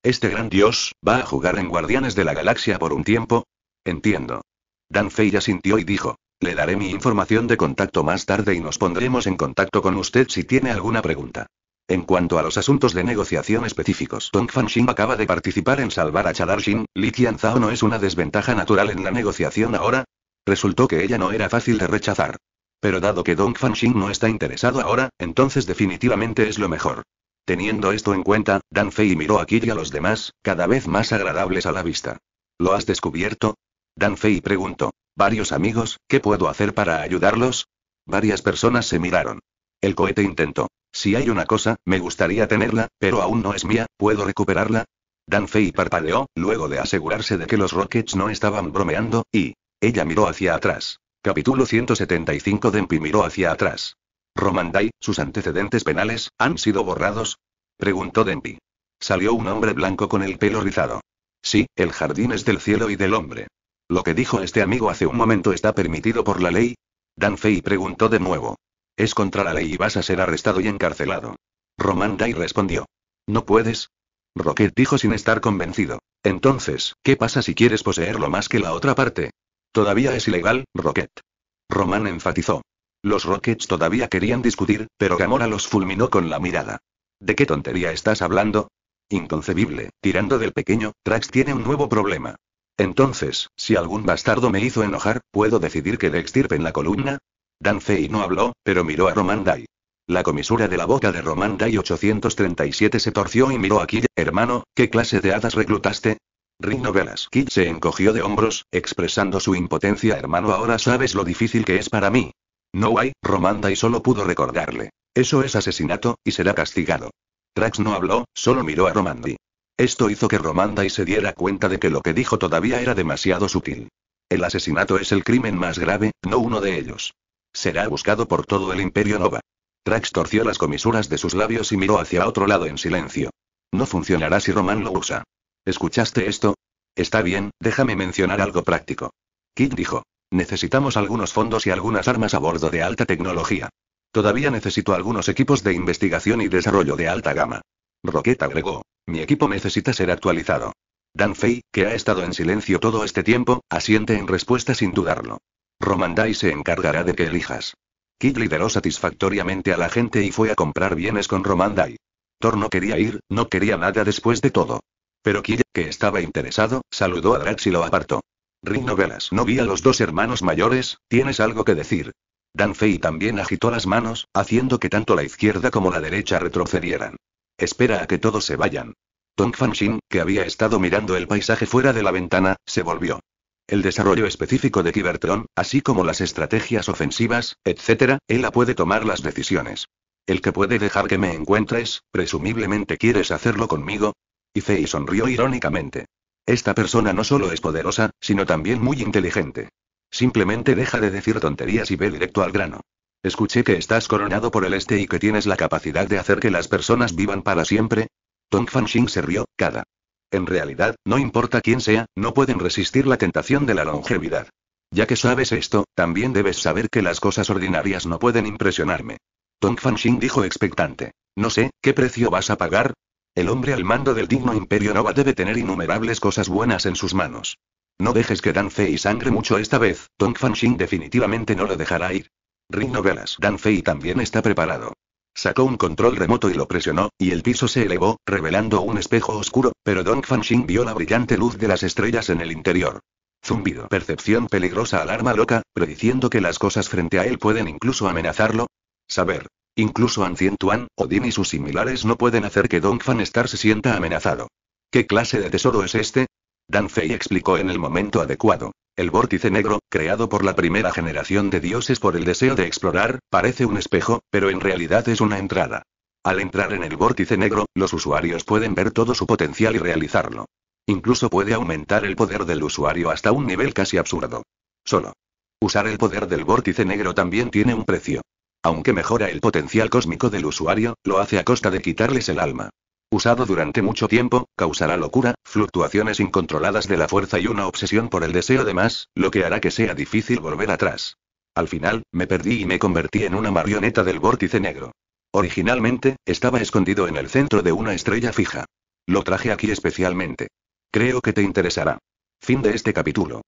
¿Este gran dios, va a jugar en Guardianes de la Galaxia por un tiempo? Entiendo. Danfei asintió y dijo. Le daré mi información de contacto más tarde y nos pondremos en contacto con usted si tiene alguna pregunta. En cuanto a los asuntos de negociación específicos, Dongfang Xing acaba de participar en salvar a Charles Xin, Li Qianzao no es una desventaja natural en la negociación ahora. Resultó que ella no era fácil de rechazar. Pero dado que Dongfang Xing no está interesado ahora, entonces definitivamente es lo mejor. Teniendo esto en cuenta, Danfei miró a Kid y a los demás, cada vez más agradables a la vista. ¿Lo has descubierto? Danfei preguntó. Varios amigos, ¿qué puedo hacer para ayudarlos? Varias personas se miraron. El cohete intentó. Si hay una cosa, me gustaría tenerla, pero aún no es mía, ¿puedo recuperarla? Danfei parpadeó, luego de asegurarse de que los Rockets no estaban bromeando, y... Ella miró hacia atrás. Capítulo 175. Danfei miró hacia atrás. ¿Rhomann Dey, sus antecedentes penales, han sido borrados? Preguntó Danfei. Salió un hombre blanco con el pelo rizado. Sí, el jardín es del cielo y del hombre. ¿Lo que dijo este amigo hace un momento está permitido por la ley? Danfei preguntó de nuevo. Es contra la ley y vas a ser arrestado y encarcelado. Rhomann Dey respondió. ¿No puedes? Rocket dijo sin estar convencido. Entonces, ¿qué pasa si quieres poseerlo más que la otra parte? Todavía es ilegal, Rocket. Rhomann enfatizó. Los Rockets todavía querían discutir, pero Gamora los fulminó con la mirada. ¿De qué tontería estás hablando? Inconcebible, tirando del pequeño, Drax tiene un nuevo problema. Entonces, si algún bastardo me hizo enojar, ¿puedo decidir que le extirpen la columna? Danfei no habló, pero miró a Rhomann Dey. La comisura de la boca de Rhomann Dey 837 se torció y miró a Kid. Hermano, ¿qué clase de hadas reclutaste? Ring Novelas. Kid se encogió de hombros, expresando su impotencia. Hermano, ahora sabes lo difícil que es para mí. No hay, Rhomann Dey solo pudo recordarle. Eso es asesinato, y será castigado. Drax no habló, solo miró a Rhomann Dey. Esto hizo que Rhomann Dey se diera cuenta de que lo que dijo todavía era demasiado sutil. El asesinato es el crimen más grave, no uno de ellos. Será buscado por todo el Imperio Nova. Drax torció las comisuras de sus labios y miró hacia otro lado en silencio. No funcionará si Rhomann lo usa. ¿Escuchaste esto? Está bien, déjame mencionar algo práctico. Kid dijo. Necesitamos algunos fondos y algunas armas a bordo de alta tecnología. Todavía necesito algunos equipos de investigación y desarrollo de alta gama. Rocket agregó. Mi equipo necesita ser actualizado. Danfei, que ha estado en silencio todo este tiempo, asiente en respuesta sin dudarlo. Rhomann Dey se encargará de que elijas. Kid lideró satisfactoriamente a la gente y fue a comprar bienes con Rhomann Dey. Thor no quería ir, no quería nada después de todo. Pero Kid, que estaba interesado, saludó a Drax y lo apartó. Ring Novelas. No vi a los dos hermanos mayores, ¿tienes algo que decir? Danfei también agitó las manos, haciendo que tanto la izquierda como la derecha retrocedieran. Espera a que todos se vayan. Dongfang Xing, que había estado mirando el paisaje fuera de la ventana, se volvió. El desarrollo específico de Cybertron, así como las estrategias ofensivas, etc., Hela puede tomar las decisiones. El que puede dejar que me encuentres, presumiblemente quieres hacerlo conmigo. Y Fei sonrió irónicamente. Esta persona no solo es poderosa, sino también muy inteligente. Simplemente deja de decir tonterías y ve directo al grano. Escuché que estás coronado por el este y que tienes la capacidad de hacer que las personas vivan para siempre. Dongfang Xing se rió, cada. En realidad, no importa quién sea, no pueden resistir la tentación de la longevidad. Ya que sabes esto, también debes saber que las cosas ordinarias no pueden impresionarme. Dongfang Xing dijo expectante. No sé, ¿qué precio vas a pagar? El hombre al mando del digno imperio Nova debe tener innumerables cosas buenas en sus manos. No dejes que Danfei sangre mucho esta vez, Dongfang Xing definitivamente no lo dejará ir. Ring Novelas. Danfei también está preparado. Sacó un control remoto y lo presionó, y el piso se elevó, revelando un espejo oscuro, pero Dongfang Xing vio la brillante luz de las estrellas en el interior. Zumbido. Percepción peligrosa. Alarma loca, prediciendo que las cosas frente a él pueden incluso amenazarlo. Saber. Incluso Ancient One, Odin y sus similares no pueden hacer que Dongfang Star se sienta amenazado. ¿Qué clase de tesoro es este? Danfei explicó en el momento adecuado. El vórtice negro, creado por la primera generación de dioses por el deseo de explorar, parece un espejo, pero en realidad es una entrada. Al entrar en el vórtice negro, los usuarios pueden ver todo su potencial y realizarlo. Incluso puede aumentar el poder del usuario hasta un nivel casi absurdo. Solo. Usar el poder del vórtice negro también tiene un precio. Aunque mejora el potencial cósmico del usuario, lo hace a costa de quitarles el alma. Usado durante mucho tiempo, causará locura, fluctuaciones incontroladas de la fuerza y una obsesión por el deseo de más, lo que hará que sea difícil volver atrás. Al final, me perdí y me convertí en una marioneta del vórtice negro. Originalmente, estaba escondido en el centro de una estrella fija. Lo traje aquí especialmente. Creo que te interesará. Fin de este capítulo.